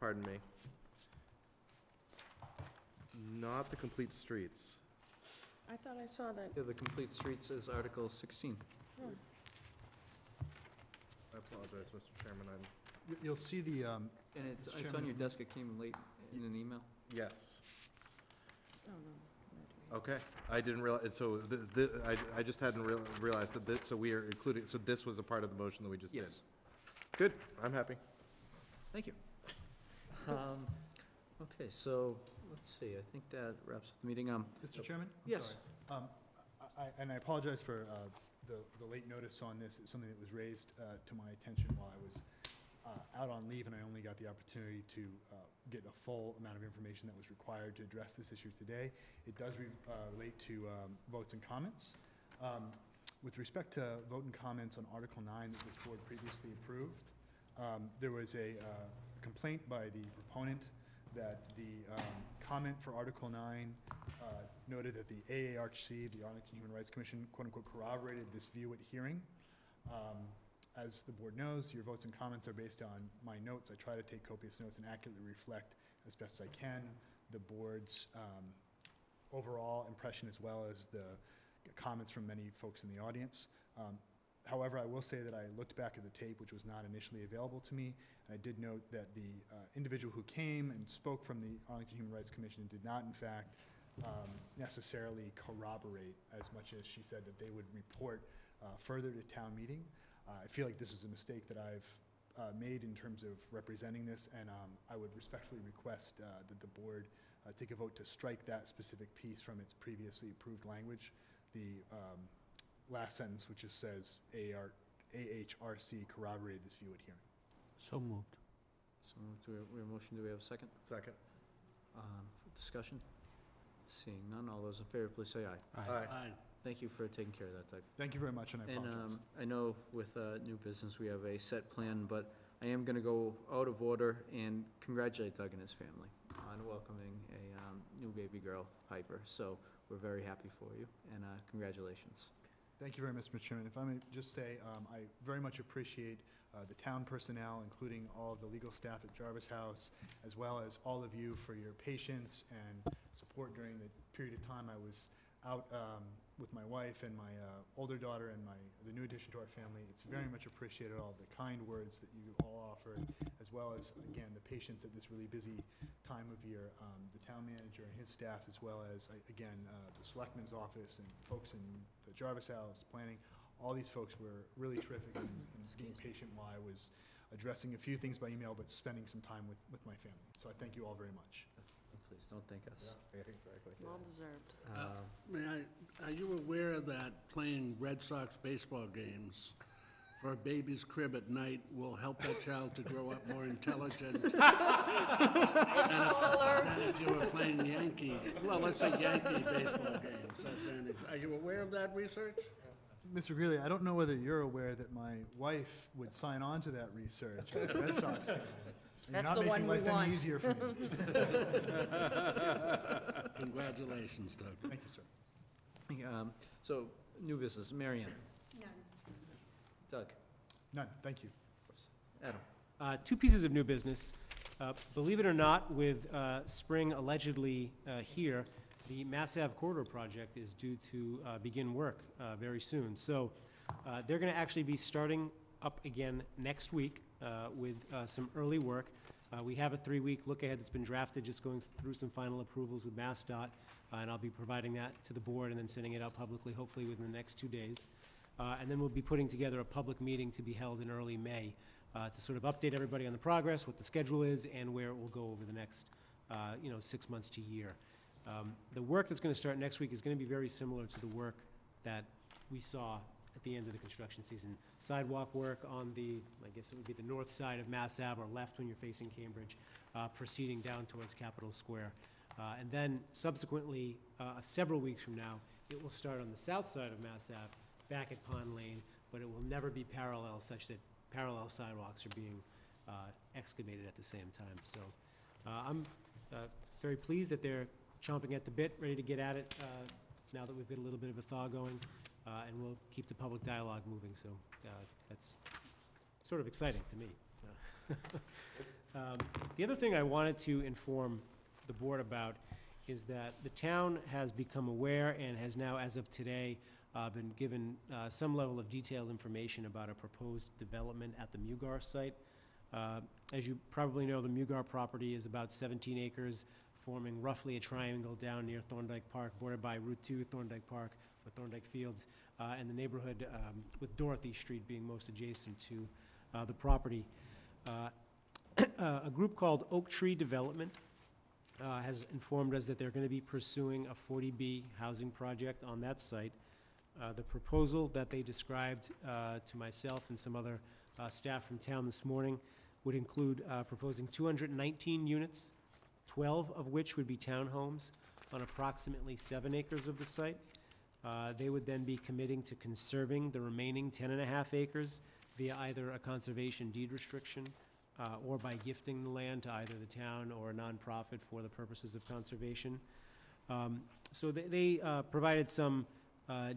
Pardon me. Not the complete streets. I thought I saw that. Yeah, the complete streets is Article 16. Oh. I apologize, Mr. Chairman. You'll see the. And it's on your desk. It came late in an email. Yes. Oh, no. Okay, I didn't realize. And so I just hadn't realized that. So we are including. So this was a part of the motion that we just did. Good. I'm happy. Thank you. Okay, so. Let's see, I think that wraps up the meeting. Mr. Chairman? I'm yes. Sorry. And I apologize for the late notice on this. It's something that was raised to my attention while I was out on leave, and I only got the opportunity to get a full amount of information that was required to address this issue today. It does relate to votes and comments. With respect to vote and comments on Article 9 that this board previously approved, there was a complaint by the proponent that the comment for Article 9 noted that the AARHC, the Arlington Human Rights Commission, quote unquote, corroborated this view at hearing. As the board knows, your votes and comments are based on my notes. I try to take copious notes and accurately reflect as best as I can the board's overall impression, as well as the comments from many folks in the audience. However, I will say that I looked back at the tape, which was not initially available to me, and I did note that the individual who came and spoke from the Arlington Human Rights Commission did not, in fact, necessarily corroborate as much as she said that they would report further to town meeting. I feel like this is a mistake that I've made in terms of representing this, and I would respectfully request that the board take a vote to strike that specific piece from its previously approved language. The last sentence, which just says AHRC corroborated this view at hearing. So moved. So moved. We have a motion. Do we have a second? Second. Discussion? Seeing none, all those in favor, please say aye. Aye. Aye. Aye. Thank you for taking care of that, Doug. Thank you very much, and I apologize. I know with new business we have a set plan, but I am going to go out of order and congratulate Doug and his family on welcoming a new baby girl, Piper. So we're very happy for you, and congratulations. Thank you very much, Mr. Chairman. If I may just say, I very much appreciate the town personnel, including all of the legal staff at Jarvis House, as well as all of you for your patience and support during the period of time I was out with my wife and my older daughter and the new addition to our family. It's very much appreciated, all the kind words that you all offered, as well as, again, the patience at this really busy time of year. The town manager and his staff, as well as, again, the selectman's office and folks in the Jarvis House, planning, all these folks were really terrific and being patient while I was addressing a few things by email, but spending some time with my family. So I thank you all very much. Please don't thank us. Yeah, exactly. Well deserved. Are you aware that playing Red Sox baseball games for a baby's crib at night will help that child to grow up more intelligent and taller than if you were playing Yankee, well, let's say Yankee baseball games? That's, are you aware of that research? Mr. Greeley, I don't know whether you're aware that my wife would sign on to that research as a Red Sox fan. You're that's not the one we want. Easier for me. Congratulations, Doug. Thank you, sir. So, new business. Marianne. None. Doug. None. Thank you. Of course. Adam. Two pieces of new business. Believe it or not, with spring allegedly here, the Mass Ave corridor project is due to begin work very soon. So, they're going to actually be starting up again next week with some early work. We have a 3-week look ahead that's been drafted, just going through some final approvals with MassDOT, and I'll be providing that to the board and then sending it out publicly, hopefully within the next 2 days. And then we'll be putting together a public meeting to be held in early May to sort of update everybody on the progress, what the schedule is, and where it will go over the next 6 months to year. The work that's going to start next week is going to be very similar to the work that we saw at the end of the construction season. Sidewalk work on the, I guess it would be the north side of Mass Ave, or left when you're facing Cambridge, proceeding down towards Capitol Square. And then subsequently, several weeks from now, it will start on the south side of Mass Ave, back at Pond Lane, but it will never be parallel, such that parallel sidewalks are being excavated at the same time. So I'm very pleased that they're chomping at the bit, ready to get at it now that we've got a little bit of a thaw going. And we'll keep the public dialogue moving, so that's sort of exciting to me. The other thing I wanted to inform the board about is that the town has become aware and has now, as of today, been given some level of detailed information about a proposed development at the Mugar site. As you probably know, the Mugar property is about 17 acres, forming roughly a triangle down near Thorndike Park, bordered by Route 2, Thorndike Park, or Thorndike Fields, and the neighborhood with Dorothy Street being most adjacent to the property. A group called Oak Tree Development has informed us that they're going to be pursuing a 40B housing project on that site. The proposal that they described to myself and some other staff from town this morning would include proposing 219 units, 12 of which would be townhomes on approximately 7 acres of the site. They would then be committing to conserving the remaining 10.5 acres via either a conservation deed restriction or by gifting the land to either the town or a nonprofit for the purposes of conservation. So they provided some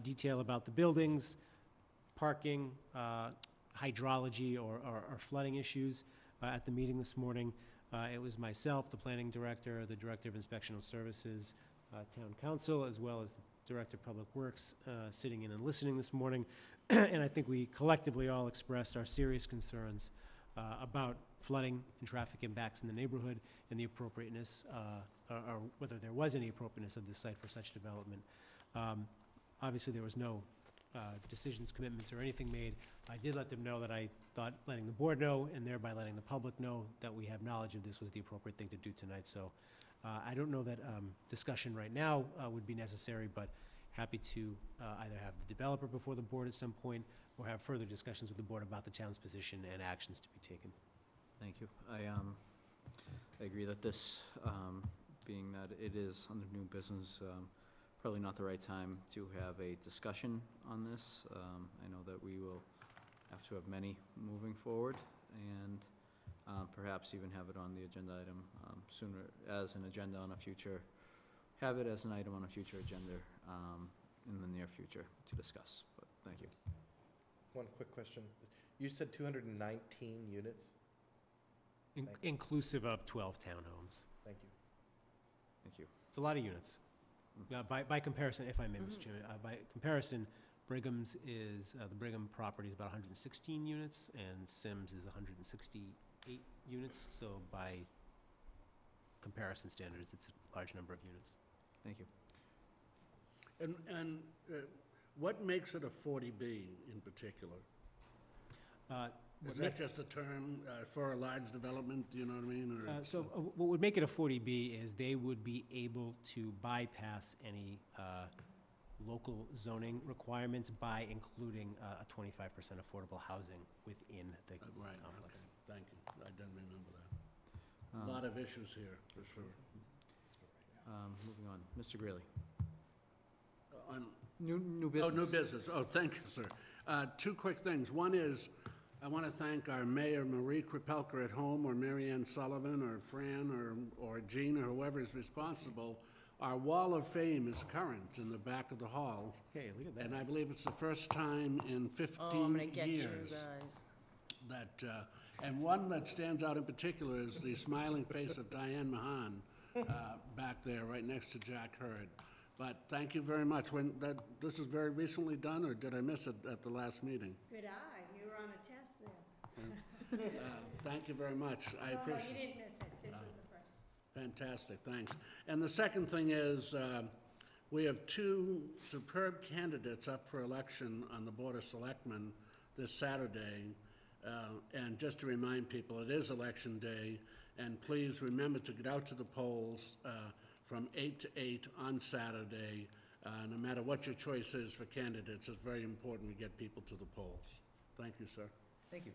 detail about the buildings, parking, hydrology or flooding issues at the meeting this morning. It was myself, the planning director, the director of inspectional services, town council, as well as the director of public works sitting in and listening this morning. And I think we collectively all expressed our serious concerns about flooding and traffic impacts in the neighborhood and the appropriateness or whether there was any appropriateness of this site for such development. Obviously there was no decisions, commitments, or anything made. I did let them know that I thought letting the board know and thereby letting the public know that we have knowledge of this was the appropriate thing to do tonight. So I don't know that discussion right now would be necessary, but happy to either have the developer before the board at some point or have further discussions with the board about the town's position and actions to be taken. Thank you. I agree that this, being that it is under new business, probably not the right time to have a discussion on this. I know that we will have to have many moving forward and perhaps even have it on the agenda item sooner as an agenda on a future, have it as an item on a future agenda in the near future to discuss, but thank you. One quick question. You said 219 units? Inclusive of 12 townhomes. Thank you. Thank you. It's a lot of units. By comparison, if I may, Mr. Chairman, by comparison, Brigham's is, the Brigham property is about 116 units, and Sims is 168 units, so by comparison standards, it's a large number of units. Thank you. And what makes it a 40B in particular? Is that just a term for a large development, do you know what I mean? Or what would make it a 40B is they would be able to bypass any local zoning requirements by including a 25% affordable housing within the right, complex. Okay. Thank you. I didn't remember that. A lot of issues here, for sure. Moving on. Mr. Greeley. On new business. Oh, new business. Oh, thank you, sir. Two quick things. One is, I want to thank our mayor, Marie Kripelker at home, or Marianne Sullivan, or Fran, or Jean, or whoever is responsible. Our wall of fame is current in the back of the hall. Hey, look at that. And I believe it's the first time in 15 years that, and one that stands out in particular is the smiling face of Diane Mahan back there, right next to Jack Hurd. But thank you very much. When that, this is very recently done, or did I miss it at the last meeting? Good eye. You were on a test. Thank you very much. I appreciate it. You didn't miss it. This was the first. Fantastic. Thanks. And the second thing is we have two superb candidates up for election on the Board of Selectmen this Saturday. And just to remind people, it is election day. And please remember to get out to the polls from 8 to 8 on Saturday. No matter what your choice is for candidates, it's very important we get people to the polls. Thank you, sir. Thank you.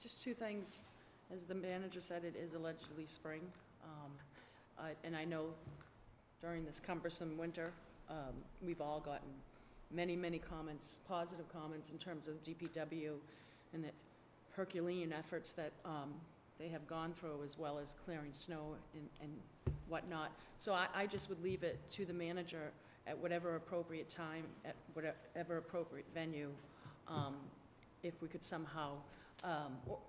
Just two things. As the manager said, it is allegedly spring. And I know during this cumbersome winter, we've all gotten many, many comments, positive comments in terms of DPW and the Herculean efforts that they have gone through, as well as clearing snow and whatnot. So I just would leave it to the manager at whatever appropriate time, at whatever appropriate venue, if we could somehow,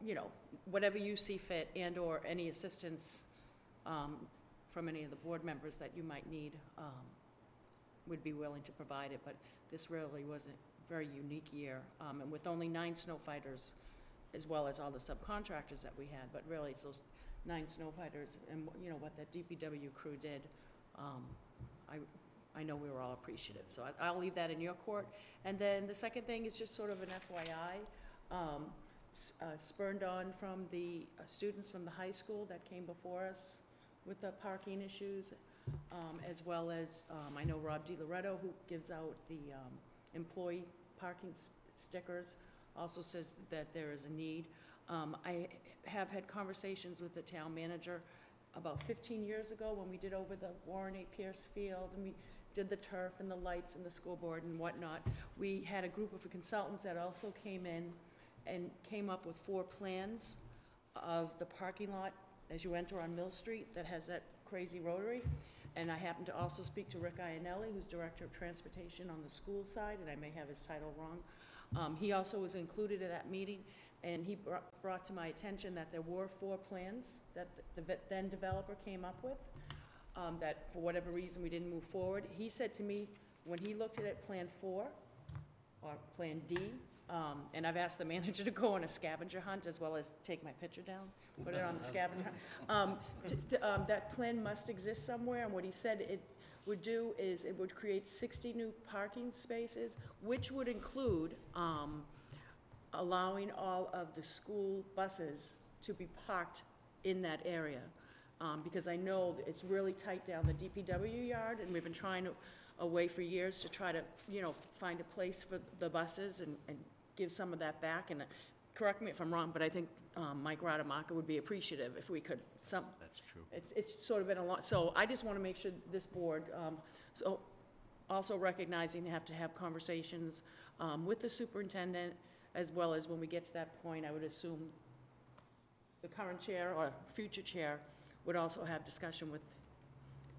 you know, whatever you see fit, and or any assistance from any of the board members that you might need, would be willing to provide it. But this really was a very unique year. And with only 9 snow fighters, as well as all the subcontractors that we had, but really it's those 9 snow fighters and, you know, what that DPW crew did. I know we were all appreciative, so I'll leave that in your court. And then the second thing is just sort of an FYI, spurned on from the students from the high school that came before us with the parking issues, as well as I know Rob DiLoretto, who gives out the employee parking stickers, also says that there is a need. I have had conversations with the town manager about 15 years ago when we did over the Warren A. Pierce Field, and we did the turf and the lights and the school board and whatnot. We had a group of consultants that also came in and came up with 4 plans of the parking lot as you enter on Mill Street that has that crazy rotary. And I happened to also speak to Rick Ianelli, who's Director of Transportation on the school side, and I may have his title wrong. He also was included at that meeting, and he brought to my attention that there were 4 plans that the then developer came up with, that for whatever reason we didn't move forward. He said to me, when he looked at it, Plan 4, or Plan D, and I've asked the manager to go on a scavenger hunt as well as take my picture down, put it on the scavenger hunt. That plan must exist somewhere, and what he said it would do is it would create 60 new parking spaces, which would include allowing all of the school buses to be parked in that area. Because I know it's really tight down the DPW yard, and we've been trying away for years to try to, you know, find a place for the buses and give some of that back. And correct me if I'm wrong, but I think Mike Rademacher would be appreciative if we could. That's true. It's sort of been a lot. So I just want to make sure this board, so also recognizing you have to have conversations with the superintendent, as well as when we get to that point, I would assume the current chair or future chair would also have discussion with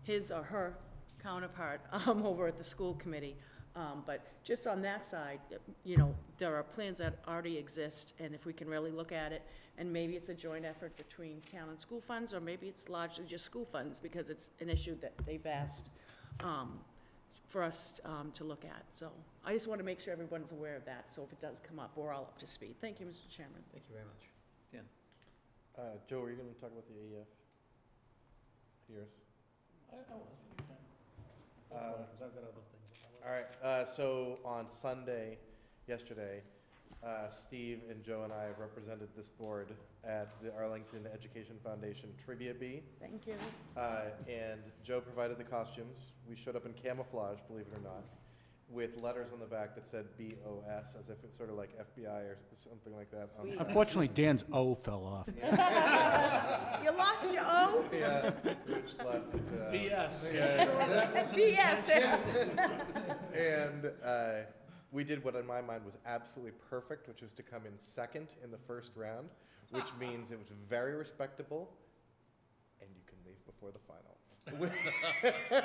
his or her counterpart over at the school committee. But just on that side, you know, there are plans that already exist, and if we can really look at it, and maybe it's a joint effort between town and school funds, or maybe it's largely just school funds because it's an issue that they've asked for us to look at. So I just want to make sure everyone's aware of that, so if it does come up, we're all up to speed. Thank you, Mr. Chairman. Thank you very much. Dan. Joe, were you going to talk about the AEF? Yours? I was. I've got other things. All right, so on Sunday, yesterday, Steve and Joe and I represented this board at the Arlington Education Foundation Trivia Bee. Thank you. And Joe provided the costumes. We showed up in camouflage, believe it or not, with letters on the back that said BOS, as if it's sort of like FBI or something like that. Unfortunately, Dan's O fell off. Yeah. You lost your O? Yeah, which left BS. Yeah, BS. And we did what in my mind was absolutely perfect, which was to come in second in the first round, which means it was very respectable, and you can leave before the final.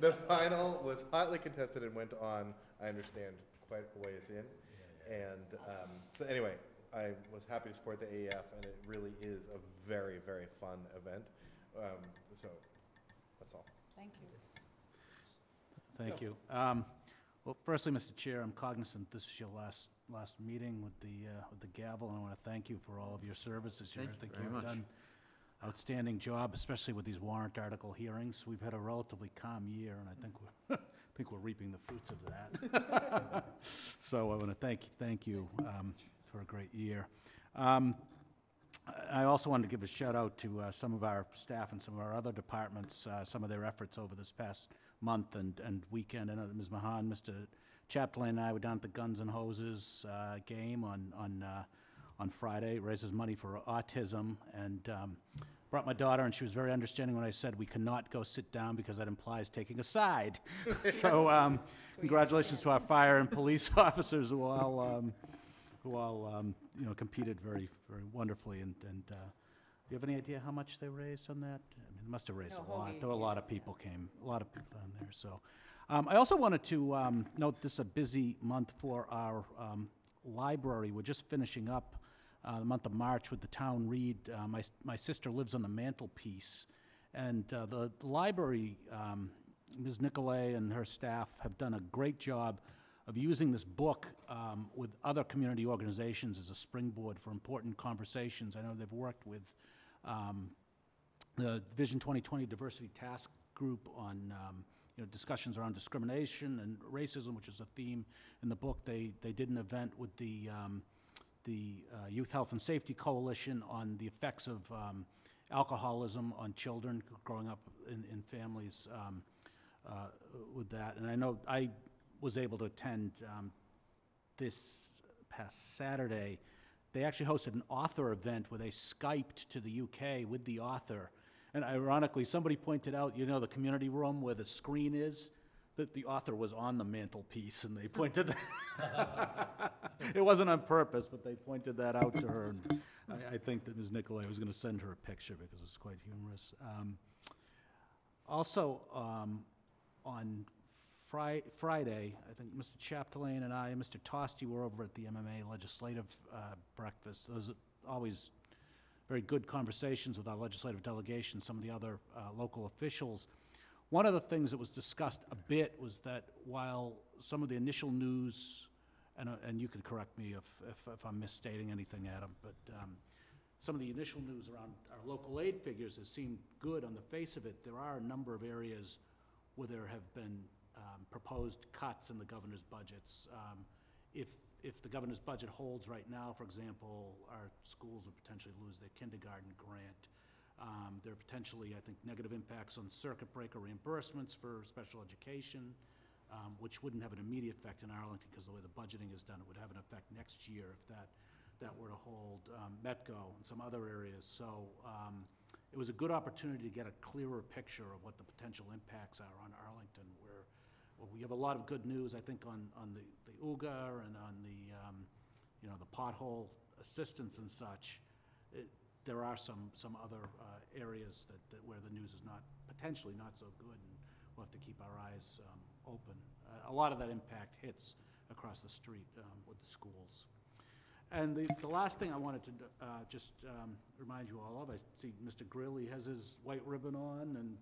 The final was hotly contested and went on, I understand, quite a ways in. Yeah. And so anyway, I was happy to support the AEF, and it really is a very, very fun event. So that's all. Thank you. Thank you. Well, firstly, Mr. Chair, I'm cognizant this is your last meeting with the gavel, and I want to thank you for all of your services. Thank you very much. You've done outstanding job, especially with these warrant article hearings. We've had a relatively calm year, and I think we're, reaping the fruits of that. So I want to thank you for a great year. I also wanted to give a shout out to some of our staff and some of our other departments, some of their efforts over this past month and weekend. I know Ms. Mahan, Mr. Chaplain, and I were down at the Guns and Hoses game on Friday. It raises money for autism, and brought my daughter, and she was very understanding when I said we cannot go sit down because that implies taking a side. So congratulations to our fire and police officers who all you know, competed very, very wonderfully. And do you have any idea how much they raised on that? I mean, it must have raised a lot. There were a lot of people came, a lot of people on there. So I also wanted to note this is a busy month for our library. We're just finishing up the month of March with the town read. My sister lives on the mantelpiece, and the library, Ms. Nicolay and her staff have done a great job of using this book with other community organizations as a springboard for important conversations. I know they've worked with the Vision 2020 Diversity Task Group on you know, discussions around discrimination and racism, which is a theme in the book. They did an event with the Youth Health and Safety Coalition on the effects of alcoholism on children growing up in families with that. And I know I was able to attend this past Saturday, they actually hosted an author event where they Skyped to the UK with the author. And ironically, somebody pointed out, you know, the community room where the screen is, that the author was on the mantelpiece, and they pointed that. It wasn't on purpose, but they pointed that out to her. And I think that Ms. Nicolay was going to send her a picture because it's quite humorous. On Friday, I think Mr. Chapdelaine and I and Mr. Tosti were over at the MMA legislative breakfast. Those are always very good conversations with our legislative delegation, some of the other local officials. One of the things that was discussed a bit was that while some of the initial news, and you can correct me if I'm misstating anything, Adam, but some of the initial news around our local aid figures has seemed good on the face of it, there are a number of areas where there have been proposed cuts in the governor's budgets. If the governor's budget holds right now, for example, our schools would potentially lose their kindergarten grant. There are potentially, I think, negative impacts on circuit breaker reimbursements for special education, which wouldn't have an immediate effect in Arlington because the way the budgeting is done, it would have an effect next year if that were to hold. METCO and some other areas. So it was a good opportunity to get a clearer picture of what the potential impacts are on Arlington, where we have a lot of good news, I think, on the UGA and on the, you know, the pothole assistance and such. There are some other areas that where the news is potentially not so good, and we'll have to keep our eyes open. A lot of that impact hits across the street with the schools. And the last thing I wanted to just remind you all of, I see Mr. Greeley has his white ribbon on, and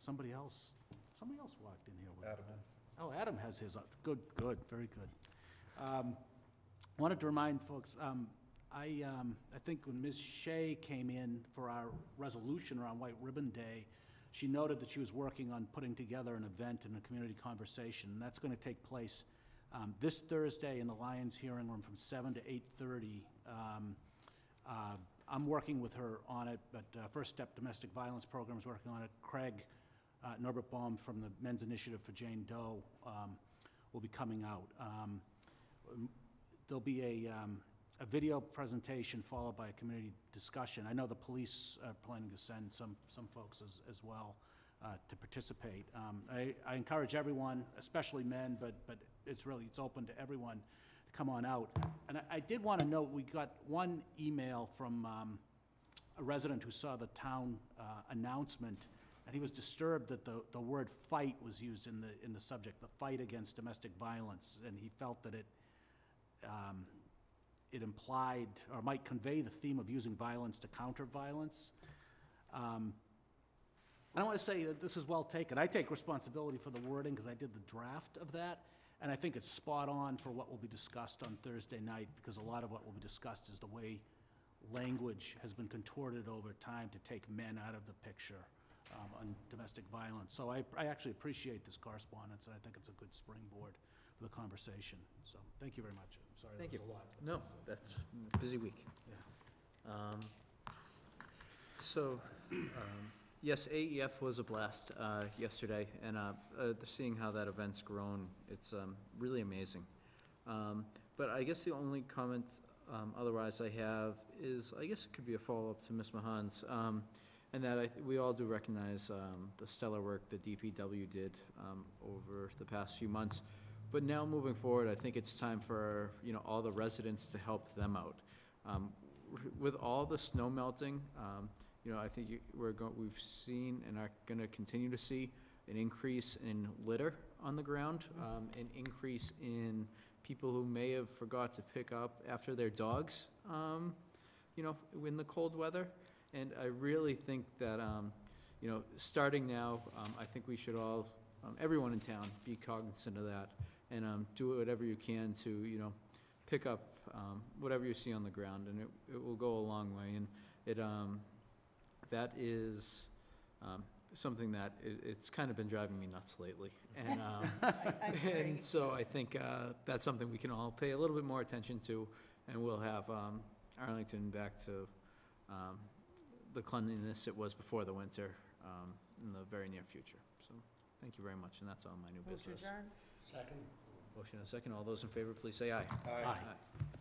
somebody else walked in here with Adam. Oh, Adam has his on. Good, very good. Wanted to remind folks, I think when Ms. Shea came in for our resolution around White Ribbon Day, she noted that she was working on putting together an event and a community conversation, and that's going to take place this Thursday in the Lions hearing room from 7 to 8:30. I'm working with her on it, but First Step Domestic Violence Program is working on it. Craig Norbert Baum from the Men's Initiative for Jane Doe will be coming out. There'll be a video presentation followed by a community discussion. I know the police are planning to send some folks as well to participate. I encourage everyone, especially men, but it's open to everyone to come on out. And I did want to note, we got one email from a resident who saw the town announcement, and he was disturbed that the word fight was used in the subject, the fight against domestic violence, and he felt that it implied or might convey the theme of using violence to counter violence. I don't want to say that this is well taken. I take responsibility for the wording because I did the draft of that, and I think it's spot on for what will be discussed on Thursday night, because a lot of what will be discussed is the way language has been contorted over time to take men out of the picture on domestic violence. So I actually appreciate this correspondence, and I think it's a good springboard for the conversation. So thank you very much. Sorry, thank you. A lot. No, that's a busy week. Yeah. Yes, AEF was a blast yesterday, and seeing how that event's grown, it's really amazing. But I guess the only comment otherwise I have is, I guess it could be a follow-up to Ms. Mahan's, and that we all do recognize the stellar work the DPW did over the past few months. But now moving forward, I think it's time for, you know, all the residents to help them out. With all the snow melting, you know, I think we've seen and are going to continue to see an increase in litter on the ground, an increase in people who may have forgot to pick up after their dogs, you know, in the cold weather. And I really think that, you know, starting now, I think we should all, everyone in town, be cognizant of that. And do whatever you can to, you know, pick up whatever you see on the ground, and it will go a long way. And that is something that it's kind of been driving me nuts lately. And and so I think that's something we can all pay a little bit more attention to, and we'll have Arlington back to the cleanliness it was before the winter in the very near future. So thank you very much, and that's all my new business. Second. Motion and a second. All those in favor, please say aye. Aye. Aye.